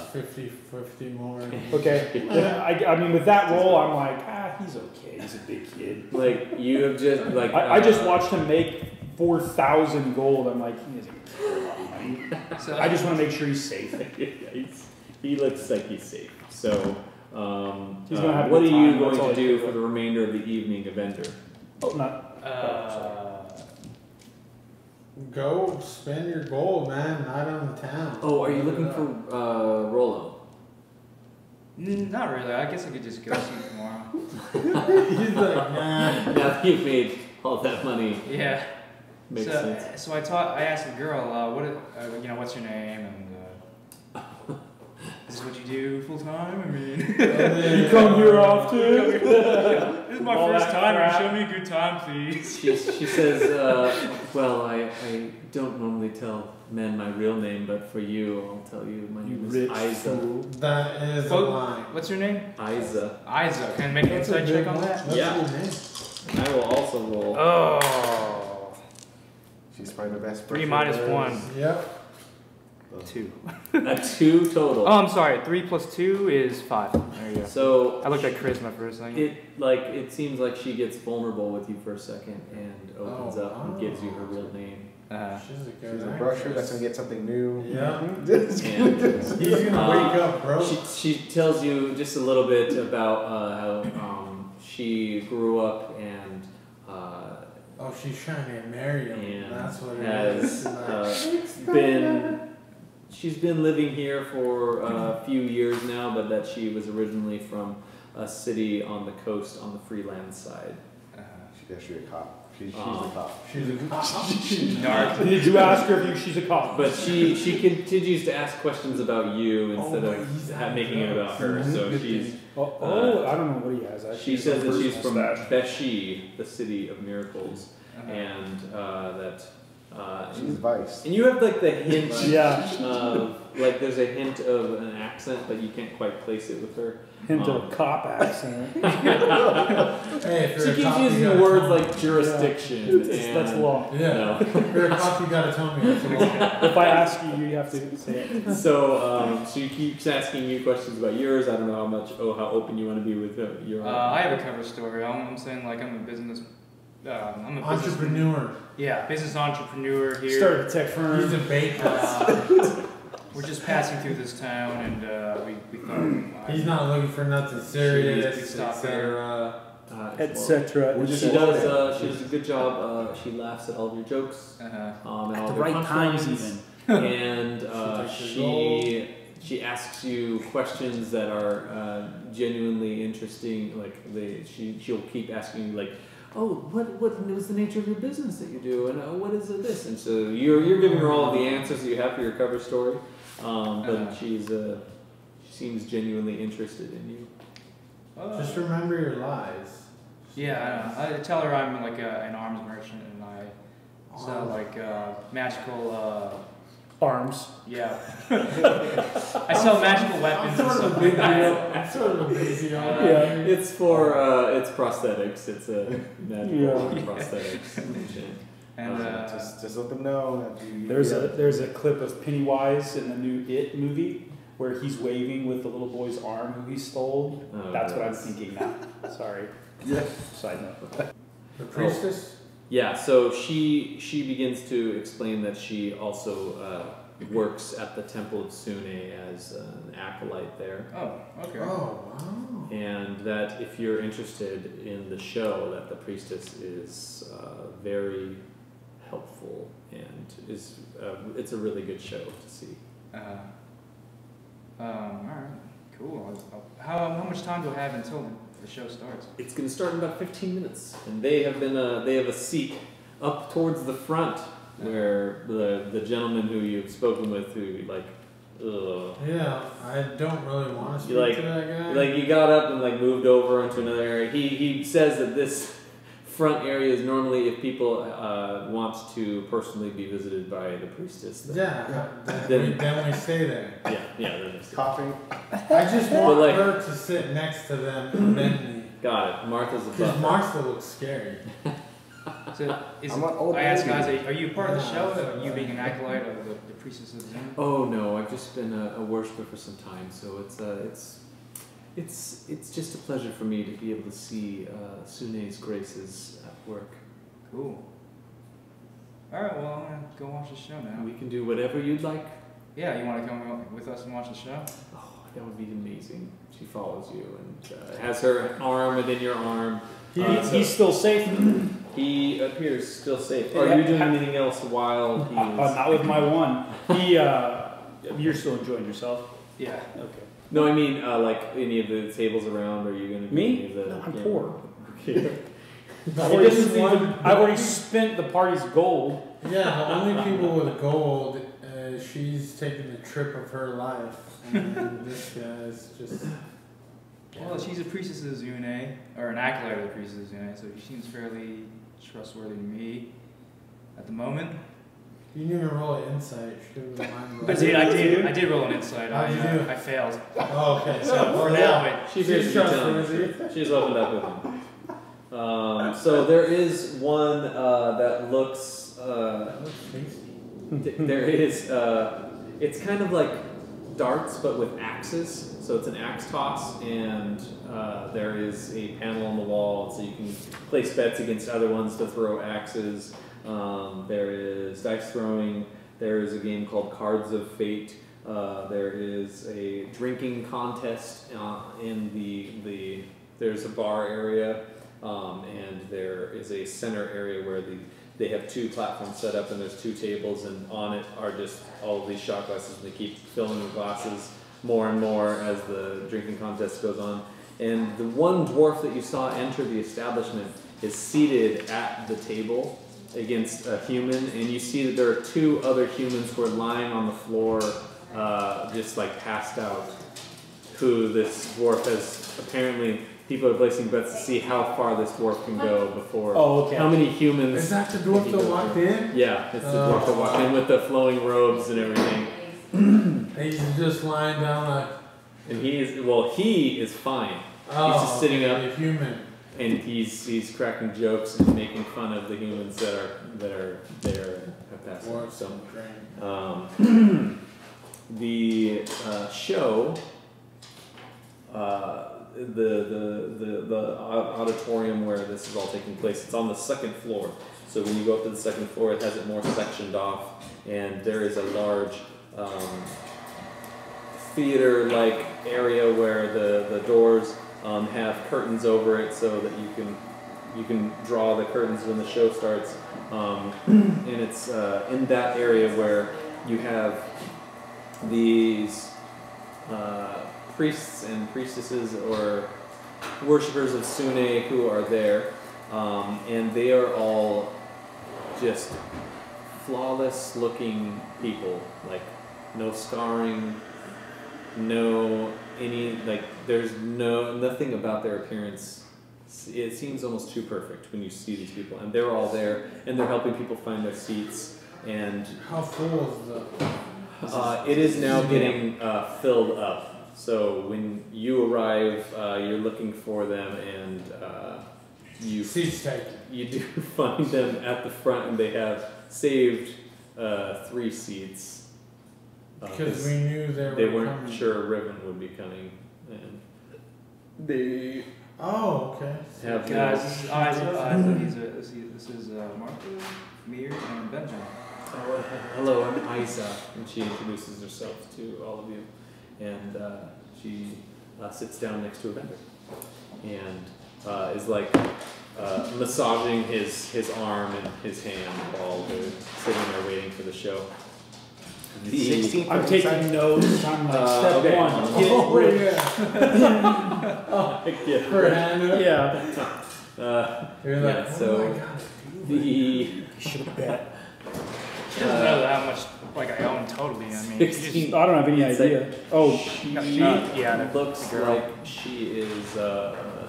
50 more. Okay. I mean, with that roll, I'm like, he's okay. He's a big kid. Like, you have just, like... I just watched him make 4,000 gold. I'm like, he doesn't care about money. So I just want to make sure he's safe. He looks like he's safe. So, what are you going to do for the remainder of the evening, Evendur? Go spend your gold, man. Not on the town. Oh, are you looking for Rolo? Not really. I guess I could just go see him tomorrow. He's like, nah. Now you've made all that money. Yeah. Makes sense. So I asked the girl, what's your name, and this is what you do full time. I mean, you come here often. This is my first time. Show me a good time, please. She says, "Well, I don't normally tell men my real name, but for you, I'll tell you. My name is Aiza. That is a lie. What's your name? Aiza. Aiza. Can I make an inside check on that? Yeah. I will also roll. Oh. She's probably the best. 3 minus 1. Yep. 2. A 2 total. Oh, I'm sorry. 3 plus 2 is 5. There you go. So I looked at charisma for a second. It seems like she gets vulnerable with you for a second and opens up and gives you her real name. She's a brusher that's gonna get something new. Yeah. He's gonna wake up, bro. She tells you just a little bit about how she grew up and. She's trying to marry him. That's what it is. She's been living here for a few years now, but that she was originally from a city on the coast on the Freeland side. She's actually a cop. She's a cop. She's a cop? She's dark. Did you ask her if she's a cop? But she continues to ask questions about you instead of making it about her. So she's... I don't know what he has. She says that she's from Beshi, the city of miracles, and that... she's Vice. And you have like the hint of there's a hint of an accent, but you can't quite place it with her. Hint of a cop accent. Hey, she keeps using words like jurisdiction. Yeah. That's law. Yeah. If you're a cop, you gotta tell me. That's law. If I ask you, you have to say it. So she keeps asking you questions about yours. I don't know how open you want to be with your. I have a cover story. I'm saying I'm a business. I'm an entrepreneur. Yeah, business entrepreneur here. Started a tech firm. He's a baker. We're just passing through this town, and we thought he's not looking for nothing serious, etc. She does a good job. She laughs at all of your jokes, at all the right times even, and she asks you questions that are genuinely interesting. She'll keep asking you what is the nature of your business that you do, and what is this? And so you're giving her all of the answers that you have for your cover story, but she seems genuinely interested in you. Just remember your lies. Yeah, I tell her I'm an arms merchant, and I sell magical arms. Yeah. I sell magical weapons. It's for it's prosthetics. It's a magical prosthetics. And just let them know. There's a clip of Pennywise in the new It movie where he's waving with the little boy's arm who he stole. That's what I'm thinking now. Sorry. Yeah. Side note. The priestess. Yeah, so she begins to explain that she also works at the Temple of Sune as an acolyte there. Oh, okay. Oh, wow. And that if you're interested in the show, that the priestess is very helpful, and is it's a really good show to see. All right, cool. How much time do I have until the show starts? It's going to start in about 15 minutes, and they have been they have a seat up towards the front where the gentleman who you've spoken with, who like. Ugh. Yeah, I don't really want to speak to that guy. Like, you got up and like moved over into another area. He says that this front area is normally if people want to personally be visited by the priestess. Then, then we stay there. Yeah. Coughing. I just want her to sit next to them and bend me. Got it. Martha's above. Because Martha looks scary. So I asked guys, are you part of the show, or are you being an acolyte of the priestess of Zen? Oh no, I've just been a worshiper for some time, so it's just a pleasure for me to be able to see Sune's graces at work. Cool. All right, well I'm gonna go watch the show now. We can do whatever you'd like. Yeah, you want to come with us and watch the show? Oh, that would be amazing. She follows you and has her arm within your arm. He's still safe. He appears still safe. Are you doing anything else while he is... Not with my one. You're still enjoying yourself? Yeah. Okay. No, I mean, like, any of the tables around, are you going to... Me? Any of the, no, I'm poor. Okay. I've already spent the party's gold. Yeah, the only people with gold, she's taking the trip of her life. And this guy's just... Well, she's a priestess of Sune, or an acolyte of the priestess of Sune, so she seems fairly trustworthy to me at the moment. You didn't even roll an insight. I did roll an insight. I failed. Oh, okay. So for now, she's trustworthy. She's opened up with him. So there is one that looks. There is. It's kind of like darts, but with axes. So it's an axe toss, and there is a panel on the wall, so you can place bets against other ones to throw axes. There is dice throwing. There is a game called Cards of Fate. There is a drinking contest in the there's a bar area, and there is a center area where they have two platforms set up, and there's two tables, and on it are just all of these shot glasses, and they keep filling the glasses more and more as the drinking contest goes on. And the one dwarf that you saw enter the establishment is seated at the table against a human, and you see that there are two other humans who are lying on the floor, just like passed out, who this dwarf has apparently, people are placing bets to see how far this dwarf can go before, how many humans. Is that the dwarf that walked in? Yeah, it's the dwarf that walked in with the flowing robes and everything. He's just lying down like... And he is fine. Oh, he's just sitting up. A human. And he's cracking jokes and making fun of the humans that are there have passed out. So, the show, the auditorium where this is all taking place, it's on the second floor. So when you go up to the second floor, it has it more sectioned off, and there is a large... theater-like area where the doors have curtains over it, so that you can draw the curtains when the show starts. And it's in that area where you have these priests and priestesses or worshippers of Sune who are there, and they are all just flawless-looking people, like. No scarring, no any, like, there's nothing about their appearance. It seems almost too perfect when you see these people. And they're all there, and they're helping people find their seats. And how full is the... it is now getting filled up. So when you arrive, you're looking for them, and you do find them at the front, and they have saved 3 seats. Because we knew they weren't sure Riven would be coming, and they have guys. This is Aiza. This is Martha, Amir, and Benjen. Oh, hello, I'm Aiza, and she introduces herself to all of you, and she sits down next to Evendur, and is like massaging his arm and his hand while they're sitting there waiting for the show. I'm taking notes. I'm like step one. Get rich. Yeah. Get rich. Yeah. You should bet. She doesn't know how much I own totally. I mean, I don't have any idea. Like, she looks like she is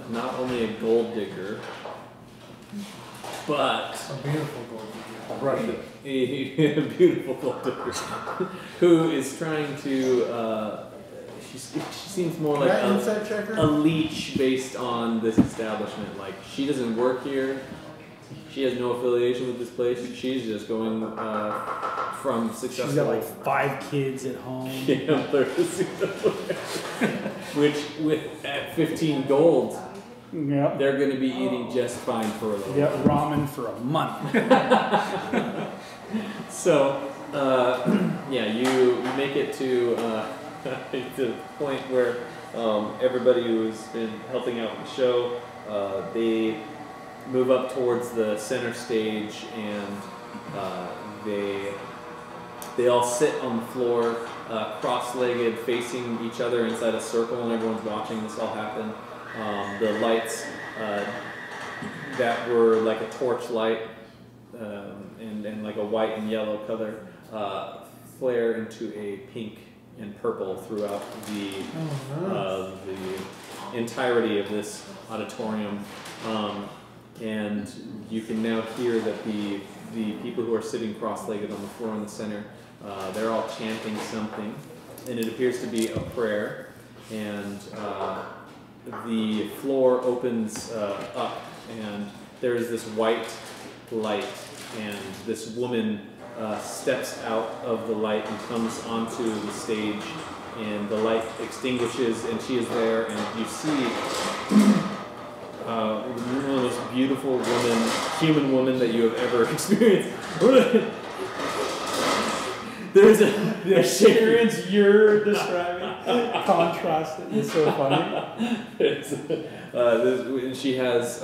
not only a gold digger, but a beautiful gold digger. Russian. A beautiful gold digger who is trying to. She seems more like a leech based on this establishment. Like she doesn't work here. She has no affiliation with this place. She's just going from successful. She's got like 5 kids at home. Yeah, which with at 15 gold, yep, they're going to be eating just fine for a little. Yep, ramen for a month. So, you make it to the point where everybody who's been helping out with the show, they move up towards the center stage, and they all sit on the floor, cross-legged, facing each other inside a circle, and everyone's watching this all happen. The lights that were like a torch light and like a white and yellow color flare into a pink and purple throughout the entirety of this auditorium. And you can now hear that the people who are sitting cross-legged on the floor in the center, they're all chanting something, and it appears to be a prayer. And the floor opens up, and there is this white light, and this woman steps out of the light and comes onto the stage, and the light extinguishes, and she is there, and you see one of the most beautiful human woman that you have ever experienced. The experience you're describing contrasted. It's so funny. She has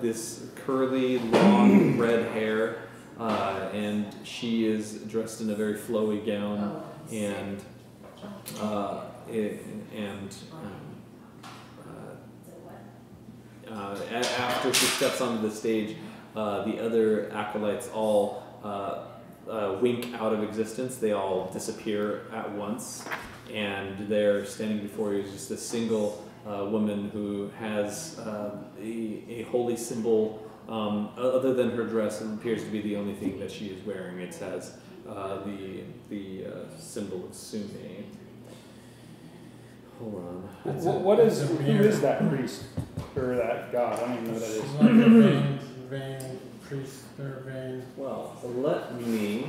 this curly, long red hair, and she is dressed in a very flowy gown, after she steps onto the stage, the other acolytes all wink out of existence. They all disappear at once, and there, standing before you, is just a single woman who has a holy symbol. Other than her dress, it appears to be the only thing that she is wearing. It has the symbol of Sune. Hold on. Who is that priest? Or that god? I don't even know who that is. Well, let me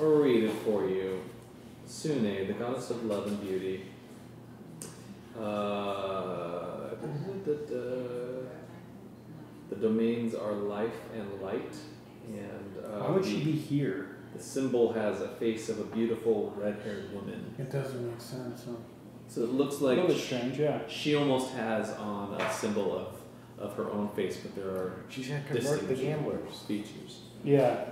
read it for you. Sune, the goddess of love and beauty. The domains are life and light. And why would she be here? The symbol has a face of a beautiful red-haired woman. It doesn't make sense, huh? So it looks like she almost has on a symbol of her own face, but there are convert the gambler's features. Yeah,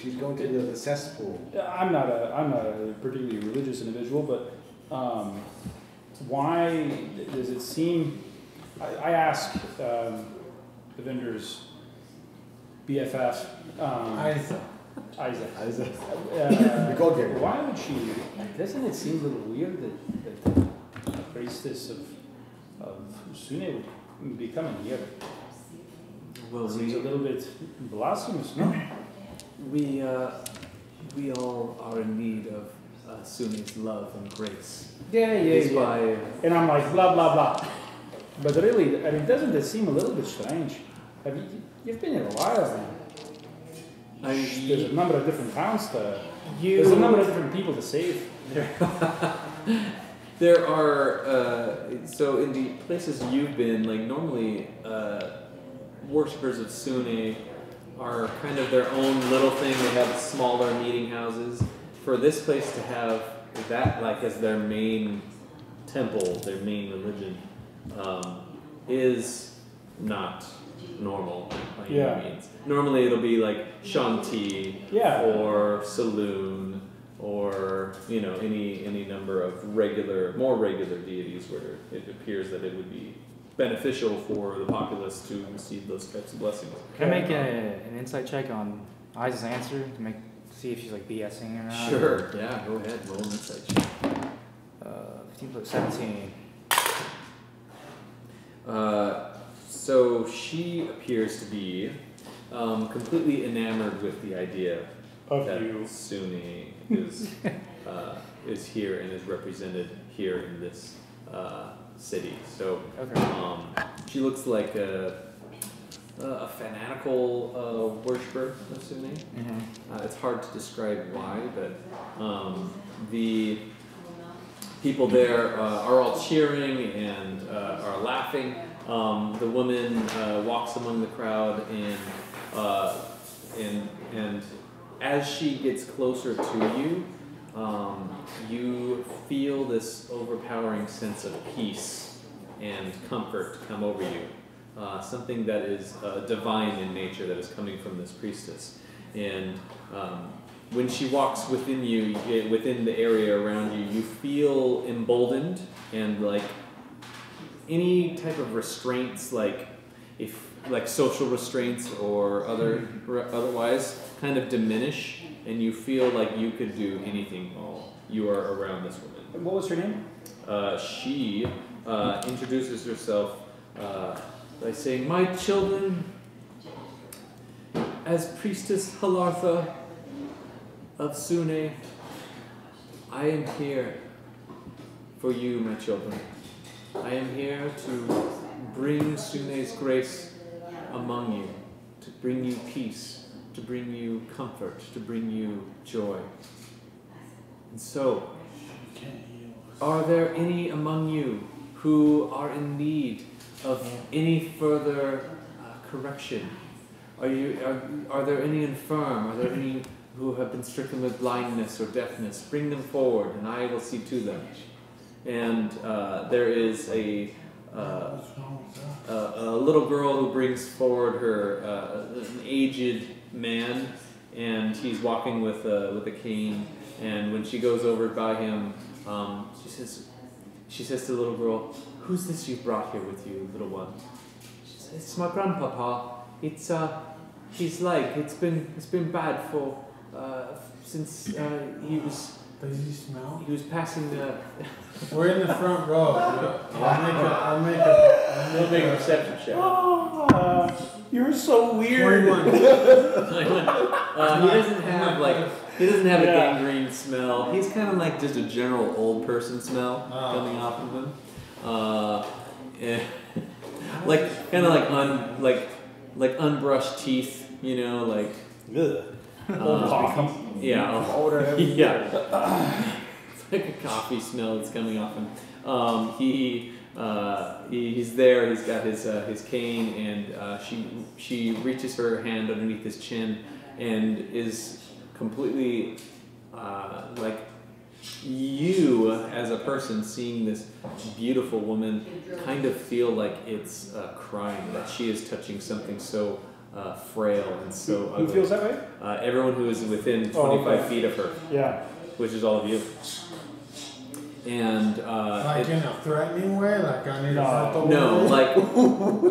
she's going to the cesspool. I'm not a particularly religious individual, but why does it seem? I asked the vendor's BFF. Aiza. Why would she? Doesn't it seem a little weird that the priestess of Sune would be coming here? Well, seems a little bit blasphemous, no? We all are in need of Sune's love and grace. Yeah. Why, and I'm like blah blah blah. But really, I mean, doesn't it seem a little bit strange? I mean, you've been here a while now. There's a number of different towns there's a number of different people to save. There are so in the places you've been, like normally worshippers of Sune are kind of their own little thing. They have smaller meeting houses. For this place to have that like as their main temple, their main religion, is not normal. Like, yeah. Means. Normally it'll be like shanty, yeah, or saloon, or you know, any number of regular, more regular deities where it appears that it would be beneficial for the populace to receive those types of blessings. Can I make an insight check on Aiza's answer to see if she's like BSing or not? Sure. Yeah. Go ahead. Roll an insight check. 15 + 17. So she appears to be completely enamored with the idea that Sune is here and is represented here in this city. So she looks like a fanatical worshiper of Sune. Mm-hmm. It's hard to describe why, but the people there are all cheering and are laughing. The woman walks among the crowd, and as she gets closer to you, you feel this overpowering sense of peace and comfort come over you. Something that is divine in nature that is coming from this priestess. And when she walks within you, within the area around you, you feel emboldened and like any type of restraints, like social restraints or otherwise, kind of diminish, and you feel like you could do anything while you are around this woman. What was her name? She introduces herself by saying, "My children, as Priestess Halartha of Sune, I am here for you, my children. I am here to bring Sune's grace among you, to bring you peace, to bring you comfort, to bring you joy. And so, are there any among you who are in need of any further correction? Are there any infirm? Are there any who have been stricken with blindness or deafness? Bring them forward, and I will see to them." And there is a little girl who brings forward her an aged man, and he's walking with a cane. And when she goes over by him, she says to the little girl, "Who's this you brought here with you, little one?" She says, "It's my grandpapa. It's it's been bad for since he was." Does he smell? He was passing the... We're in the front row. I'll make a reception check. You're so weird. 21. He doesn't have a gangrene smell. He's kind of like just a general old person smell coming off of him. Like unbrushed teeth, you know, like... Ugh. It's like a coffee smell that's coming off him. He's there. He's got his cane, and she reaches her hand underneath his chin, and is completely like you as a person seeing this beautiful woman kind of feel like it's a crime that she is touching something so frail and so ugly. Who feels that way? Everyone who is within 25 feet of her. Yeah. Which is all of you. And like in a threatening way, like I need to help the woman.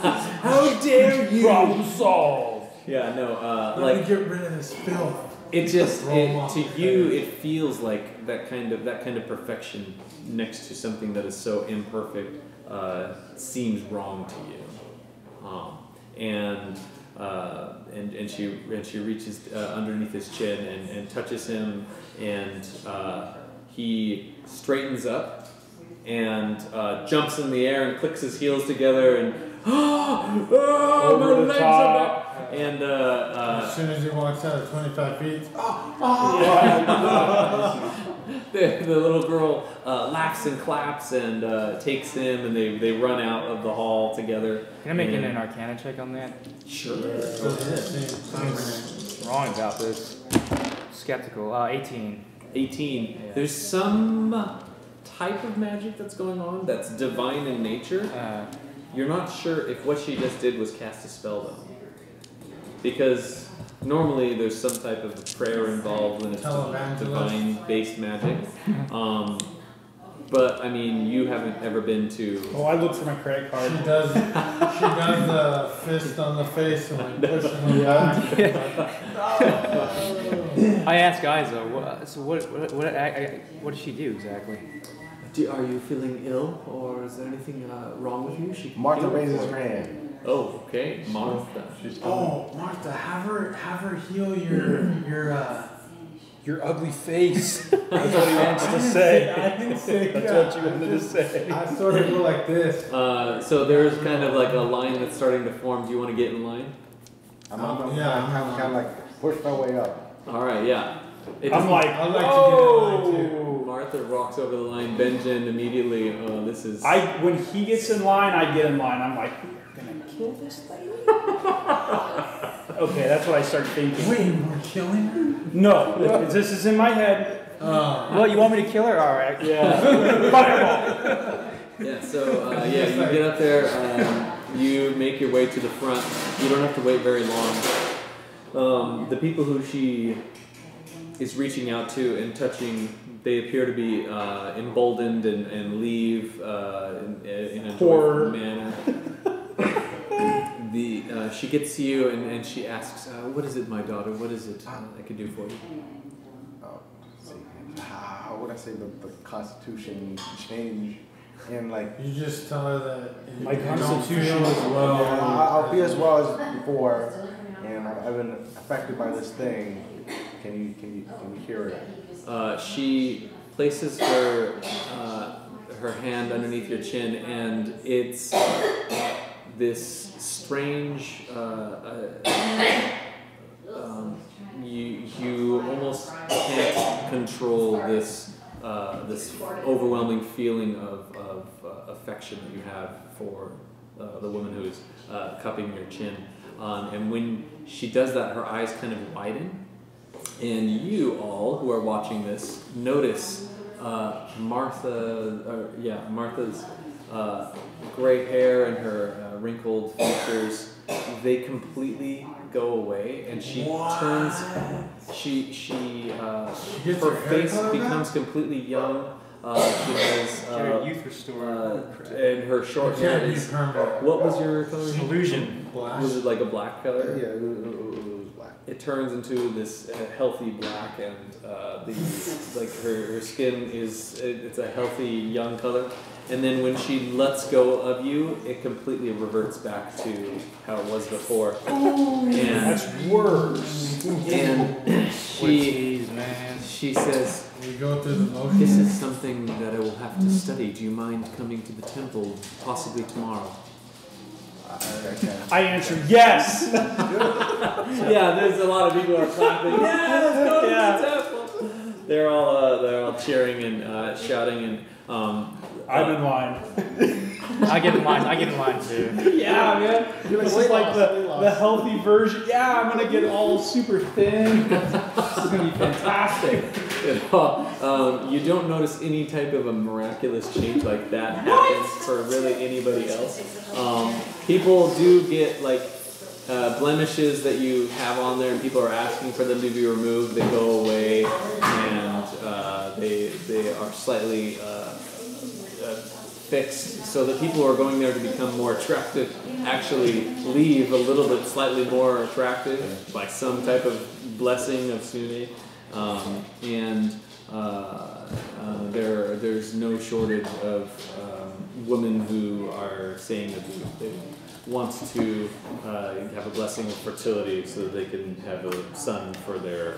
How dare you? Problem solved. Yeah, no. Let me get rid of this filth. It just it feels like that kind of perfection next to something that is so imperfect seems wrong to you. And she reaches underneath his chin and touches him, and he straightens up and jumps in the air and clicks his heels together and my legs are back. And as soon as he walks out of 25 feet, the little girl laughs and claps and takes him, and they run out of the hall together. Can I make an Arcana check on that? Sure. Something's wrong about this. Skeptical. 18. 18. Yeah. There's some type of magic that's going on that's divine in nature. You're not sure if what she just did was cast a spell, though. Because normally there's some type of prayer involved when it's divine-based magic. But, I mean, you haven't ever been to... Oh, I look for my credit card. She does the fist on the face and like pushing them back. I ask Aiza, what does she do exactly? Are you feeling ill, or is there anything wrong with you? She Martha raises her hand. Oh, okay. Martha. Oh, Martha, have her heal your ugly face. That's what he wants to say. I didn't say that. That's what you wanted to say. I sort of go like this. So there's kind of like a line that's starting to form. Do you want to get in line? I'm kind of like push my way up. All right, yeah. I like to get in line too. Martha walks over the line. Benjen immediately. Oh, this is. When he gets in line, I get in line. I'm like, we're gonna kill this lady. Okay, that's what I start thinking. Wait, we're killing her? No, this is in my head. Well, you want me to kill her? All right. Yeah. Fireball. Yeah. So you get up there. You make your way to the front. You don't have to wait very long. The people who she is reaching out to and touching. They appear to be emboldened and leave in a joyful manner. She gets to you and she asks, what is it, my daughter? What is it I can do for you? How would I say the constitution change? And like you just tell her that my constitution is well. I'll be as well as before, and I've been affected by this thing. Can you hear it? She places her hand underneath your chin, and it's this strange. You almost can't control this overwhelming feeling of affection that you have for the woman who is cupping your chin. And when she does that, her eyes kind of widen. And you all who are watching this notice Martha's gray hair and her wrinkled features. They completely go away, and she turns. Her face becomes completely young. She has youth restored, and her short hair is. What was your color? Illusion. Black. Was it like a black color? Yeah. It turns into this healthy black, and her skin is it's a healthy young color. And then when she lets go of you, it completely reverts back to how it was before. Oh, that's worse. And she says, we go through the motions. This is something that I will have to study. Do you mind coming to the temple possibly tomorrow? I answer yes. Yeah, there's a lot of people who are clapping. Yeah, let's go to the temple. They're all cheering and shouting and. I'm in line. I get in line too. Yeah, man. This is like the healthy version. Yeah, I'm gonna get all super thin. This is gonna be fantastic. You don't notice any type of a miraculous change like that happens for really anybody else. People do get like blemishes that you have on there, and people are asking for them to be removed. They go away, and they are slightly fixed, so that people who are going there to become more attractive actually leave a little bit slightly more attractive by some type of blessing of Sune. There's no shortage of women who are saying that they want to have a blessing of fertility so that they can have a son for their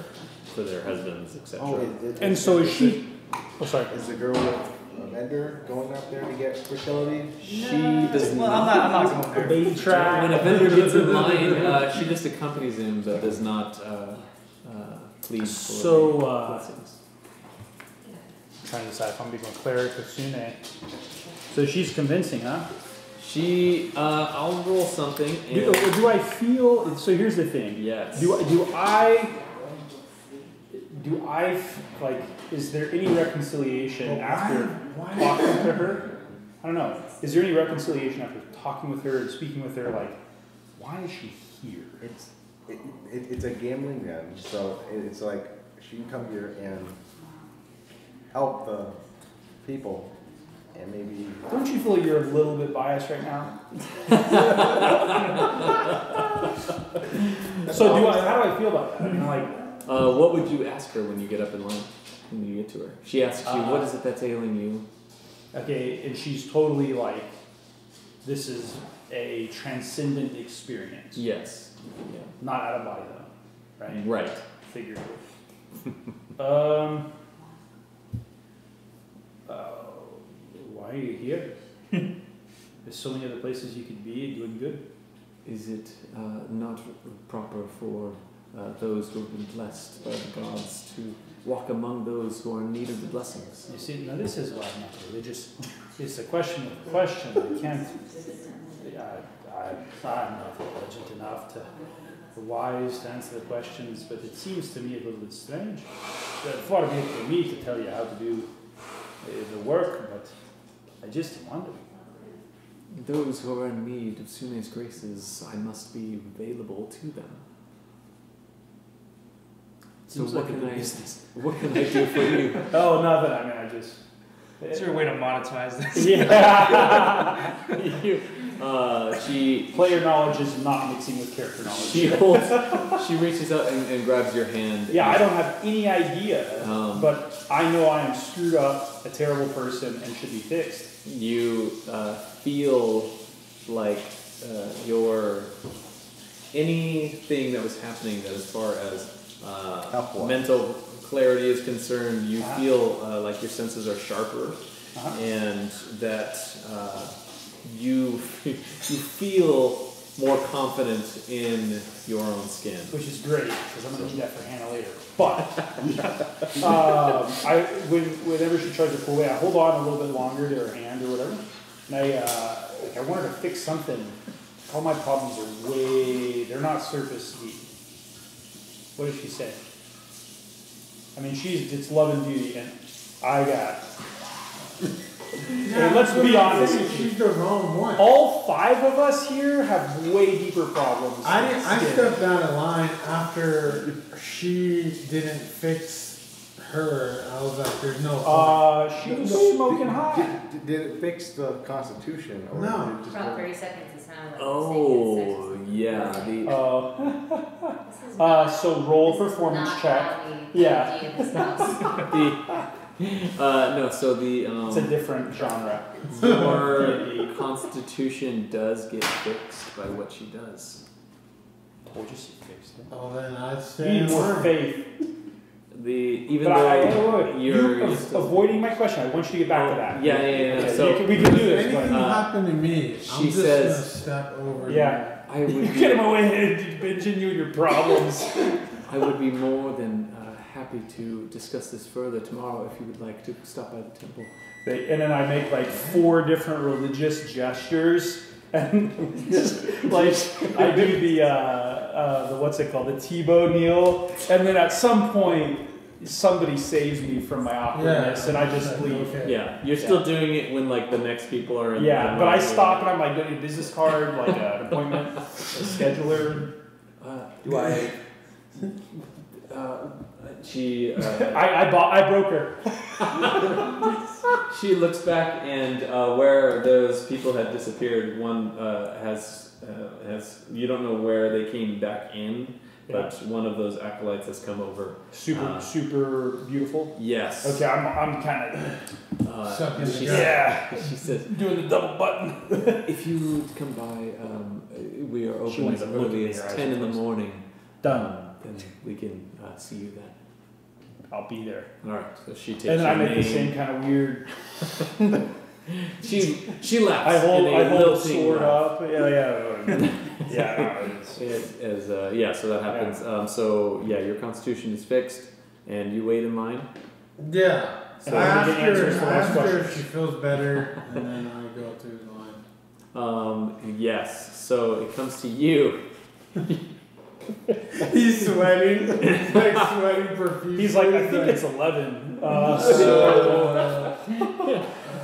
husbands, etc. Is the girl with Evendur going up there to get fertility? She does not. I'm not going there. Baby try. When Evendur gets in line, she just accompanies him, but does not. Please. So, I'm trying to decide if I'm becoming a cleric or Sune. So she's convincing, huh? She, I'll roll something. And do I feel? So here's the thing. Yes. Do I like? Is there any reconciliation after talking to her? I don't know. Is there any reconciliation after talking with her and speaking with her? Like, why is she here? It's a gambling den, so it's like she can come here and help the people, and maybe. Don't you feel like you're a little bit biased right now? So do I? How do I feel about that? I mean, like, what would you ask her when you get up in line? When you get to her, she asks you, "What is it that's ailing you?" Okay, and she's totally like, this is a transcendent experience. Yes. Yeah. Not out of body though, right? Right. Figurative. Why are you here? There's so many other places you could be doing good. Is it not proper for those who have been blessed by the gods to walk among those who are in need of the blessings? You see, now this is why I'm not religious. It's a question of a question. I can't. I'm not religious enough to the wise to answer the questions, but it seems to me a little bit strange. Far be it for me to tell you how to do the work, but I just wonder. Those who are in need of Sune's graces, I must be available to them. So what can I do for you? Oh, nothing. I mean, I just... Is there a way to monetize this? Yeah. Player knowledge is not mixing with character knowledge. She reaches out and grabs your hand. Yeah, I don't have any idea, but I know I am screwed up, a terrible person, and should be fixed. You feel like your... Anything that was happening that as far as... mental clarity is concerned, you feel like your senses are sharper, and that you feel more confident in your own skin. Which is great, because I'm going to need that for Hannah later. But, whenever she tries to pull away, I hold on a little bit longer to her hand or whatever, and I want her to fix something. All my problems are they're not surface deep. What does she say? I mean, it's love and beauty, and I got yeah, let's be honest. She's the wrong one. All five of us here have way deeper problems. I stepped out of line after she didn't fix her. I was like, there's no problem. She was smoking hot. Did it fix the Constitution? Or no. About 30 seconds. Oh, yeah. So roll performance check. Yeah. It's a different genre. Your constitution does get fixed by what she does. Told you she fixed it. Oh, then I'd say more faith. Avoiding my question, I want you to get back to that. Yeah. So we can do this. Anything happened to me, she says. Get him away, Benjen, you and your problems. I would be more than happy to discuss this further tomorrow if you would like to stop by the temple. And then I make like 4 different religious gestures. And just, like, I do the what's it called, the Tebow kneel, and then at some point somebody saves me from my awkwardness, and I just leave. Yeah, you're still doing it when like the next people are in. Yeah, but I stop and I'm like, do you need a business card, like an appointment, a scheduler? Do I? She. I broke her. She looks back, and where those people had disappeared, one has you don't know where they came back in, but one of those acolytes has come over. Super beautiful. Yes. Okay, I'm kind of. She says, doing the double button. If you come by, we are open as early as 10 in the morning. Done. Then we can see you then. I'll be there. All right. So she takes. And I make the same kind of weird. she laughs. I hold the sword up. So that happens. Your constitution is fixed, and you wait in line. Yeah. So after she feels better, and then I go through the line. Yes. So it comes to you. He's sweating. He's like sweating profusely. He's like, I think it's 11.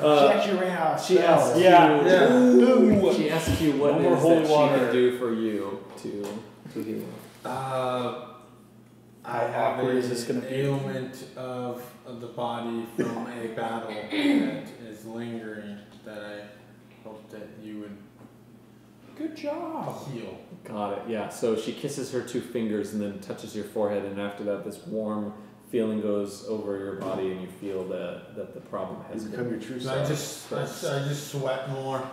Check your ass. She asked you. Yeah. She asked you what more holy water can do for you to heal. I have an ailment of the body from a battle that is lingering that I hope that you would. Good job. Heal. Got it. Yeah. So she kisses her two fingers and then touches your forehead, and after that, this warm feeling goes over your body, and you feel that the problem has become your true self. I just sweat more.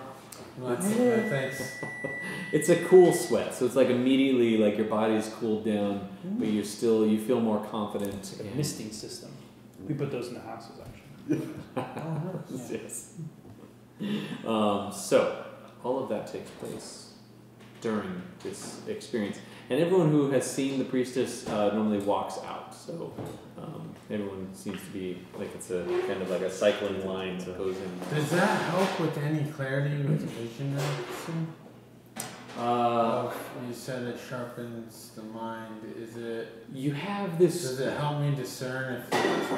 Thanks. It's a cool sweat, so it's like immediately like your body's cooled down, but you feel more confident. It's like a misting system. We put those in the houses actually. Oh, yes. So all of that takes place during this experience, and everyone who has seen the priestess normally walks out. So everyone seems to be like it's a kind of like a cycling line to hose in. Does that help with any clarity with vision? You said it sharpens the mind. Is it? You have this. Does it help me discern if it's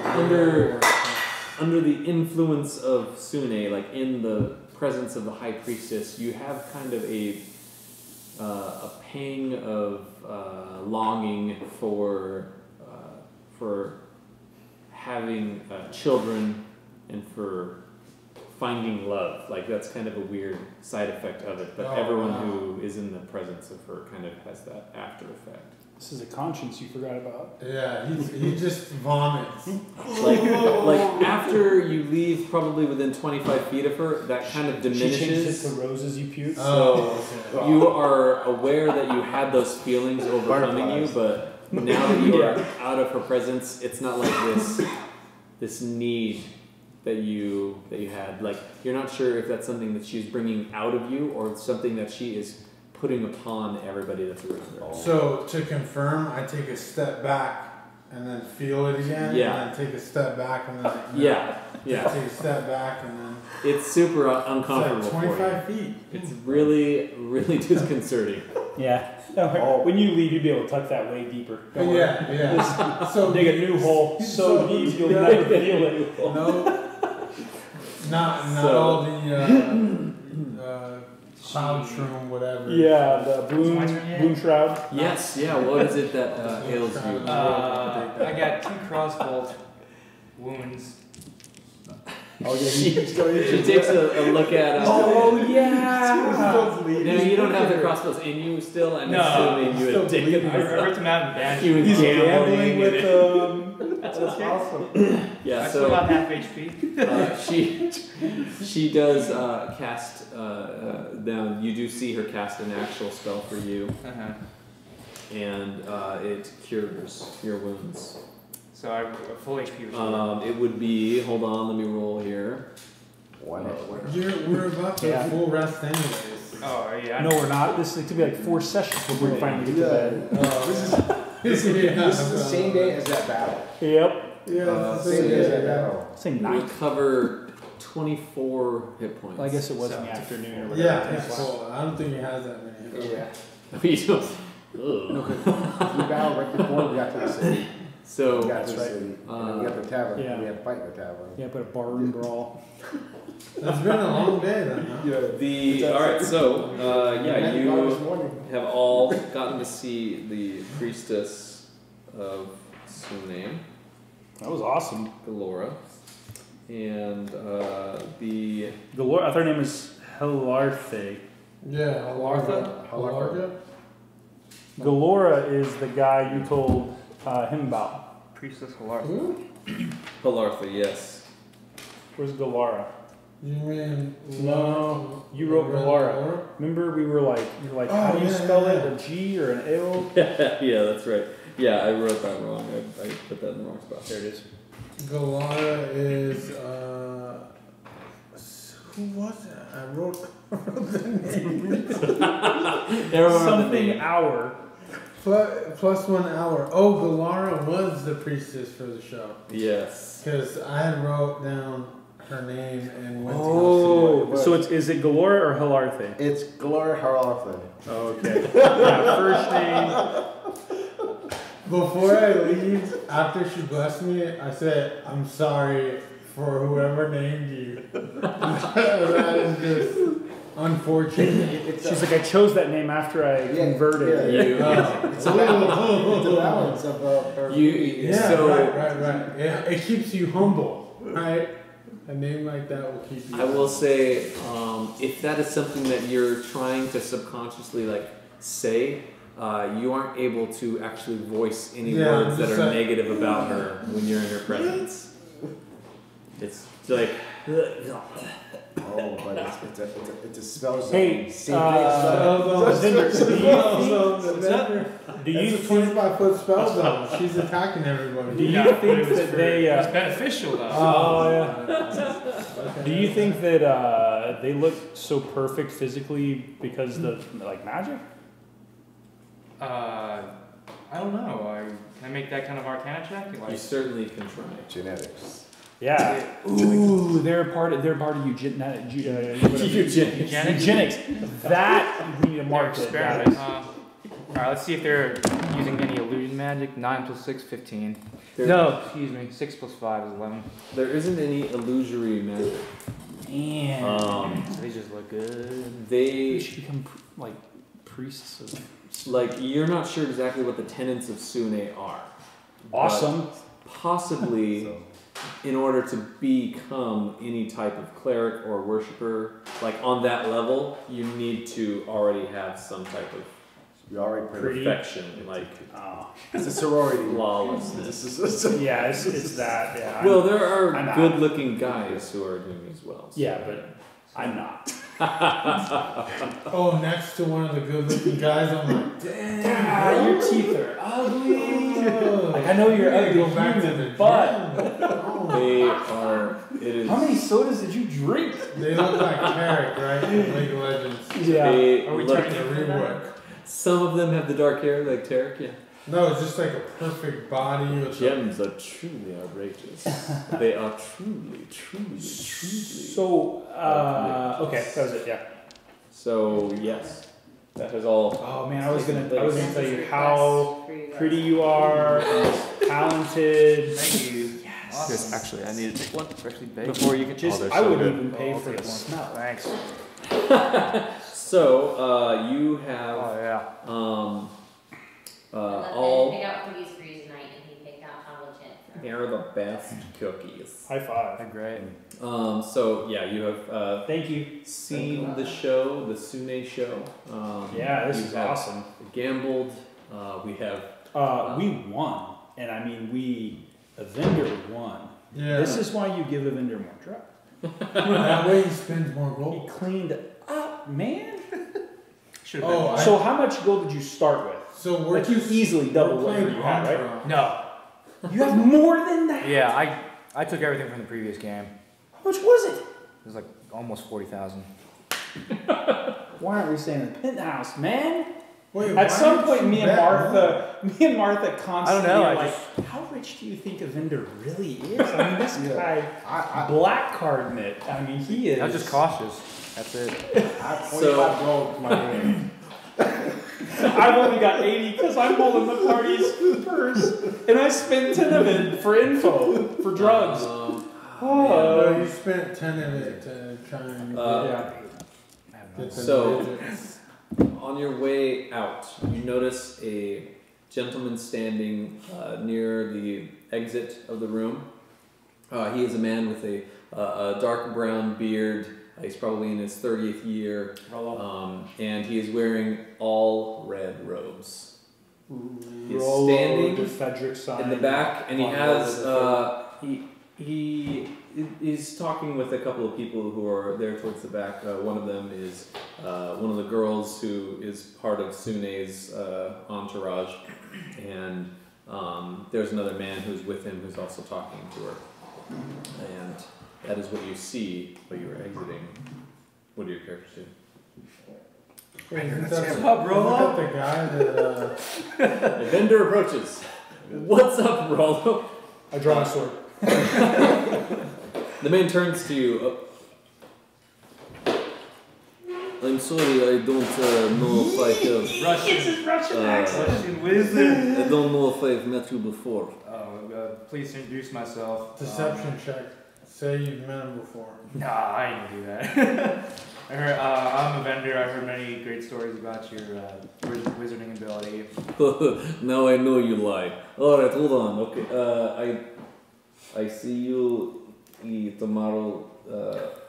under the influence of Sune, like in the presence of the high priestess, you have kind of a pang of longing for having children and for finding love. Like that's kind of a weird side effect of it, but everyone who is in the presence of her kind of has that after effect. This is a conscience you forgot about. Yeah, he just vomits. like after you leave, probably within 25 feet of her, that kind of diminishes. She changes it to roses you puke. Oh, so you are aware that you had those feelings overcoming you, but now that you are out of her presence, it's not like this need that you had. Like you're not sure if that's something that she's bringing out of you or something that she is putting upon everybody that's around her. So to confirm, I take a step back and then feel it again. Yeah. And then take a step back and then. Take a step back and then. It's super uncomfortable. It's like 25 feet. It's really, really disconcerting. Yeah. No, when you leave, you'll be able to tuck that way deeper. Yeah. So dig a new hole so deep you'll never feel it. Not all the. Cloud shroom, whatever. Yeah, the bloom shroud. Yes, yeah, what is it that ails you? I got 2 crossbow wounds. Oh, yeah, she takes a look at us. Oh, yeah! No, you don't have the crossbows in you still, and assuming you would dig it. I ripped them out and bashed you. He's gambling with That's awesome. Yeah, so about half HP. She does cast. Now you do see her cast an actual spell for you, and it cures your wounds. So I'm full HP. It would be. Hold on, let me roll here. We're about to full rest anyways. Oh yeah. No, we're not. This is to be like 4 sessions before we finally get to bed. This is the same day as that battle. Yep. Yeah, same day as that battle. Same night. We cover 24 hit points. Well, I guess it was in the afternoon or whatever. Yeah, so I don't think he has that many. Yeah. We battled right before we got to the city. So we got to the city. We got the tavern. Yeah. We had to fight the tavern. Yeah, but a barroom brawl. It's been a long day then. You have all gotten to see the priestess of Sune. That was awesome. Galora. And Galora, I thought her name is Halartha. Yeah, Halartha. Halartha. Galora is the guy you told him about. Priestess Halartha. Halartha, yes. Where's Galora? You mean no? You wrote Galora. Remember, we were like, you're like, how do you spell it? A G or an L? Yeah, that's right. Yeah, I wrote that wrong. I put that in the wrong spot. There it is. Galora is who was it? I wrote the name. Something hour. Plus 1 hour. Oh, Galora was the priestess for the show. Yes. Because I wrote down her name and went to go see it. So is it Galora or Halartha? It's Galora Halartha. Oh, okay. Yeah, first name. Before I leave, after she blessed me, I said, I'm sorry for whoever named you. That is just unfortunate. She's like, I chose that name after I converted you. It's a balance of her. Right. Yeah, it keeps you humble, right? A name like that will keep you. I will say, if that is something that you're trying to subconsciously like say, you aren't able to actually voice any words that are like, negative about her when you're in her presence. It's like, but it's a spell zone. Hey, do you think 25-foot spell zone? She's attacking everybody. Do you think that they? It's beneficial though. Do you think that they look so perfect physically because the like magic? I don't know. Can I make that kind of arcana check? Like, you certainly can try. Genetics. Yeah. Ooh, they're part of eugenics. That we need to mark it. All right, let's see if they're using any illusion magic. 9 + 6, 15. Excuse me. 6 + 5 is 11. There isn't any illusory magic. Damn. They just look good. They should become like priests. Like you're not sure exactly what the tenets of Sune are. Awesome. Possibly. In order to become any type of cleric or worshiper, like on that level, you need to already have some type of perfection. Like, it's a sorority. Lawlessness. Yeah, it's that. Yeah. Well, there are good-looking guys who are doing as well. So yeah, but I'm not. Next to one of the good-looking guys, I'm like, damn, your teeth are ugly. Like, I know you're ugly, go back to the butt. They are. It is. How many sodas did you drink? They look like Carrick, right? In League of Legends. Yeah. They are we look trying to rework? Some of them have the dark hair, like Tarek. Yeah. No, it's just like a perfect body. The gems are truly outrageous. They are truly. So, okay, that was it. Yeah. So yes, that has all. Oh man, I was gonna tell you how pretty you are, talented. Thank you. Yes, actually, I need to take one freshly baked before you can choose. I wouldn't even pay for the smell. Thanks. So you have all. Pick out cookies for you tonight, and he picked out Hollow Chip. They're the best cookies. High five. They're great. So yeah, you have. Thank you. Seen the show, the Sune show. Yeah, this is awesome. Gambled. We have. We won, and I mean we. Evendur won. Yeah. This is why you give Evendur more drugs. That way he spends more gold. He cleaned up, man. So how much gold did you start with? So we're like you easily double what you had, right? No. You have more than that. Yeah, I took everything from the previous game. How much was it? It was like almost 40,000. Why aren't we staying in the penthouse, man? Wait, at some point, me and Martha constantly are like, how rich do you think Evendur really is? I mean, this guy black carding it. I mean, he is. I'm just cautious. That's it. I've only got 80 because I'm holding the party's purse, and I spent 10 of it for info for drugs. You spent 10 of it trying to get some digits. On your way out, you notice a gentleman standing near the exit of the room. He is a man with a dark brown beard. He's probably in his 30th year. And he is wearing all red robes. He's standing in the back, and he has... He's talking with a couple of people who are there towards the back. One of them is one of the girls who is part of Sune's entourage. And there's another man who's with him who's also talking to her. And that is what you see when you were exiting. What do your characters do? What's up, Rolo? The guy that, Evendur approaches. What's up, Rolo? I draw a sword. The man turns to you. I'm sorry, I don't know if I have. Russian accent. I don't know if I've met you before. Please introduce myself. Deception check. Say you've met him before. Nah, I didn't do that. I heard, I'm Evendur. I heard many great stories about your wizarding ability. Now I know you lie. All right, hold on. Okay, I see you tomorrow.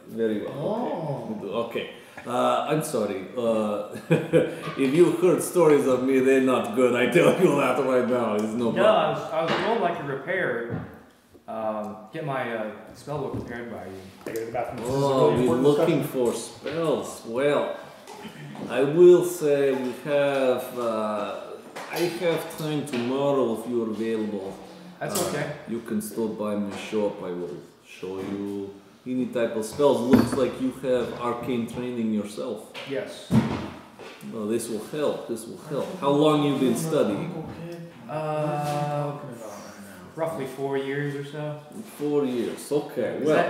Very well. Oh. Okay. I'm sorry. If you've heard stories of me, they're not good. I tell you that right now. It's no problem. No, I was told I could repair. Get my spell book prepared by you. Oh, we're looking for spells. Well, I will say we have. I have time tomorrow if you're available. That's okay. You can stop by my shop. I will show you. Any type of spells. Looks like you have arcane training yourself. Yes. Well, this will help. This will help. How long you been studying? Roughly 4 years or so. 4 years. Okay. Well,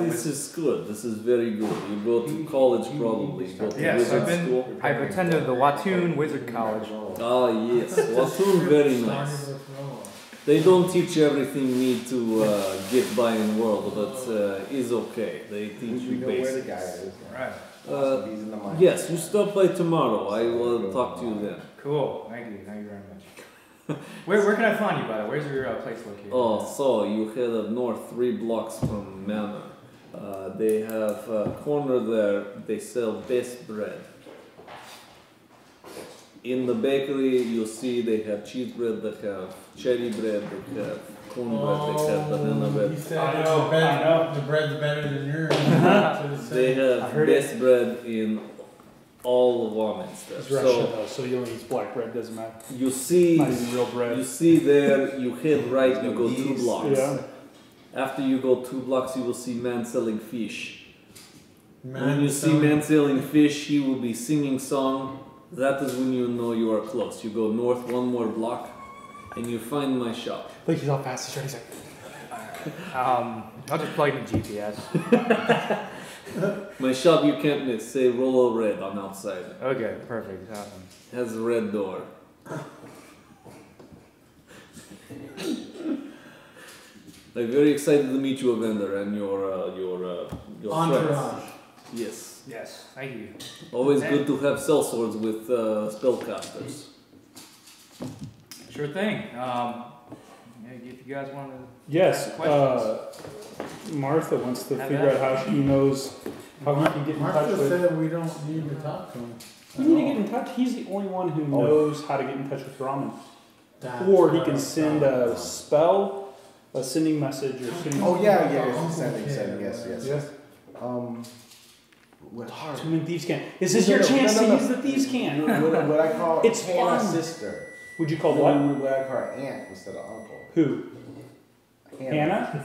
this is good. This is very good. You go to college probably. Yes, I've attended the Wattoon Wizard College. Oh yes, Wattoon, very nice. They don't teach everything need to get by in the world, but is okay. They teach you basics. Right. Yes, you stop by tomorrow. I will talk to you then. Cool. Thank you. Thank you very much. Where can I find you, by the way? Where's your place located? Oh, so you head up north 3 blocks from Manor. They have a corner there. They sell best bread. In the bakery, you'll see they have cheese bread, they have cherry bread, they have cornbread, they have banana bread. You said I know. The bread's better than yours. They have best bread in all of Warminster. It's Russian though, so you only eat black bread, doesn't matter. You see, real bread. You see there, you head right, you go 2 blocks. Yeah. After you go 2 blocks, you will see man selling fish. When you see man selling fish, he will be singing song. That is when you know you are close. You go north 1 more block, and you find my shop. Look, he's all fast. He's trying to I'll just plug in GPS. My shop you can't miss. Say Rolo Red on outside. Okay, perfect. Has a red door. I'm very excited to meet you, Evendur, and your entourage. Yes. Yes, thank you. Always good to have sellswords with spellcasters. Sure thing. If you guys want to. Yes, ask questions. Martha wants to figure out how she knows how we can get in touch with. Martha said we don't need to talk to him. You need to get in touch. He's the only one who knows how to get in touch with Ramen. Or he can send a spell, a sending message, or sending. Oh yeah, yeah, yeah. Sending, yes. What hard. Too many thieves can. Is this your chance to use the thieves can? What I call it's Hannah's sister. Would you call what? What I call her aunt instead of uncle. Who? Hannah?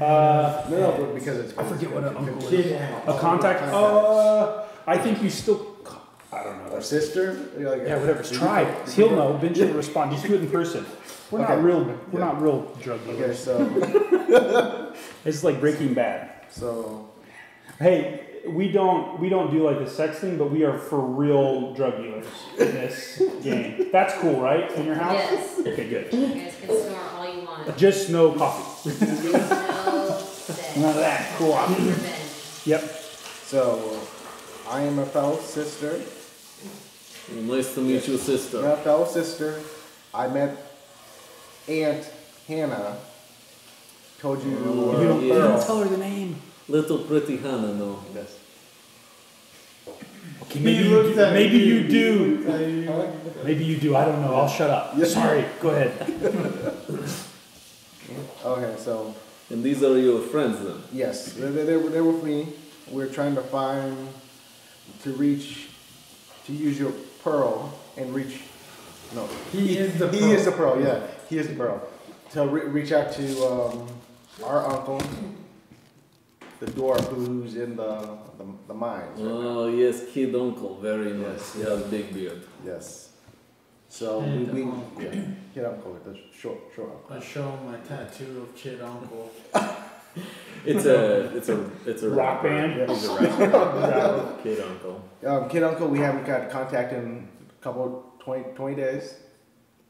No, because it's. I forget what an uncle is. A contact. I think you still. I don't know. A sister? Like yeah, whatever. Try. He'll know. Benjen will respond. Just do it in person. We're not real. We're not real drug dealers. So it's like Breaking Bad. So, hey. We don't do like the sex thing, but we are for real drug dealers in this game. That's cool, right? In your house? Yes. Okay, good. You guys can snort all you want. Just no coffee. Just no sex. None of that. Cool. Yep. So, I am a fellow sister. Nice to meet you, sister. I'm a fellow sister. I met Aunt Hannah. Told you. You don't tell her the name. Little pretty Hannah, no. Yes. Okay, maybe you do. Maybe you do. I don't know. I'll shut up. Yes. Sorry. Go ahead. Okay, so. And these are your friends, then? Yes. They were with me. We're trying to find, to use your pearl and reach. No. He is the pearl. He is the pearl, yeah. He is the pearl. To reach out to our uncle. The dwarf who's in the mines. Right now. Yes, kid uncle, very nice. Yes. He has a big beard. Yes. So kid uncle with a short uncle. I show him my tattoo of kid uncle. It's a rock band. Yeah. He's a rapper. Kid Uncle. We haven't got contact in a couple 20 days.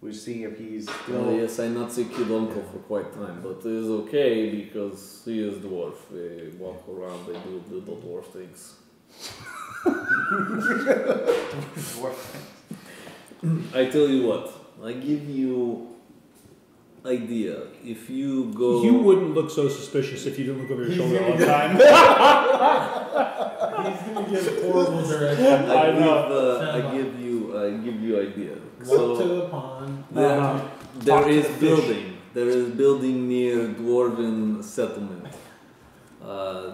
We're seeing if he's still. Oh, yes, I not see Kid Uncle for quite time, but it is okay because he is dwarf. They walk around. They do little dwarf things. I tell you what. I give you. Idea. If you go, you wouldn't look so suspicious if you didn't look over your shoulder all the time. He's gonna give horrible direction. I give you idea. So to the pond. There is building near Dwarven settlement.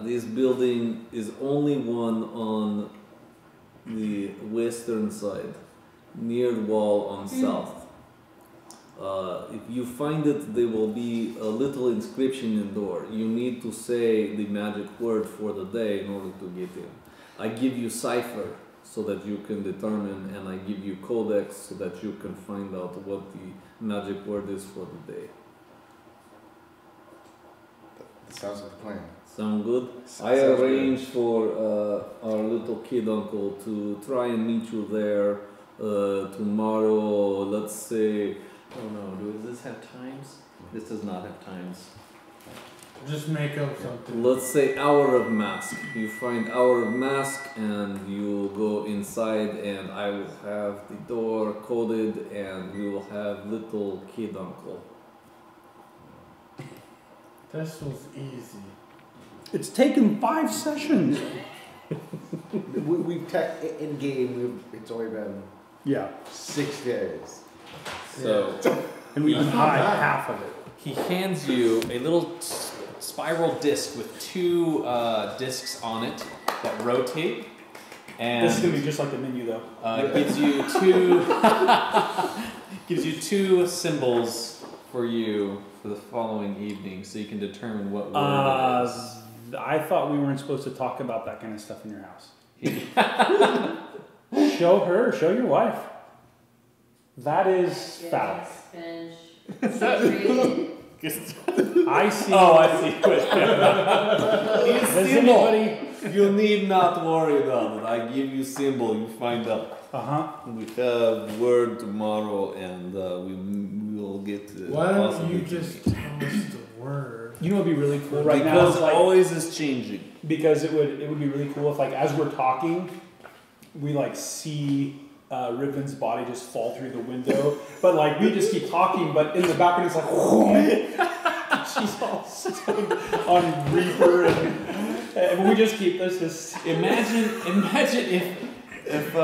This building is only one on the western side, near the wall on south. If you find it, there will be a little inscription in the door. You need to say the magic word for the day in order to get in. I give you cipher so that you can determine, and I give you codex so that you can find out what the magic word is for the day. That sounds like a plan. Sound good? I arranged for our little Kid Uncle to try and meet you there tomorrow, let's say... Oh no, does this have times? This does not have times. Just make up something. Let's say Hour of Mask. You find Hour of Mask and you go inside and I will have the door coded and we will have little Kid Uncle. This was easy. It's taken 5 sessions. We've in game, it's only been 6 days. So, and we hide half of it. He hands you a little spiral disc with 2 discs on it that rotate. And this is gonna be just like the menu, though. Gives you two symbols for you for the following evening, so you can determine what word it is. I thought we weren't supposed to talk about that kind of stuff in your house. Show your wife. That is foul. I see. Oh, I see. Does anybody? You need not worry about it. I give you symbol. You find out. We have word tomorrow, and we will get. Why don't you just tell us the word? You know, it'd be really cool right now. Because always is changing. Because it would be really cool if, like, as we're talking, we like see. Riven's body just fall through the window, but like we just keep talking. But in the background, it's like she's all stoned on Reaper, and we just keep this. Just imagine if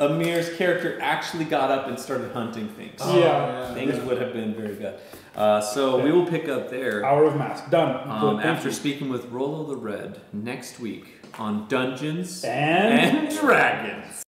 Amir's character actually got up and started hunting things. Things would have been very good. So we will pick up there. Hour of Mask done. After speaking with Rolo the Red next week. On Dungeons and Dragons.